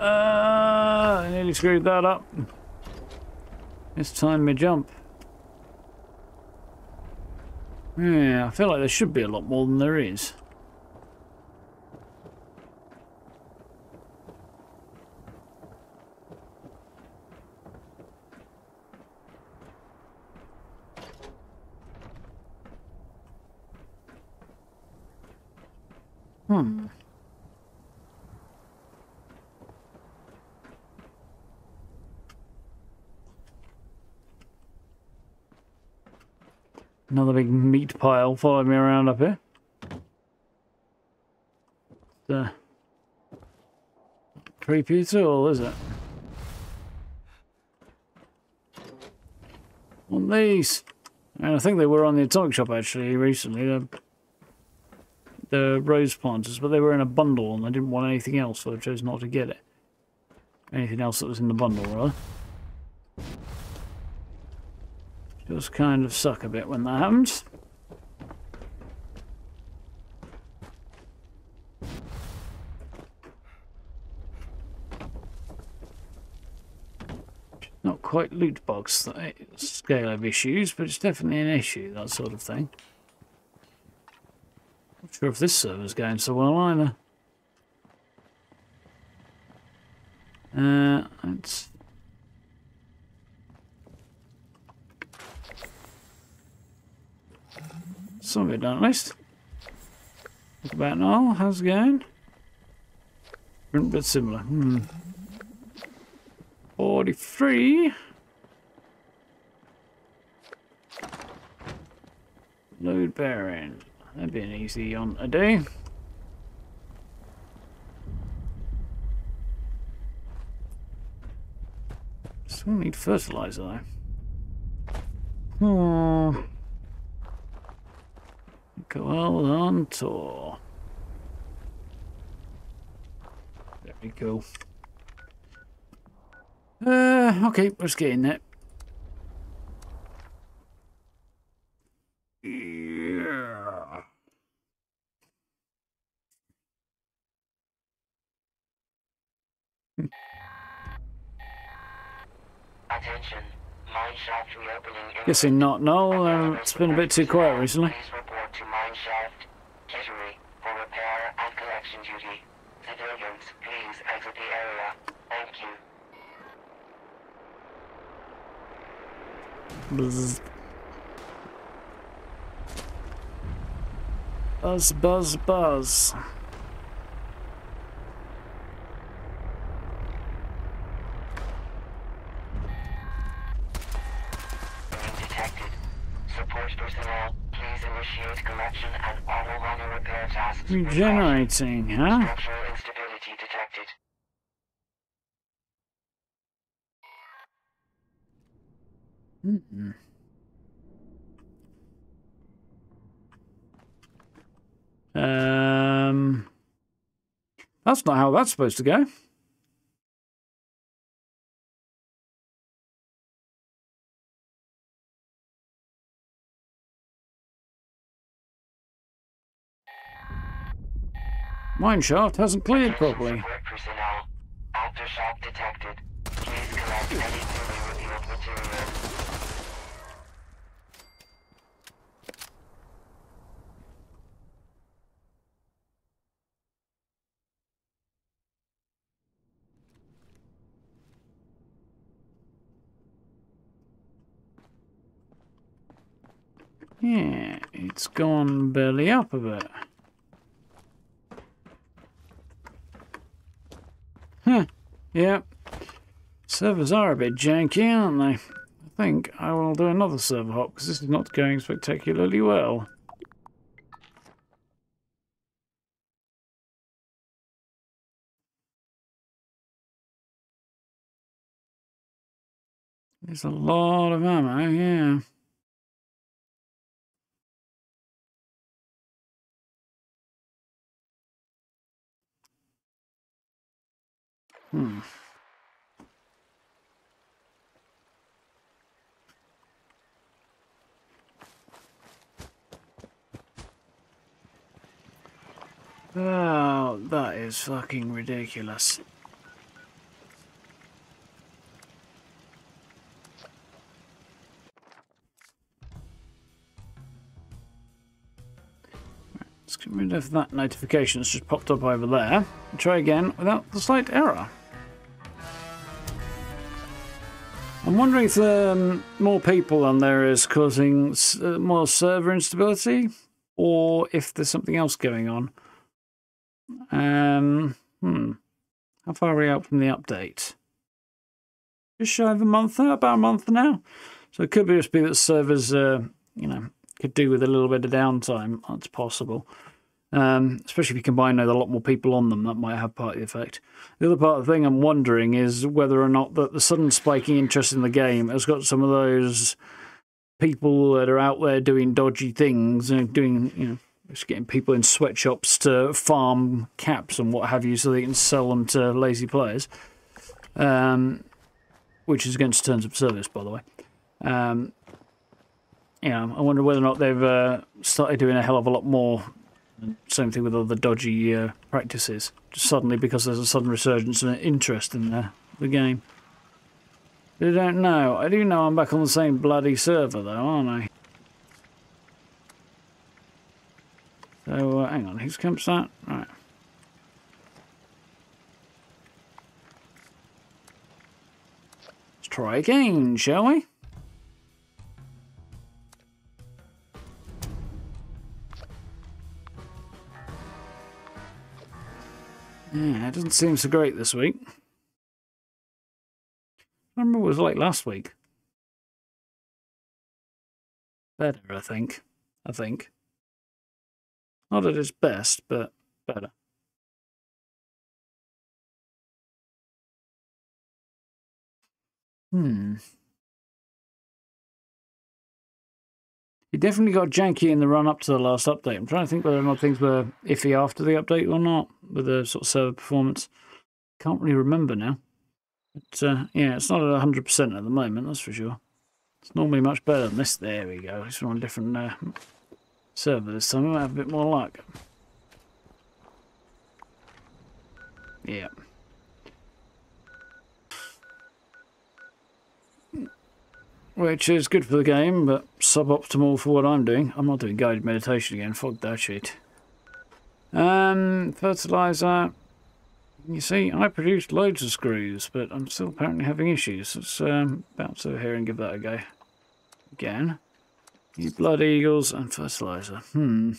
I nearly screwed that up. This time me jump. Yeah, I feel like there should be a lot more than there is. Another big meat pile following me around up here. Creepy at all, is it? On these, and I think they were on the Atomic Shop actually recently. The rose planters, but they were in a bundle, and I didn't want anything else, so I chose not to get it. Anything else that was in the bundle, rather. Does kind of suck a bit when that happens. Not quite loot box scale of issues, but it's definitely an issue, that sort of thing. Not sure if this server's going so well either. It's some of it done at least. Look about now, how's it going? Different but similar. 43. Load bearing. That'd be an easy one to do. Still need fertilizer though. Hmm. Go on tour. There we go. Okay, let's get in there. Yeah. Attention, mine shaft reopening. Guessing not. No, it's been a bit too quiet recently. To mine shaft, Treasury, for repair and collection duty. Civilians, please exit the area. Thank you. Buzz. Buzz, buzz, buzz. Regenerating, huh? Structural instability detected. Mm-hmm. That's not how that's supposed to go. Mineshaft hasn't cleared properly. Aftershock detected. Please collect any newly revealed material. Yeah, it's gone belly up a bit. Huh, yeah. Servers are a bit janky, aren't they? I think I will do another server hop, because this is not going spectacularly well. There's a lot of ammo, yeah. Hmm. Oh, that is fucking ridiculous. Right, let's get rid of that notification that's just popped up over there. Try again without the slight error. I'm wondering if more people on there is causing more server instability, or if there's something else going on. How far are we out from the update? Just shy of a month, about a month now. So it could just be that servers, you know, could do with a little bit of downtime. That's possible. Especially if you combine a lot more people on them, that might have part of the effect. The other part of the thing I'm wondering is whether or not that the sudden spiking interest in the game has got some of those people that are out there doing dodgy things and doing, you know, just getting people in sweatshops to farm caps and what have you so they can sell them to lazy players, which is against terms of service, by the way. Yeah, I wonder whether or not they've started doing a hell of a lot more. Same thing with other dodgy practices. Just suddenly, because there's a sudden resurgence and interest in the game. But I don't know. I do know I'm back on the same bloody server, though, aren't I? So, hang on. Whose camp's that? Right. Let's try again, shall we? Yeah, it doesn't seem so great this week. I remember what it was like last week. Better, I think. Not at its best, but better. It definitely got janky in the run-up to the last update. I'm trying to think whether or not things were iffy after the update or not with the sort of server performance. Can't really remember now. But, yeah, it's not at 100% at the moment, that's for sure. It's normally much better than this. There we go. It's on a different server this time. I might have a bit more luck. Yeah. Which is good for the game, but suboptimal for what I'm doing. I'm not doing guided meditation again. Fuck that shit. Fertilizer. You see, I produced loads of screws, but I'm still apparently having issues. Let's bounce over here and give that a go. Again. You blood eagles and fertilizer. Where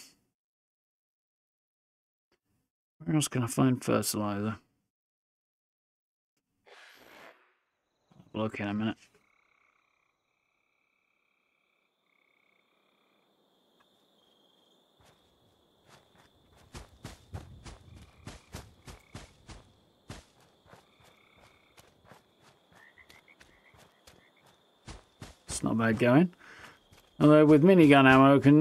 else can I find fertilizer? I'll look in a minute. Not bad going. Although with minigun ammo, the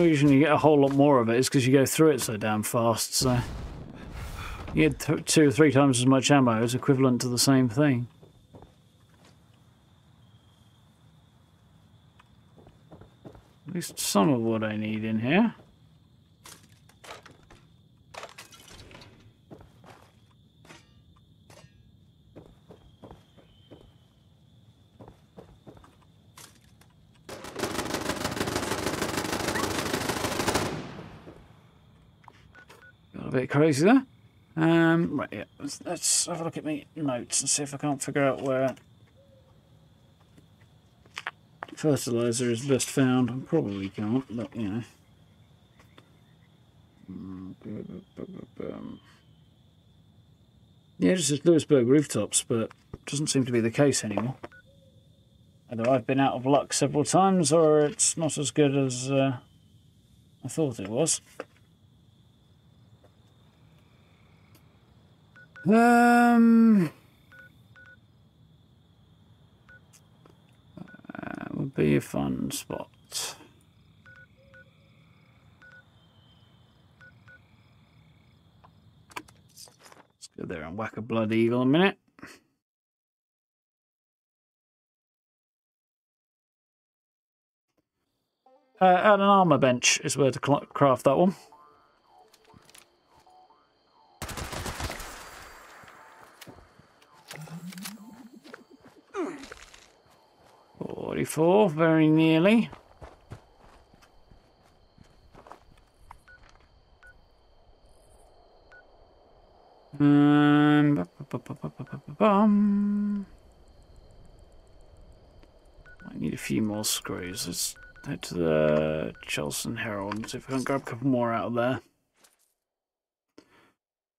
reason you get a whole lot more of it is because you go through it so damn fast. So you get 2 or 3 times as much ammo is equivalent to the same thing. At least some of what I need in here. Bit crazy there. Right, yeah. Let's have a look at my notes and see if I can't figure out where fertilizer is best found. I probably can't, but you know. Yeah, it just says Lewisburg rooftops, but it doesn't seem to be the case anymore. Either I've been out of luck several times, or it's not as good as I thought it was. That would be a fun spot. Let's go there and whack a blood eagle a minute. At an armor bench is where to craft that one. Very nearly. I need a few more screws. Let's head to the Chelson Herald and see if I can grab a couple more out of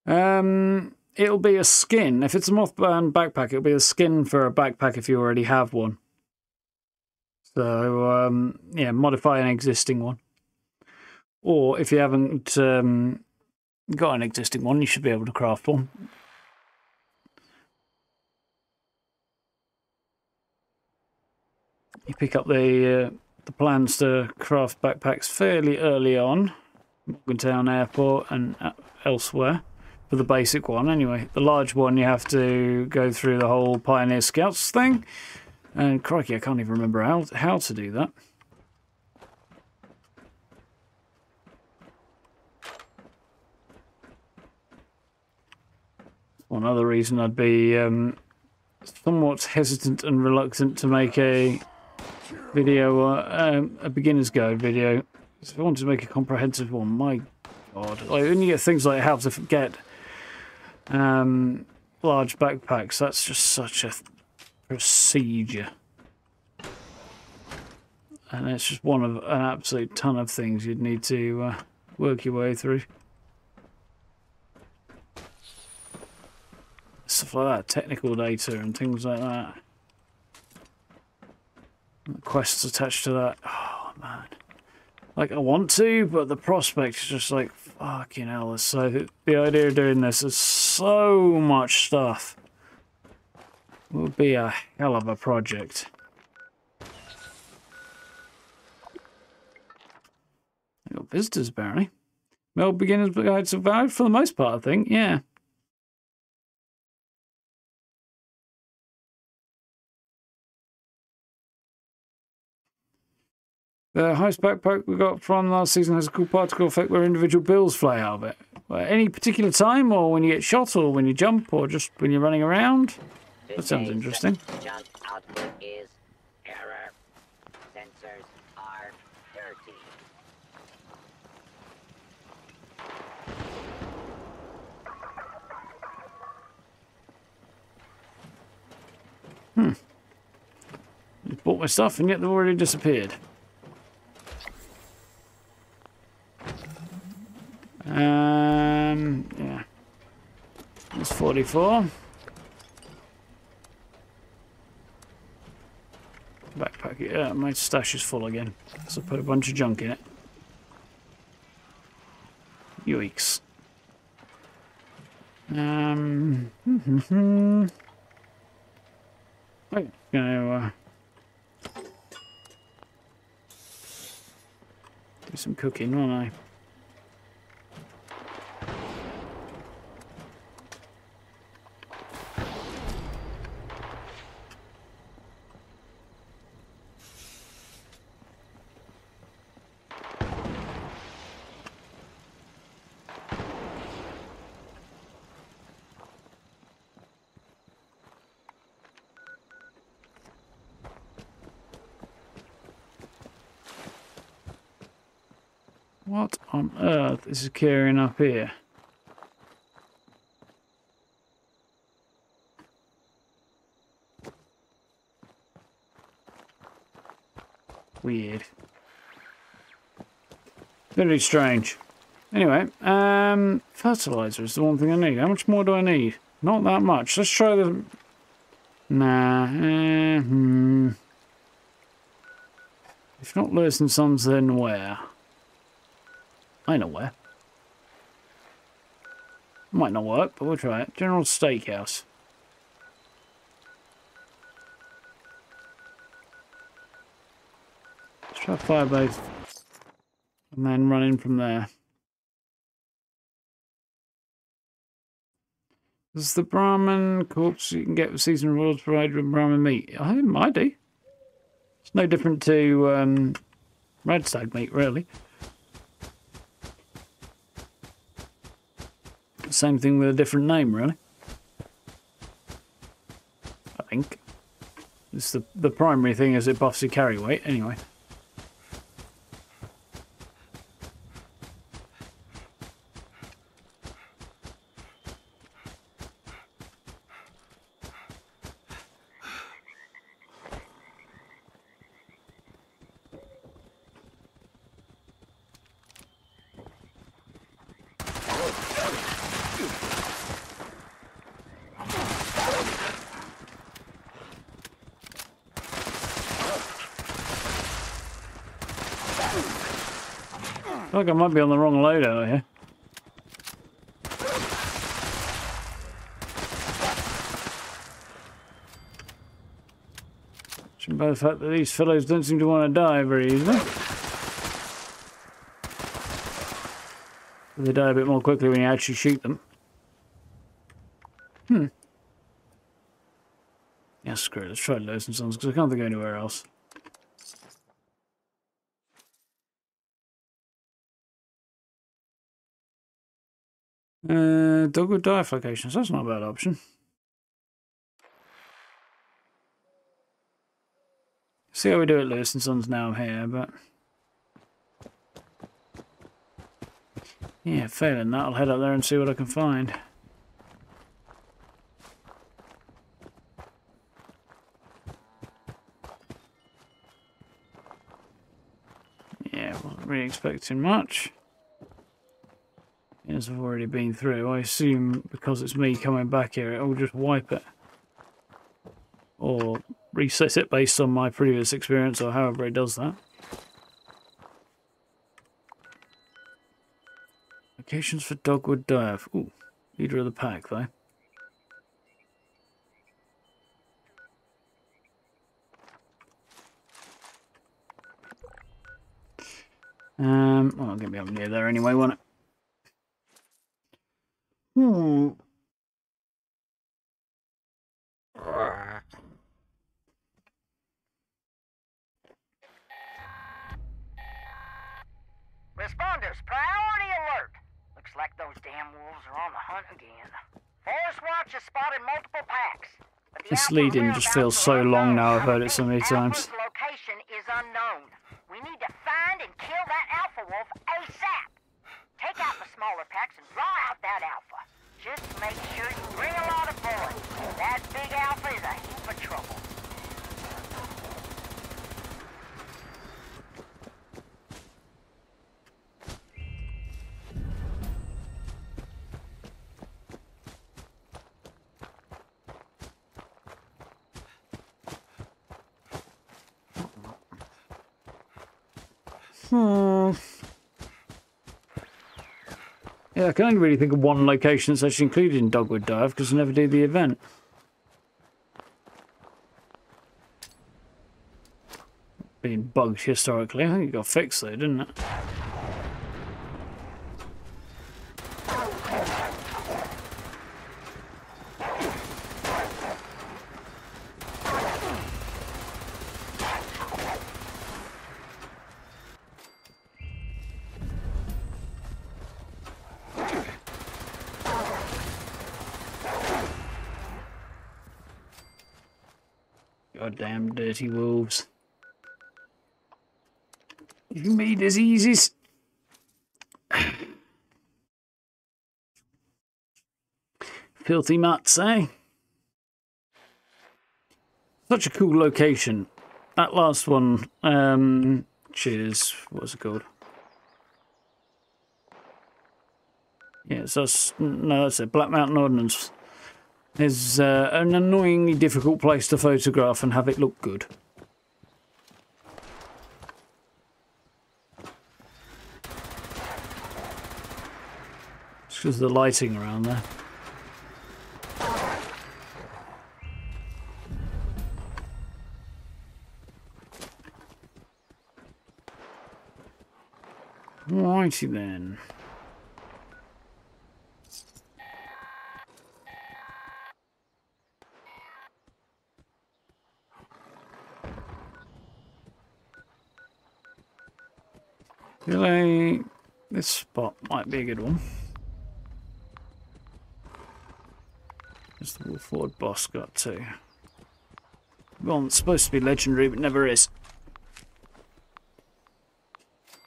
there. It'll be a skin. If it's a Mothman backpack, it'll be a skin for a backpack if you already have one. So, yeah, modify an existing one. Or if you haven't got an existing one, you should be able to craft one. You pick up the plans to craft backpacks fairly early on, Morgantown Airport and elsewhere, for the basic one anyway. The large one, you have to go through the whole Pioneer Scouts thing. And crikey, I can't even remember how to do that. One other reason I'd be somewhat hesitant and reluctant to make a video, a beginner's guide video. So if I wanted to make a comprehensive one, my god. Like, when you get things like how to get large backpacks, that's just such a procedure, and it's just one of an absolute ton of things you'd need to work your way through. Stuff like that, technical data and things like that, and the quests attached to that. Oh man, like I want to, but the prospect is just like fucking hell. So the idea of doing this is so much stuff. Would be a hell of a project. I got visitors, apparently. Well, beginners guide survived for the most part, I think. Yeah. The host backpack we got from last season has a cool particle effect where individual bills fly out of it. Well, any particular time, or when you get shot, or when you jump, or just when you're running around? That sounds interesting. Junk output is error. Sensors are dirty. Hmm. Just bought my stuff and yet they've already disappeared. Yeah. It's 44. Backpack, yeah, my stash is full again. So put a bunch of junk in it. Yoinks. Right, gonna do some cooking, won't I? What on earth is occurring up here? Weird. Very strange. Anyway, fertilizer is the one thing I need. How much more do I need? Not that much. Let's try the... Nah. If not Lewis and Sons, then where? I know where. Might not work, but we'll try it. General Steakhouse. Let's try Firebase. And then run in from there. Does the Brahmin corpse you can get with season rewards provided with Brahmin meat? I do. It's no different to red stag meat, really. Same thing with a different name, really. I think. It's the primary thing is it buffs your carry weight, anyway. I think I might be on the wrong loadout here. Judging by the fact that these fellows don't seem to want to die very easily. They die a bit more quickly when you actually shoot them. Yeah, screw it. Let's try Lewis and Sons because I can't think of anywhere else. Dogwood Dive locations, that's not a bad option. See how we do at Lewis and Sons now I'm here, but... Yeah, failing that, I'll head up there and see what I can find. Yeah, wasn't really expecting much. As I've already been through, I assume because it's me coming back here, it will just wipe it. Or reset it based on my previous experience, or however it does that. Locations for Dogwood Dive. Ooh, leader of the pack, though. Well, I'm going to be up near there anyway, won't it? Responders, priority alert! Looks like those damn wolves are on the hunt again. Forest Watch has spotted multiple packs. This lead-in just feels so long now, I've heard it so many times. Location is unknown. We need to find and kill that alpha wolf ASAP. Take out the smaller packs and draw out that alpha. Just make sure you bring a lot of bullets. That big alpha is a heap of trouble. Yeah, I can only really think of one location that's actually included in Dogwood Dive because I never do the event. Being bugged historically, I think it got fixed though, didn't it? Goddamn dirty wolves. Give me diseases. Filthy mutts, eh? Such a cool location. That last one, cheers, what's it called? Yeah, so no, that's it, Black Mountain Ordnance. Is an annoyingly difficult place to photograph and have it look good. It's because of the lighting around there. Righty then. Delay. This spot might be a good one. Where's the Wolford boss got to? One that's supposed to be legendary but never is.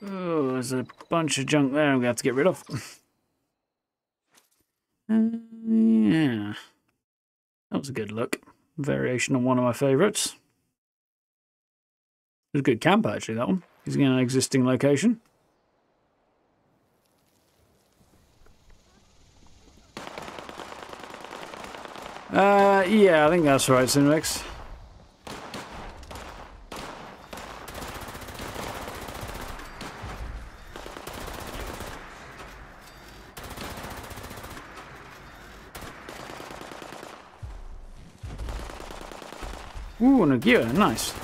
Oh, there's a bunch of junk there I'm going to have to get rid of. Yeah. That was a good look. Variation on one of my favourites. It was a good camp actually, that one. Using an existing location. Yeah, I think that's right, Cinvex. Ooh, an Aguirre, nice.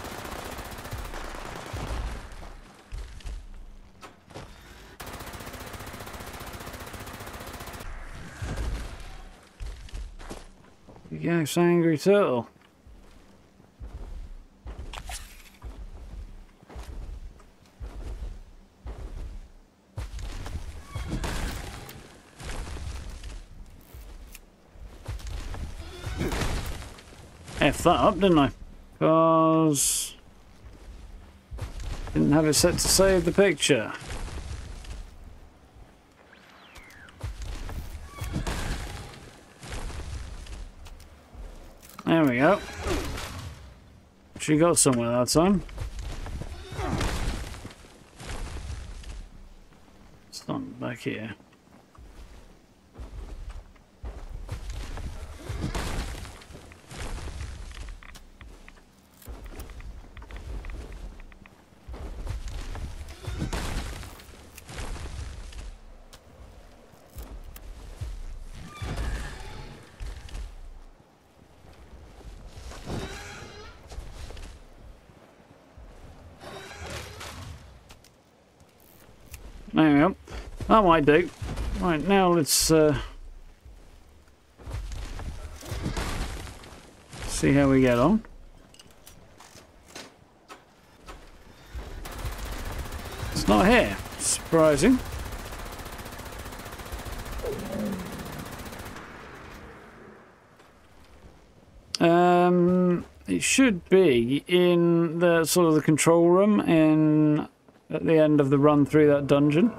Yes, angry turtle. F that up, didn't I? Because didn't have it set to save the picture. There we go. She got somewhere that time. It's not back here. There we go. That might do. Right, now let's see how we get on. It's not here. Surprising. It should be in the sort of the control room at the end of the run through that dungeon.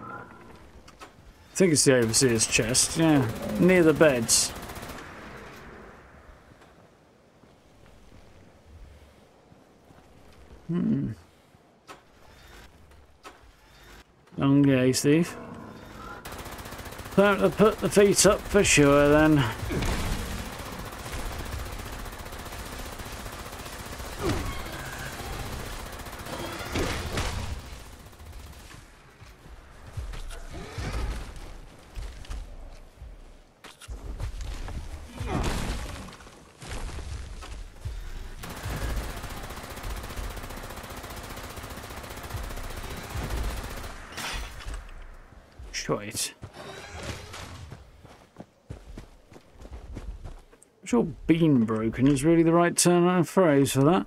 I think it's the overseer's chest, yeah, near the beds. Hmm. Okay, Steve. Time to put the feet up for sure then. Bean broken is really the right term and phrase for that.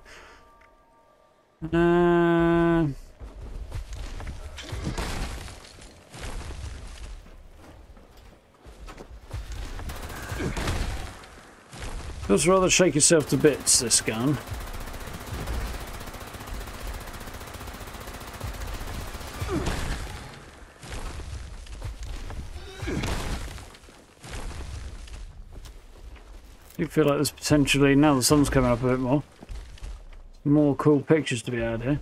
Does rather shake yourself to bits, this gun. I feel like there's potentially, now the sun's coming up a bit more cool pictures to be had here.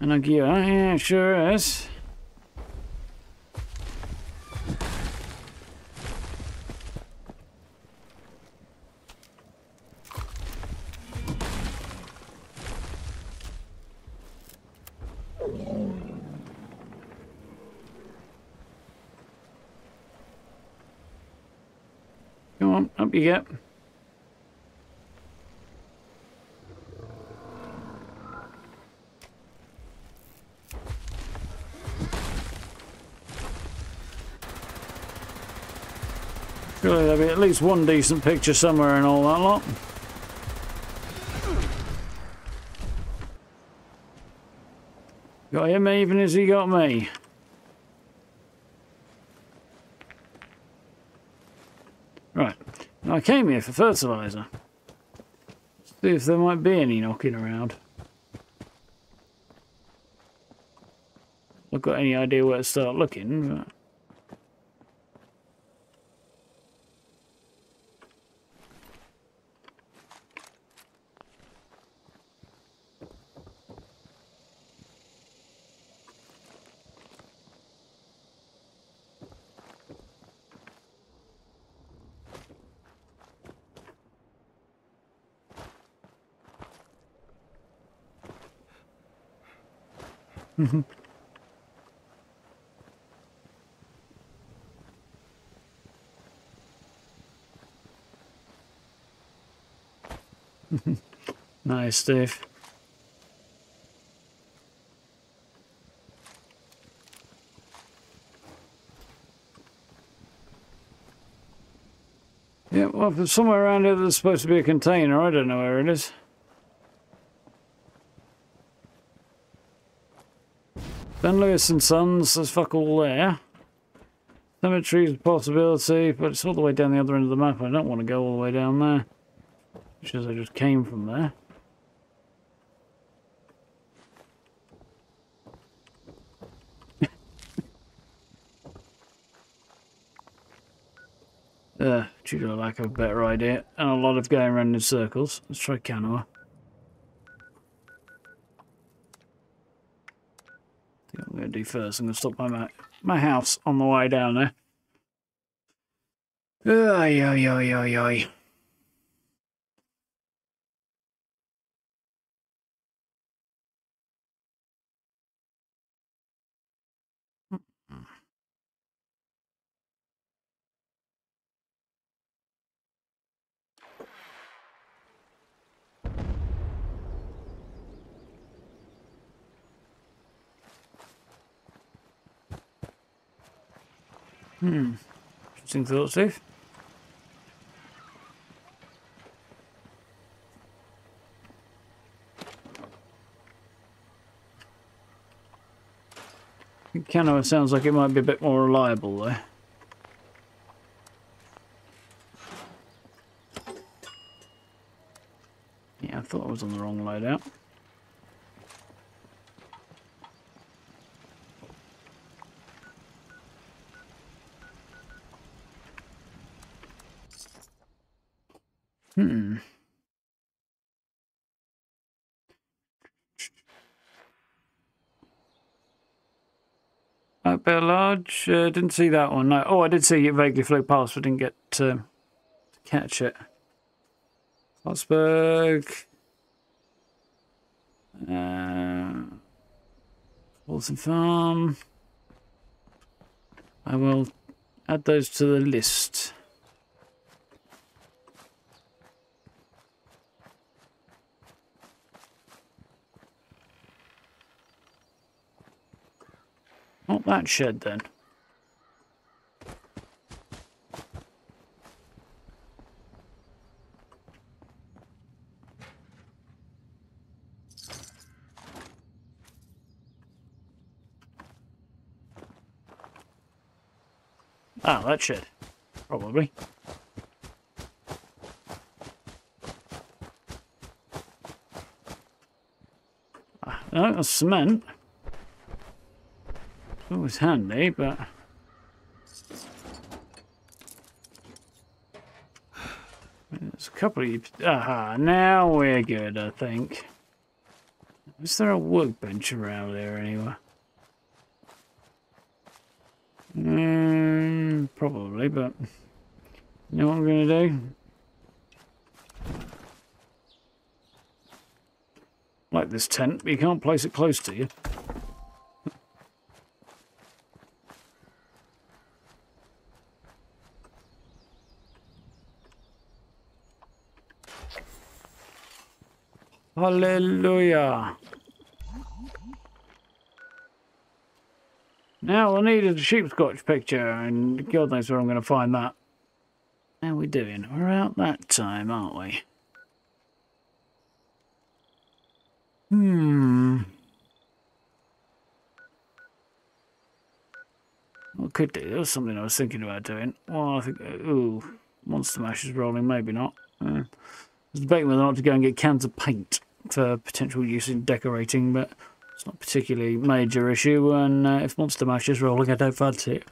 And a gear, yeah, it sure is. You get. Surely there'll be at least one decent picture somewhere and all that lot. Got him even as he got me. I came here for fertilizer. See if there might be any knocking around. I've got any idea where to start looking, but... Nice, Steve. Yeah, well, if there's somewhere around here there's supposed to be a container. I don't know where it is. Then Lewis and Sons, there's fuck all there. Cemetery's a possibility, but it's all the way down the other end of the map. I don't want to go all the way down there, which is I just came from there. Due to a lack of a better idea, and a lot of going around in circles. Let's try Canoa. I'm going to do first. I'm going to stop by my house on the way down there. Ay, ay, ay, ay, ay. Interesting thought, Steve. Cano sounds like it might be a bit more reliable though. Yeah, I thought I was on the wrong loadout. Bear Large, didn't see that one. No. Oh, I did see it vaguely flew past, but didn't get to catch it. Lewisburg. Wilson Farm. I will add those to the list. Not that shed, then. Ah, that shed. Probably. Ah, no, that's cement. Always handy, but there's a couple of you. Aha, now we're good, I think. Is there a workbench around there anywhere? Probably, but you know what I'm going to do? Like this tent, but you can't place it close to you. Hallelujah. Now we'll need a sheep scotch picture, and God knows where I'm going to find that. How are we doing? We're out that time, aren't we? What could do? There was something I was thinking about doing. Well, I think, ooh, Monster Mash is rolling, maybe not. I was debating whether or not to go and get cans of paint for potential use in decorating, but it's not a particularly major issue, and if Monster Mash is rolling, I don't fancy it.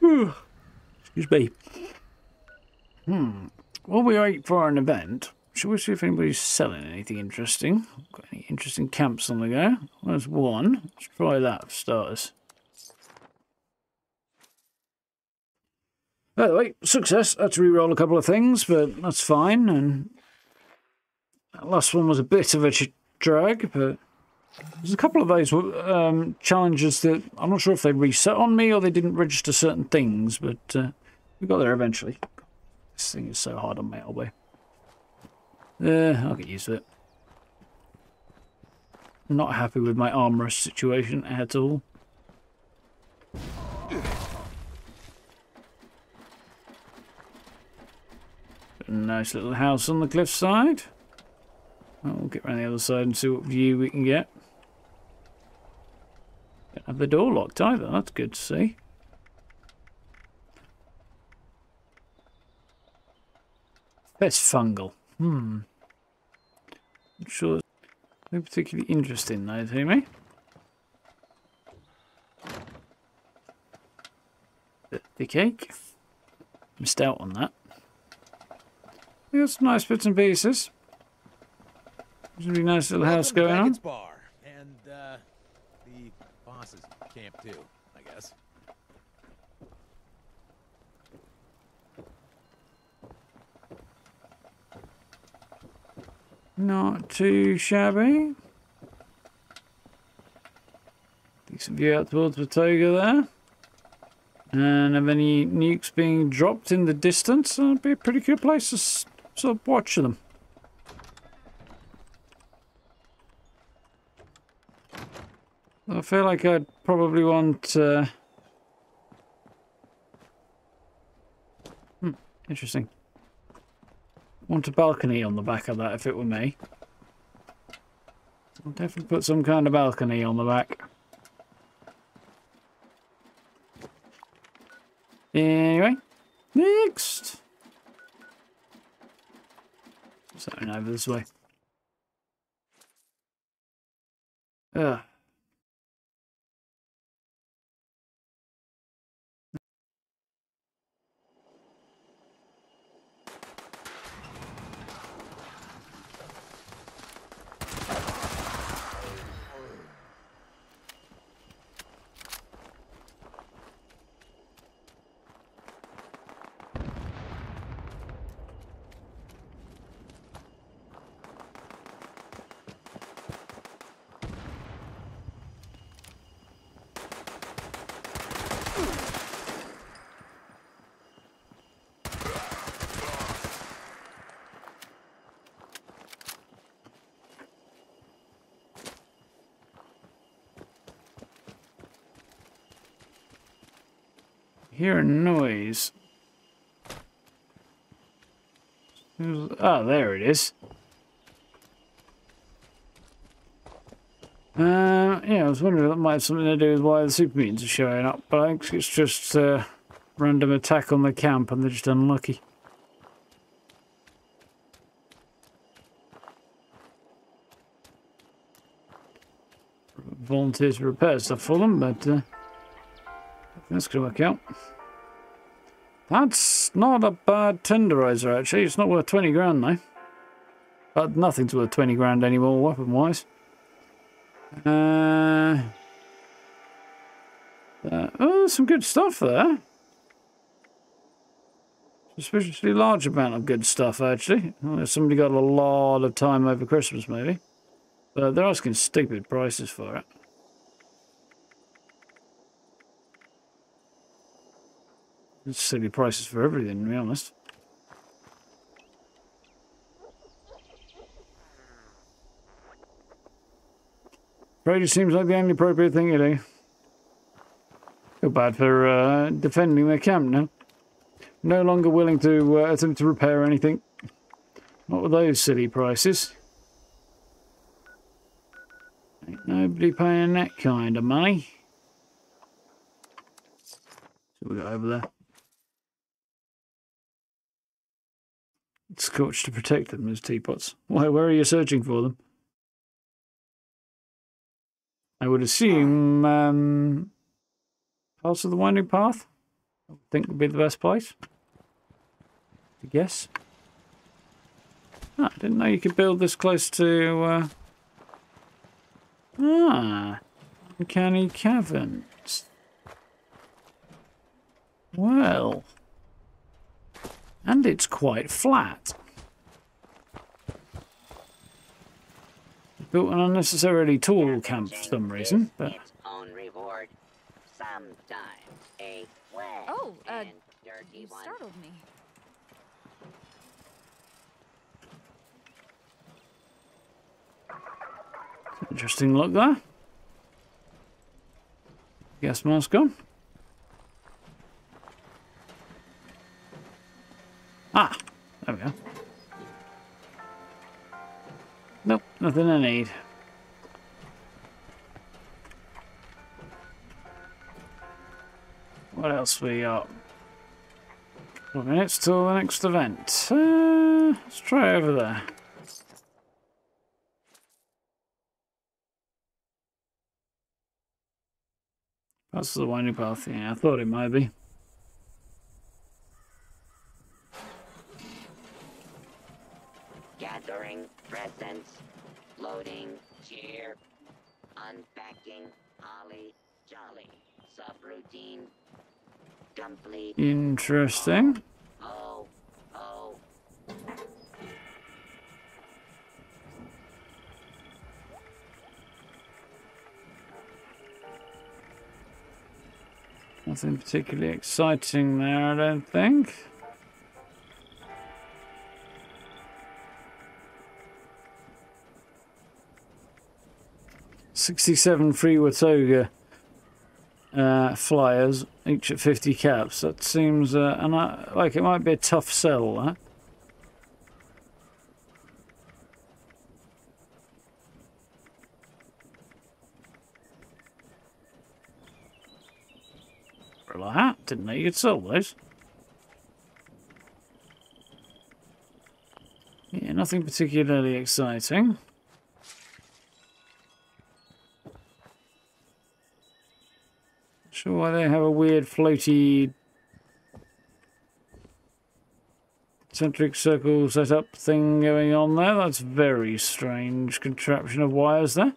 Whew. Excuse me. While we wait for an event, shall we see if anybody's selling anything interesting? Got any interesting camps on the go? There's one. Let's try that for starters. By the way, success. I had to re-roll a couple of things, but that's fine. And that last one was a bit of a drag, but there's a couple of those challenges that I'm not sure if they reset on me or they didn't register certain things, but we got there eventually. This thing is so hard on my elbow. I'll get used to it. I'm not happy with my armor situation at all. Nice little house on the cliffside. We'll get around the other side and see what view we can get. Don't have the door locked either, that's good to see. Best fungal. Not sure it's no particularly interesting though to me. The cake. Missed out on that. We got some nice bits and pieces. There's a really nice little house going on. Bar and the boss's camp too, I guess. Not too shabby. Decent view out towards Batoga there. And of any nukes being dropped in the distance, that'd be a pretty good place to sort of watch them. I feel like I'd probably want Interesting. Want a balcony on the back of that if it were me. I'll definitely put some kind of balcony on the back. Anyway, next. Something over this way. Ugh. Hear a noise. Oh, there it is. Yeah, I was wondering if that might have something to do with why the super mutants are showing up, but I think it's just a random attack on the camp and they're just unlucky. Volunteers to repair stuff for them, but... that's going to work out. That's not a bad tenderizer, actually. It's not worth 20 grand, though. But nothing's worth 20 grand anymore, weapon-wise. Oh, some good stuff there. Suspiciously large amount of good stuff, actually. Well, somebody got a lot of time over Christmas, maybe. But they're asking stupid prices for it. It's silly prices for everything, to be honest. Trade just seems like the only appropriate thing to do. Feel bad for defending their camp now. No longer willing to attempt to repair anything. Not with those silly prices. Ain't nobody paying that kind of money. So we got over there. Scorched to protect them, those teapots. Why, where are you searching for them? I would assume parts of the Winding Path, I think would be the best place to guess. Ah, I didn't know you could build this close to Uncanny Caverns. Well. And it's quite flat. Built an unnecessarily tall camp for some reason, but its own reward sometimes. A way. Oh, you startled me. Interesting look there. Gas mask on. Ah, there we go. Nope, nothing I need. What else we got? 4 minutes till the next event. Let's try over there. That's the winding path. Yeah, I thought it might be. Gathering presents, loading, cheer, unpacking, holly, jolly, subroutine, complete. Interesting. Nothing particularly exciting there, I don't think. flyers, each at 50 caps. That seems, like it might be a tough sell, huh? Like that, didn't they? You could sell those. Yeah, nothing particularly exciting. Sure why they have a weird floaty concentric circle setup thing going on there. That's very strange contraption of wires there.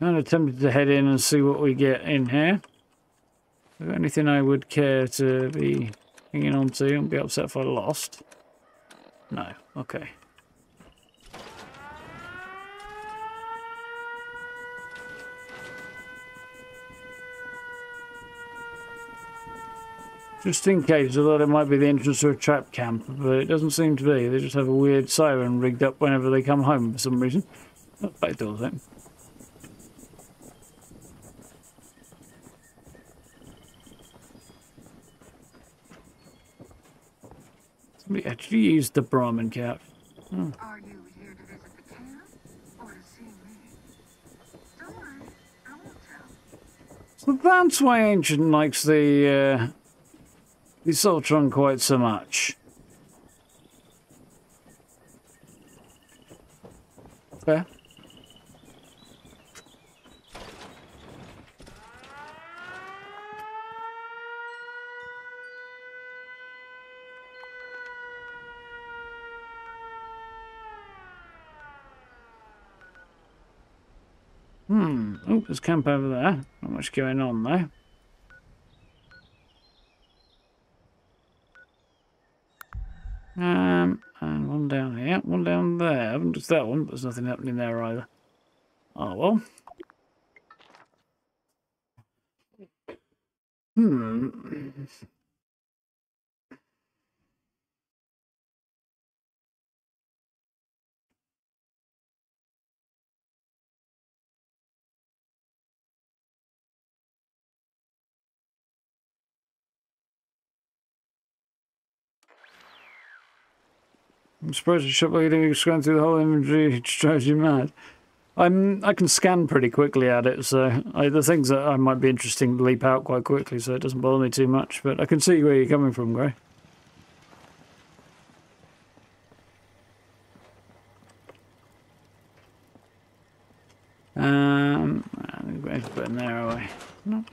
I'm tempted to head in and see what we get in here. Is there anything I would care to be hanging on to and be upset if I lost? No. Okay. Just in case, I thought it might be the entrance to a trap camp, but it doesn't seem to be. They just have a weird siren rigged up whenever they come home for some reason. Oh, back doors then. We actually used the Brahmin cap. Oh. Are you here to visit the camp or to see me? Don't worry, I won't tell. So that's why Ancient likes the Soltron quite so much. Fair. Oh, there's camp over there. Not much going on there. And one down here, one down there. I haven't just that one, but there's nothing happening there either. Oh well. I'm surprised a shop like you scan through the whole inventory, it drives you mad. I can scan pretty quickly at it, so the things that I might be interesting leap out quite quickly, so it doesn't bother me too much. But I can see where you're coming from, Gray. I'm going to put an arrow away. No.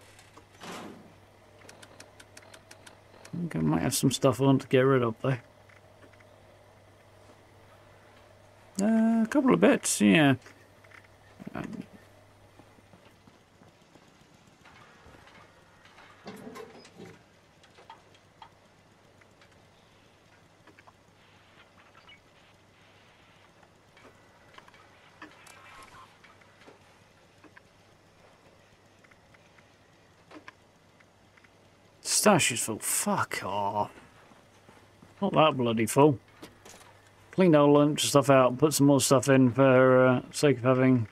I think I might have some stuff I want to get rid of, though. A couple of bits, yeah. Stash is full. Fuck off. Not that bloody full. Clean the whole bunch of stuff out and put some more stuff in for sake of having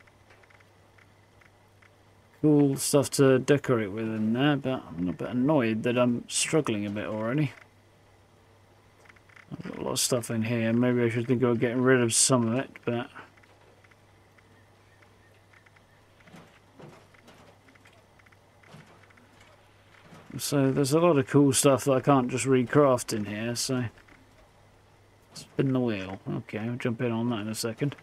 cool stuff to decorate with in there, but I'm a bit annoyed that I'm struggling a bit already. I've got a lot of stuff in here, maybe I should think about getting rid of some of it, but... So there's a lot of cool stuff that I can't just recraft in here, so... Spin the wheel. Okay, I'll jump in on that in a second.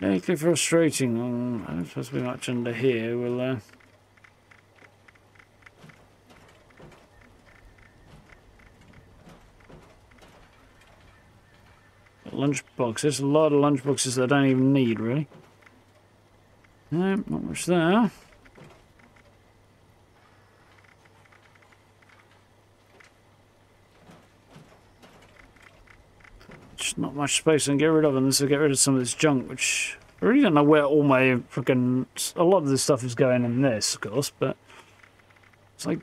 Particularly frustrating. I don't supposed to be much under here. We'll lunch boxes. A lot of lunch boxes that I don't even need, really. No, not much there. Just not much space and get rid of them. This will get rid of some of this junk, which I really don't know where all my freaking... A lot of this stuff is going in this, of course, but it's like...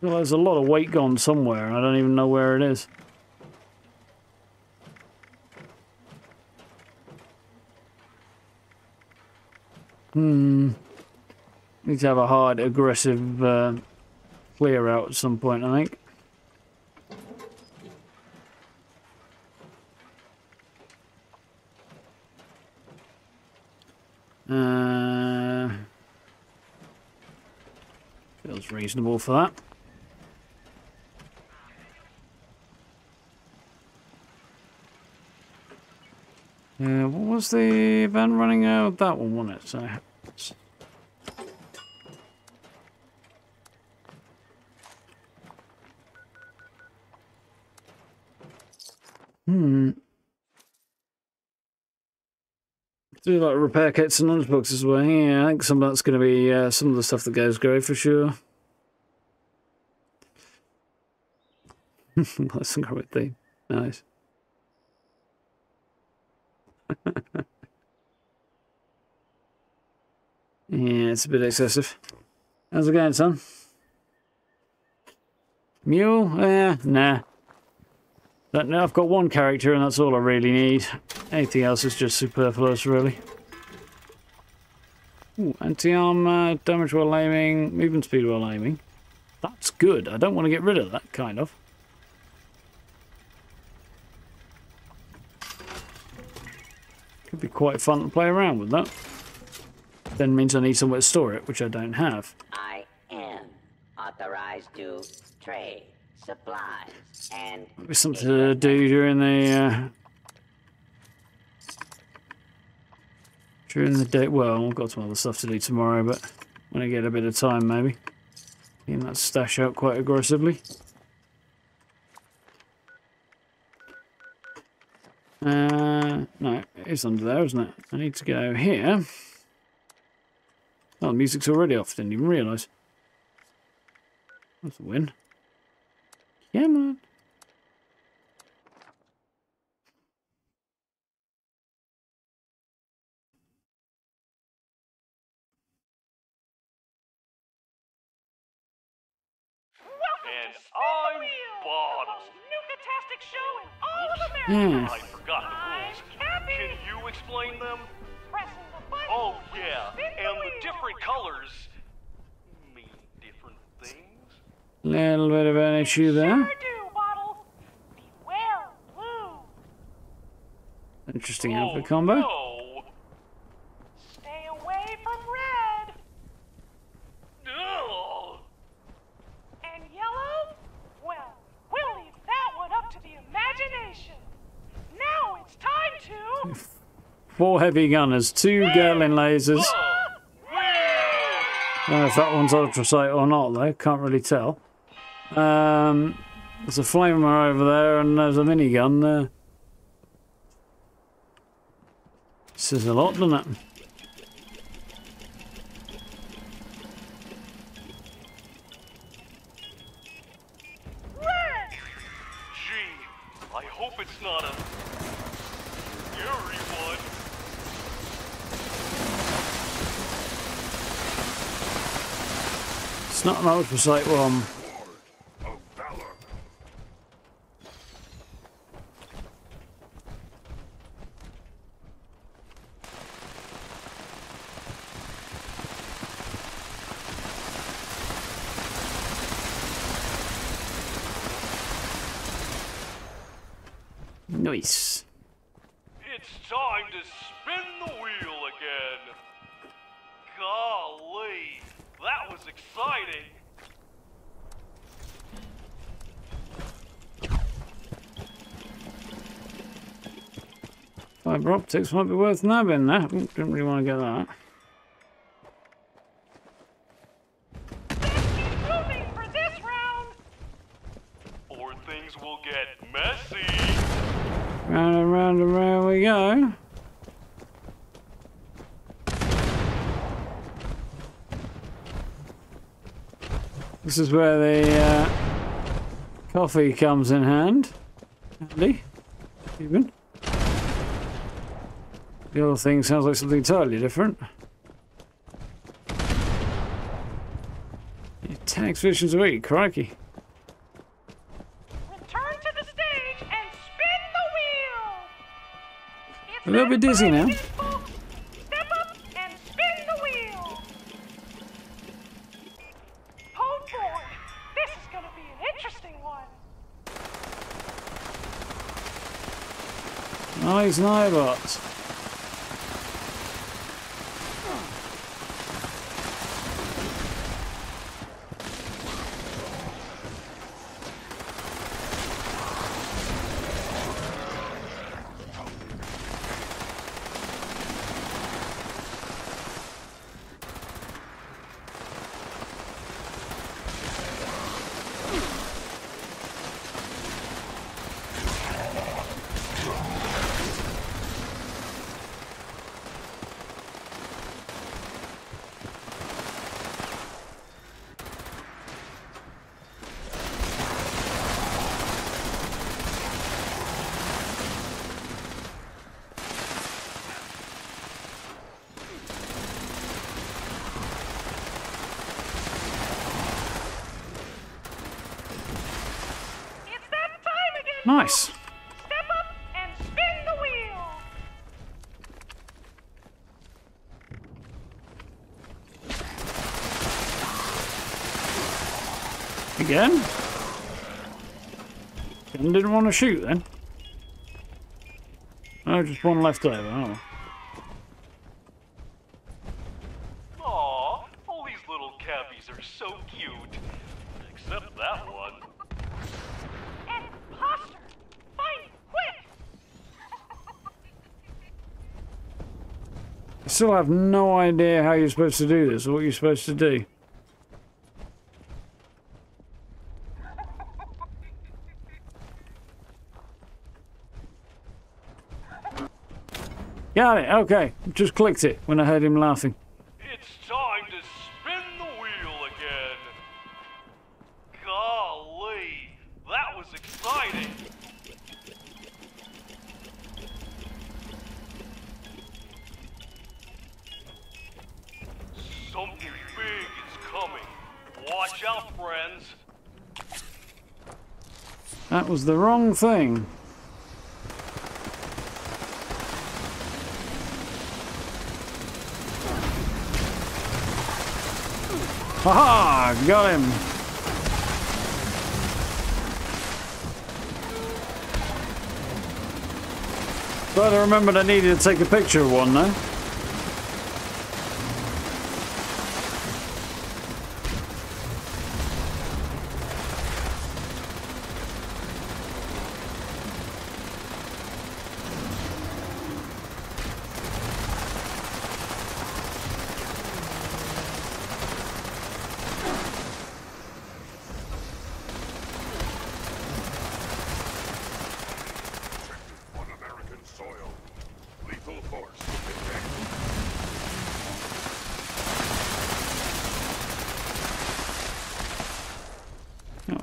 Well, there's a lot of weight gone somewhere, and I don't even know where it is. Need to have a hard, aggressive clear out at some point, I think. Feels reasonable for that. What was the van running out? That one, wasn't it? So, do like repair kits and lunchboxes as well. Yeah, I think some of that's going to be some of the stuff that goes grey for sure. That's a great thing. Nice. Yeah, it's a bit excessive. How's it going, son? Mule? Yeah, nah. But now I've got one character and that's all I really need. Anything else is just superfluous, really. Ooh, anti-armor, damage while aiming, movement speed while aiming. That's good. I don't want to get rid of that, kind of. Could be quite fun to play around with that. Then means I need somewhere to store it, which I don't have. I am authorized to trade supplies and... Maybe something to do during the day. Well, I've got some other stuff to do tomorrow, but when I get a bit of time, maybe. Getting that stash out quite aggressively. No, it's under there, isn't it? I need to go here. Oh, the music's already off. Didn't even realise. That's a win. Yeah, man. Welcome to the most nukatastic show in all of America. Yes. Can you explain them? Press the button. Oh, yeah. And the different colors mean different things. Little bit of an issue there. Sure do, Waddle. Beware, blue. Interesting outfit combo. No. Stay away from red. Ugh. And yellow? Well, we'll leave that one up to the imagination. Now it's time to... 4 heavy gunners, 2 Gatling lasers. I don't know if that one's ultrasight or not, though. Can't really tell. There's a flamer over there, and there's a minigun there. Says a lot, doesn't it? Gee, I hope it's not a... It's not an ultrasight one. Nice. It's time to spin the wheel again. Golly. That was exciting! Fiber optics might be worth nabbing there. Didn't really want to get that. Or things will get messy! Round and round we go. This is where the coffee comes in handy. even. The other thing sounds like something entirely different. It attacks visions away, crikey. Return to the stage and spin the wheel. I'm a little bit dizzy now. Nice nibot. Nice. Step up and spin the wheel. Again? And didn't want to shoot then. Oh, just one left over. Oh. I still have no idea how you're supposed to do this or what you're supposed to do. Got it, okay. Just clicked it when I heard him laughing. It's time to spin the wheel again. Golly, that was exciting. Something big is coming. Watch out, friends. That was the wrong thing. Haha! Got him. But I remembered I needed to take a picture of one though.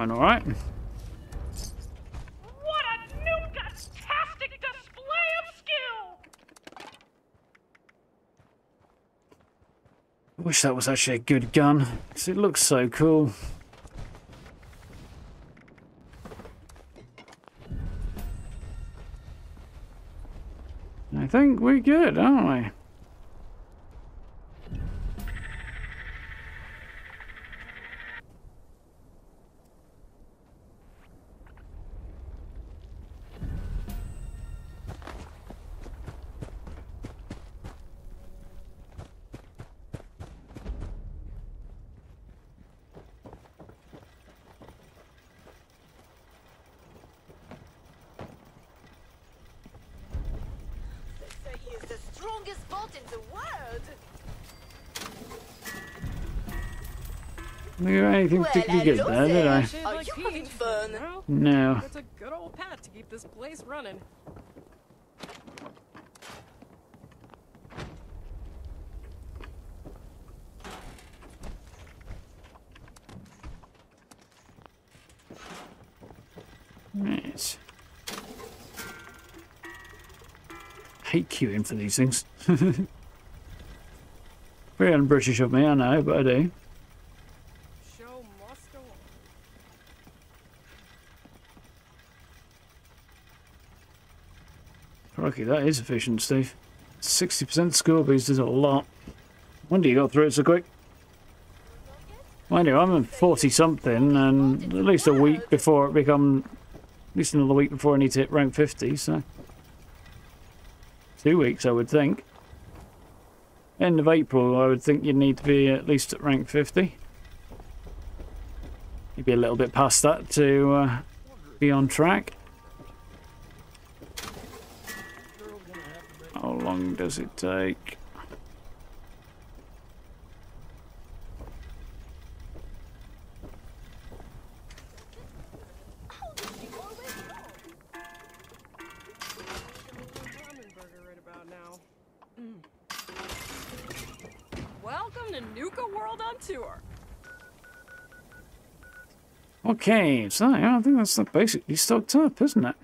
Alright. What a Nuka-tastic display of skill! I wish that was actually a good gun, because it looks so cool. I think we're good, aren't we? Didn't get there, did I? Are you having fun? No. It's a good old pat to keep this place running. Nice. hate queuing for these things. Very un-British of me, I know, but I do. Crikey, that is efficient, Steve. 60% Scorchbeast is a lot. Wonder you got through it so quick. Mind you, I'm in 40-something, and at least a week before it become... At least another week before I need to hit rank 50, so... 2 weeks, I would think. End of April, I would think you'd need to be at least at rank 50. Maybe a little bit past that to be on track. How long does it take? Okay, so I think that's basically stocked up, isn't it?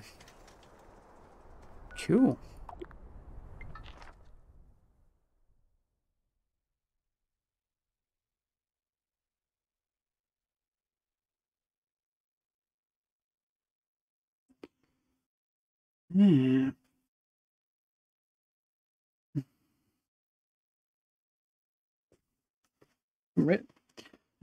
Cool. Yeah. Right.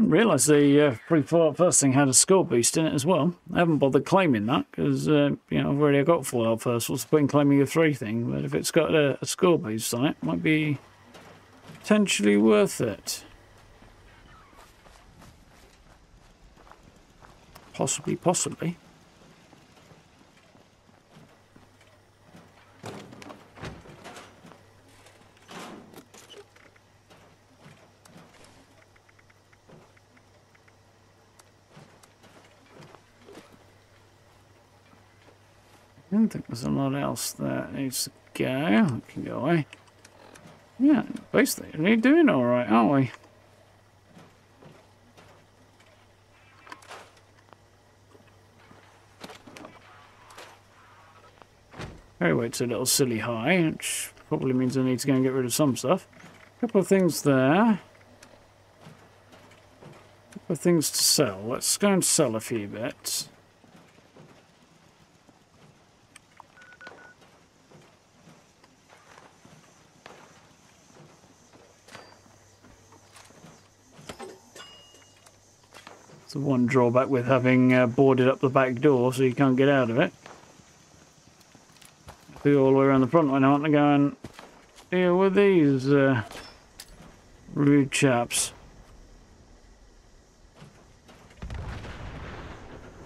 I didn't realise the Fallout First thing had a Scorchbeast in it as well. I haven't bothered claiming that because you know, I've already got Fallout First. What's the point in claiming a 3 thing? But if it's got a Scorchbeast on it, it might be potentially worth it. Possibly, possibly. I don't think there's a lot else that needs to go. We can go away. Yeah, basically, we're doing all right, aren't we? Anyway, well, it's a little silly high, which probably means I need to go and get rid of some stuff. A couple of things there. A couple of things to sell. Let's go and sell a few bits. It's the one drawback with having boarded up the back door, so you can't get out of it. I'll be all the way around the front when I want to go and deal with these rude chaps.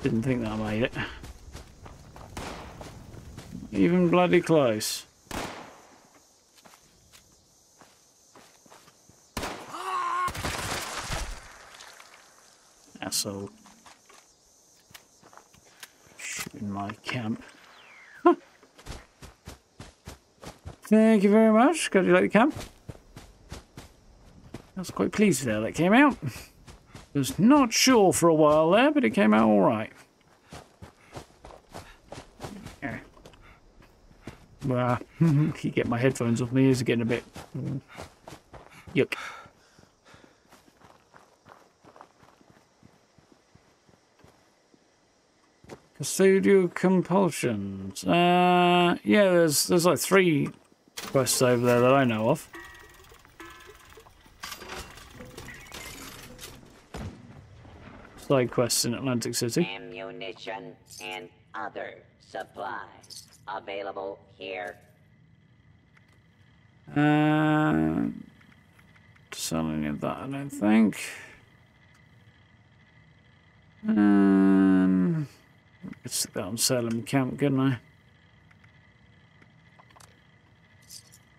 Didn't think that I made it. Even bloody close. So, in my camp. Huh. Thank you very much. Glad you like the camp. I was quite pleased with how that came out. Was not sure for a while there, but it came out all right. Yeah. Well, you get my headphones off. My ears are getting a bit yuck. Studio compulsions. Yeah, there's like 3 quests over there that I know of. Side quests in Atlantic City. Ammunition and other supplies available here. Sell any of that, I don't think. I could stick that on Salem Camp, couldn't I?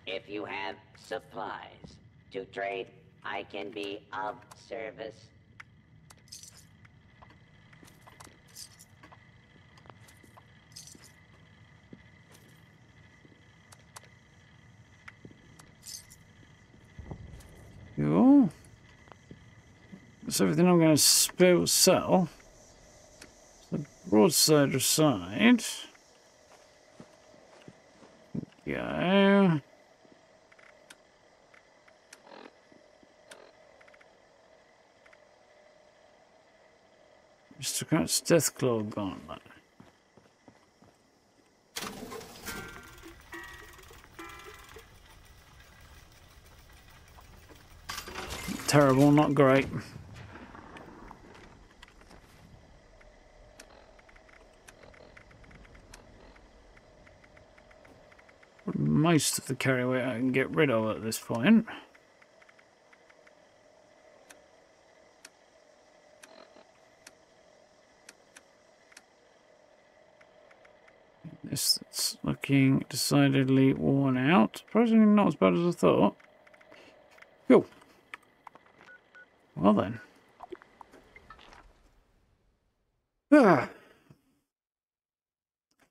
If you have supplies to trade, I can be of service. Cool. That's everything I'm going to sell. Broadside aside, go. Mr. Crouch's Deathclaw Gauntlet. Terrible, not great. Most of the carry weight I can get rid of at this point. This is looking decidedly worn out. Surprisingly not as bad as I thought. Cool. Well then. Ah.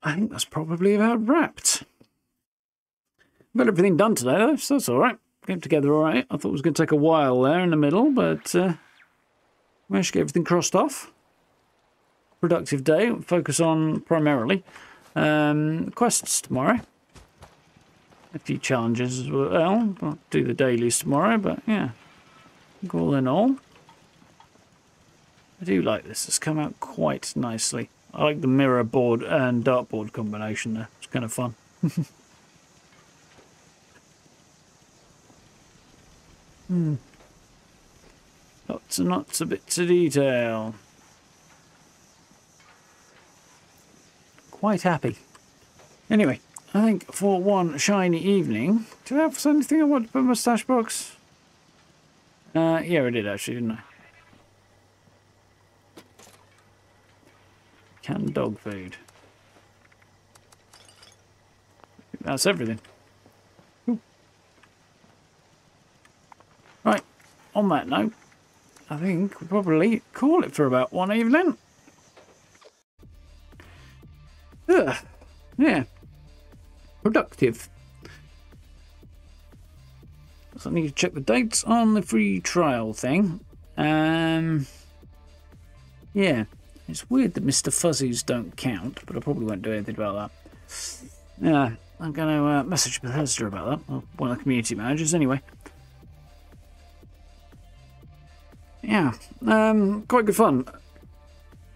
I think that's probably about wrapped. Got everything done today though, so that's alright. Came together alright. I thought it was going to take a while there in the middle, but managed to get everything crossed off. Productive day, focus on primarily quests tomorrow. A few challenges as well. I'll do the dailies tomorrow, but yeah. All in all, I do like this. It's come out quite nicely. I like the mirror board and dartboard combination there. It's kind of fun. Lots and lots of bits of detail. Quite happy. Anyway, I think for one shiny evening... Did I have anything I want to put in my stash box? Yeah, I did actually, didn't I? Canned dog food. That's everything. Ooh. Right, on that note, I think we'll probably call it for about one evening. Ugh. Yeah. Productive. So I need to check the dates on the free trial thing. Yeah, it's weird that Mr. Fuzzies don't count, but I probably won't do anything about that. Yeah, I'm going to message Bethesda about that, or one of the community managers anyway. Yeah, quite good fun.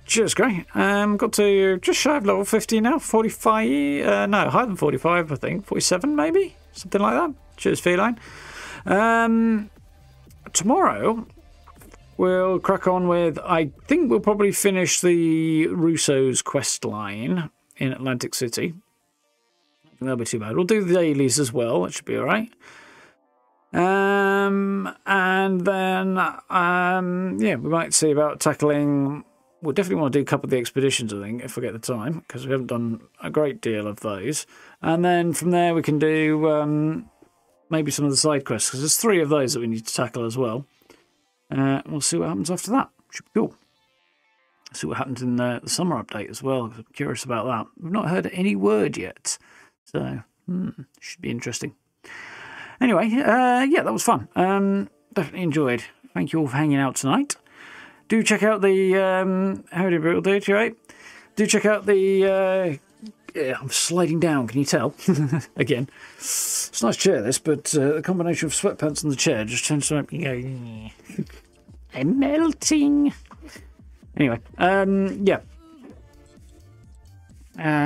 Cheers, Grey. Got to just shy of level 50 now, 45, no, higher than 45 I think, 47 maybe, something like that. Cheers, Feline. Tomorrow we'll crack on with, I think we'll probably finish the Russo's quest line in Atlantic City. That'll be too bad. We'll do the dailies as well. That should be all right. And then yeah, we might see about tackling. We'll definitely want to do a couple of the expeditions, I think, if we get the time, because we haven't done a great deal of those. And then from there we can do maybe some of the side quests, because there's 3 of those that we need to tackle as well. We'll see what happens after that. Should be cool. See what happens in the summer update as well, because I'm curious about that. We've not heard any word yet, so should be interesting. Anyway, yeah, that was fun. Definitely enjoyed. Thank you all for hanging out tonight. Do check out the... Howdy, Brutal Dude, you right? Do check out the... Yeah, I'm sliding down, can you tell? Again. It's a nice chair, this, but the combination of sweatpants and the chair just tends to make me go... I'm melting! Anyway, yeah.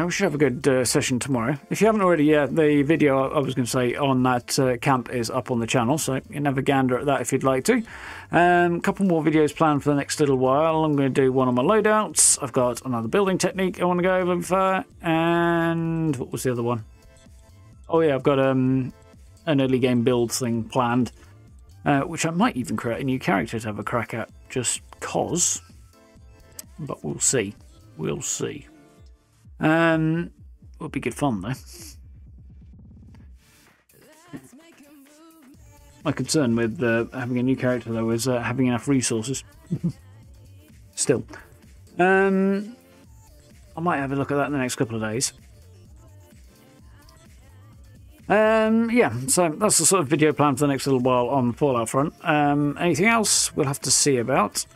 We should have a good session tomorrow. If you haven't already, yeah, the video I was going to say on that camp is up on the channel, so you can have a gander at that if you'd like to. Couple more videos planned for the next little while. I'm going to do one on my loadouts. I've got another building technique I want to go over for, and what was the other one? Oh yeah, I've got an early game build thing planned, which I might even create a new character to have a crack at, just cause. But we'll see. We'll see. Would be good fun though. My concern with having a new character though is having enough resources. Still, I might have a look at that in the next couple of days. Yeah, so that's the sort of video plan for the next little while on the Fallout front. Anything else we'll have to see about.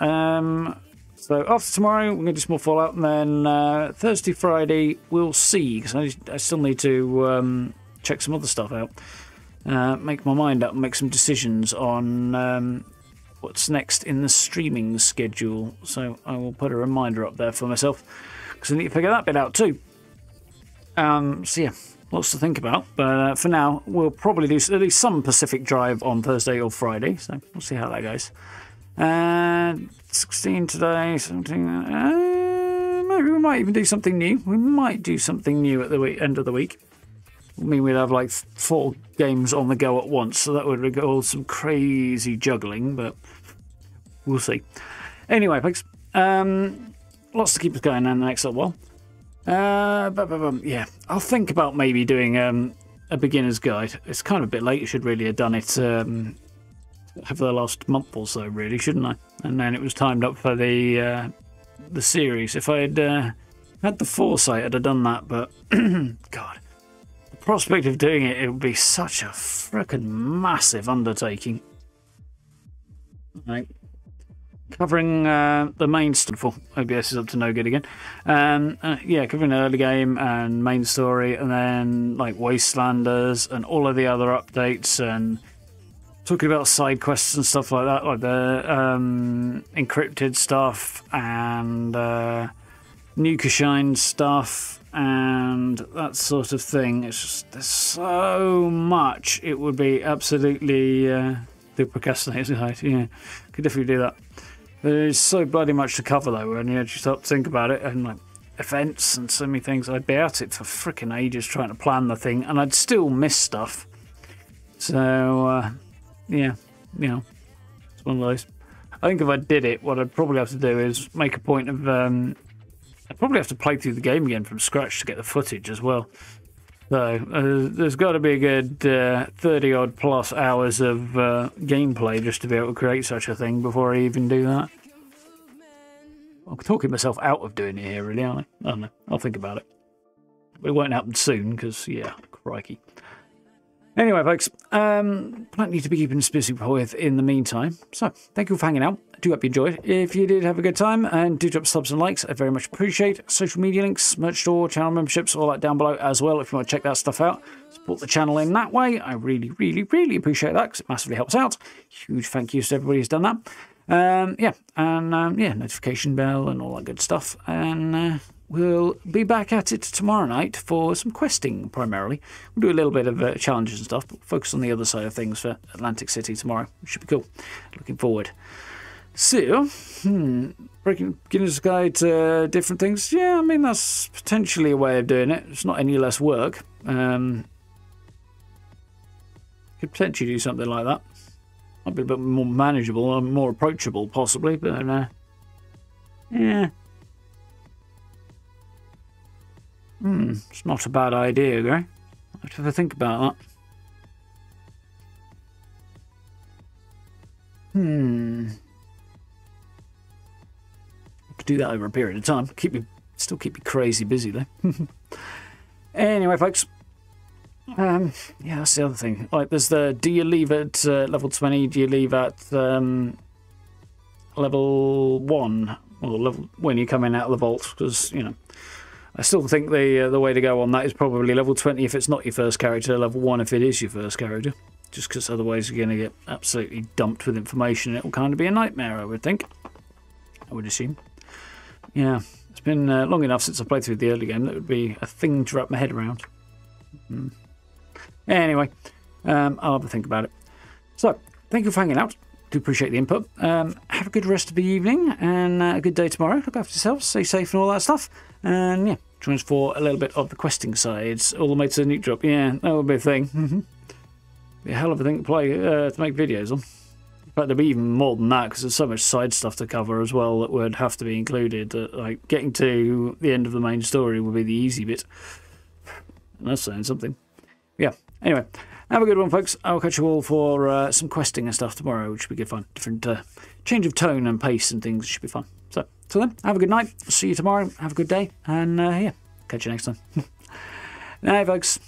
So after tomorrow, we're going to do some more Fallout, and then Thursday, Friday, we'll see, because I still need to check some other stuff out, make my mind up, make some decisions on what's next in the streaming schedule. So I will put a reminder up there for myself, because I need to figure that bit out too. So yeah, lots to think about, but for now we'll probably do at least some Pacific Drive on Thursday or Friday, so we'll see how that goes. 16 today, something. Maybe we might even do something new. We might do something new at the end of the week. I mean, we'd have like 4 games on the go at once, so that would require some crazy juggling, but we'll see. Anyway, folks, lots to keep us going in the next little while. Yeah, I'll think about maybe doing a beginner's guide. It's kind of a bit late. I should really have done it over the last month or so, really, shouldn't I? And then it was timed up for the series. If I had had the foresight, I'd have done that, but God, the prospect of doing it, it would be such a frickin' massive undertaking. Right. Covering the main story. OBS is up to no good again. Yeah, covering the early game and main story, and then like Wastelanders and all of the other updates, and talking about side quests and stuff like that, like the encrypted stuff and Nuka-Shine stuff and that sort of thing. It's just, there's so much. It would be absolutely the procrastinating height. Yeah, could definitely do that. There's so bloody much to cover though, and you know, just start to think about it, and like events and so many things. I'd be at it for freaking ages trying to plan the thing, and I'd still miss stuff. So. Yeah, you know, it's one of those. I think if I did it, what I'd probably have to do is make a point of... I'd probably have to play through the game again from scratch to get the footage as well. So there's got to be a good 30-odd plus hours of gameplay just to be able to create such a thing before I even do that. I'm talking myself out of doing it here, really, aren't I? I don't know. I'll think about it. But it won't happen soon, because, yeah, crikey. Anyway, folks, plenty to be keeping us busy with in the meantime. So, thank you for hanging out. I do hope you enjoyed. If you did, have a good time, and do drop subs and likes. I very much appreciate. Social media links, merch store, channel memberships, all that down below as well if you want to check that stuff out. Support the channel in that way. I really, really, really appreciate that, because it massively helps out. Huge thank yous to everybody who's done that. Yeah, and yeah, notification bell and all that good stuff. And... we'll be back at it tomorrow night for some questing, primarily. We'll do a little bit of challenges and stuff, but we'll focus on the other side of things for Atlantic City tomorrow. It should be cool. Looking forward. So, beginner's guide to different things. Yeah, I mean, that's potentially a way of doing it. It's not any less work. Could potentially do something like that. Might be a bit more manageable and more approachable, possibly, but yeah. It's not a bad idea, though. I'll have to think about that. Have to do that over a period of time. Still keep you crazy busy, though. Anyway, folks. Yeah, that's the other thing. Like, there's the do you leave at level 20? Do you leave at level 1? Or level when you come in out of the vault? Because you know. I still think the way to go on that is probably level 20 if it's not your first character, level 1 if it is your first character, just because otherwise you're going to get absolutely dumped with information and it will kind of be a nightmare, I would think. I would assume. Yeah, it's been long enough since I played through the early game. That would be a thing to wrap my head around. Anyway, I'll have a think about it. So, thank you for hanging out. Do appreciate the input. Have a good rest of the evening and a good day tomorrow. Look after yourselves, stay safe and all that stuff. And yeah, join us for a little bit of the questing sides. All the mates of the nuke drop. Yeah, that would be a thing. Be a hell of a thing to play to make videos on. In fact, there'd be even more than that because there's so much side stuff to cover as well that would have to be included. Like getting to the end of the main story would be the easy bit. And that's saying something. Yeah. Anyway. Have a good one, folks. I'll catch you all for some questing and stuff tomorrow, which should be good fun. Different change of tone and pace and things should be fun. So, till then, have a good night. See you tomorrow. Have a good day. And, yeah, catch you next time. Night, folks.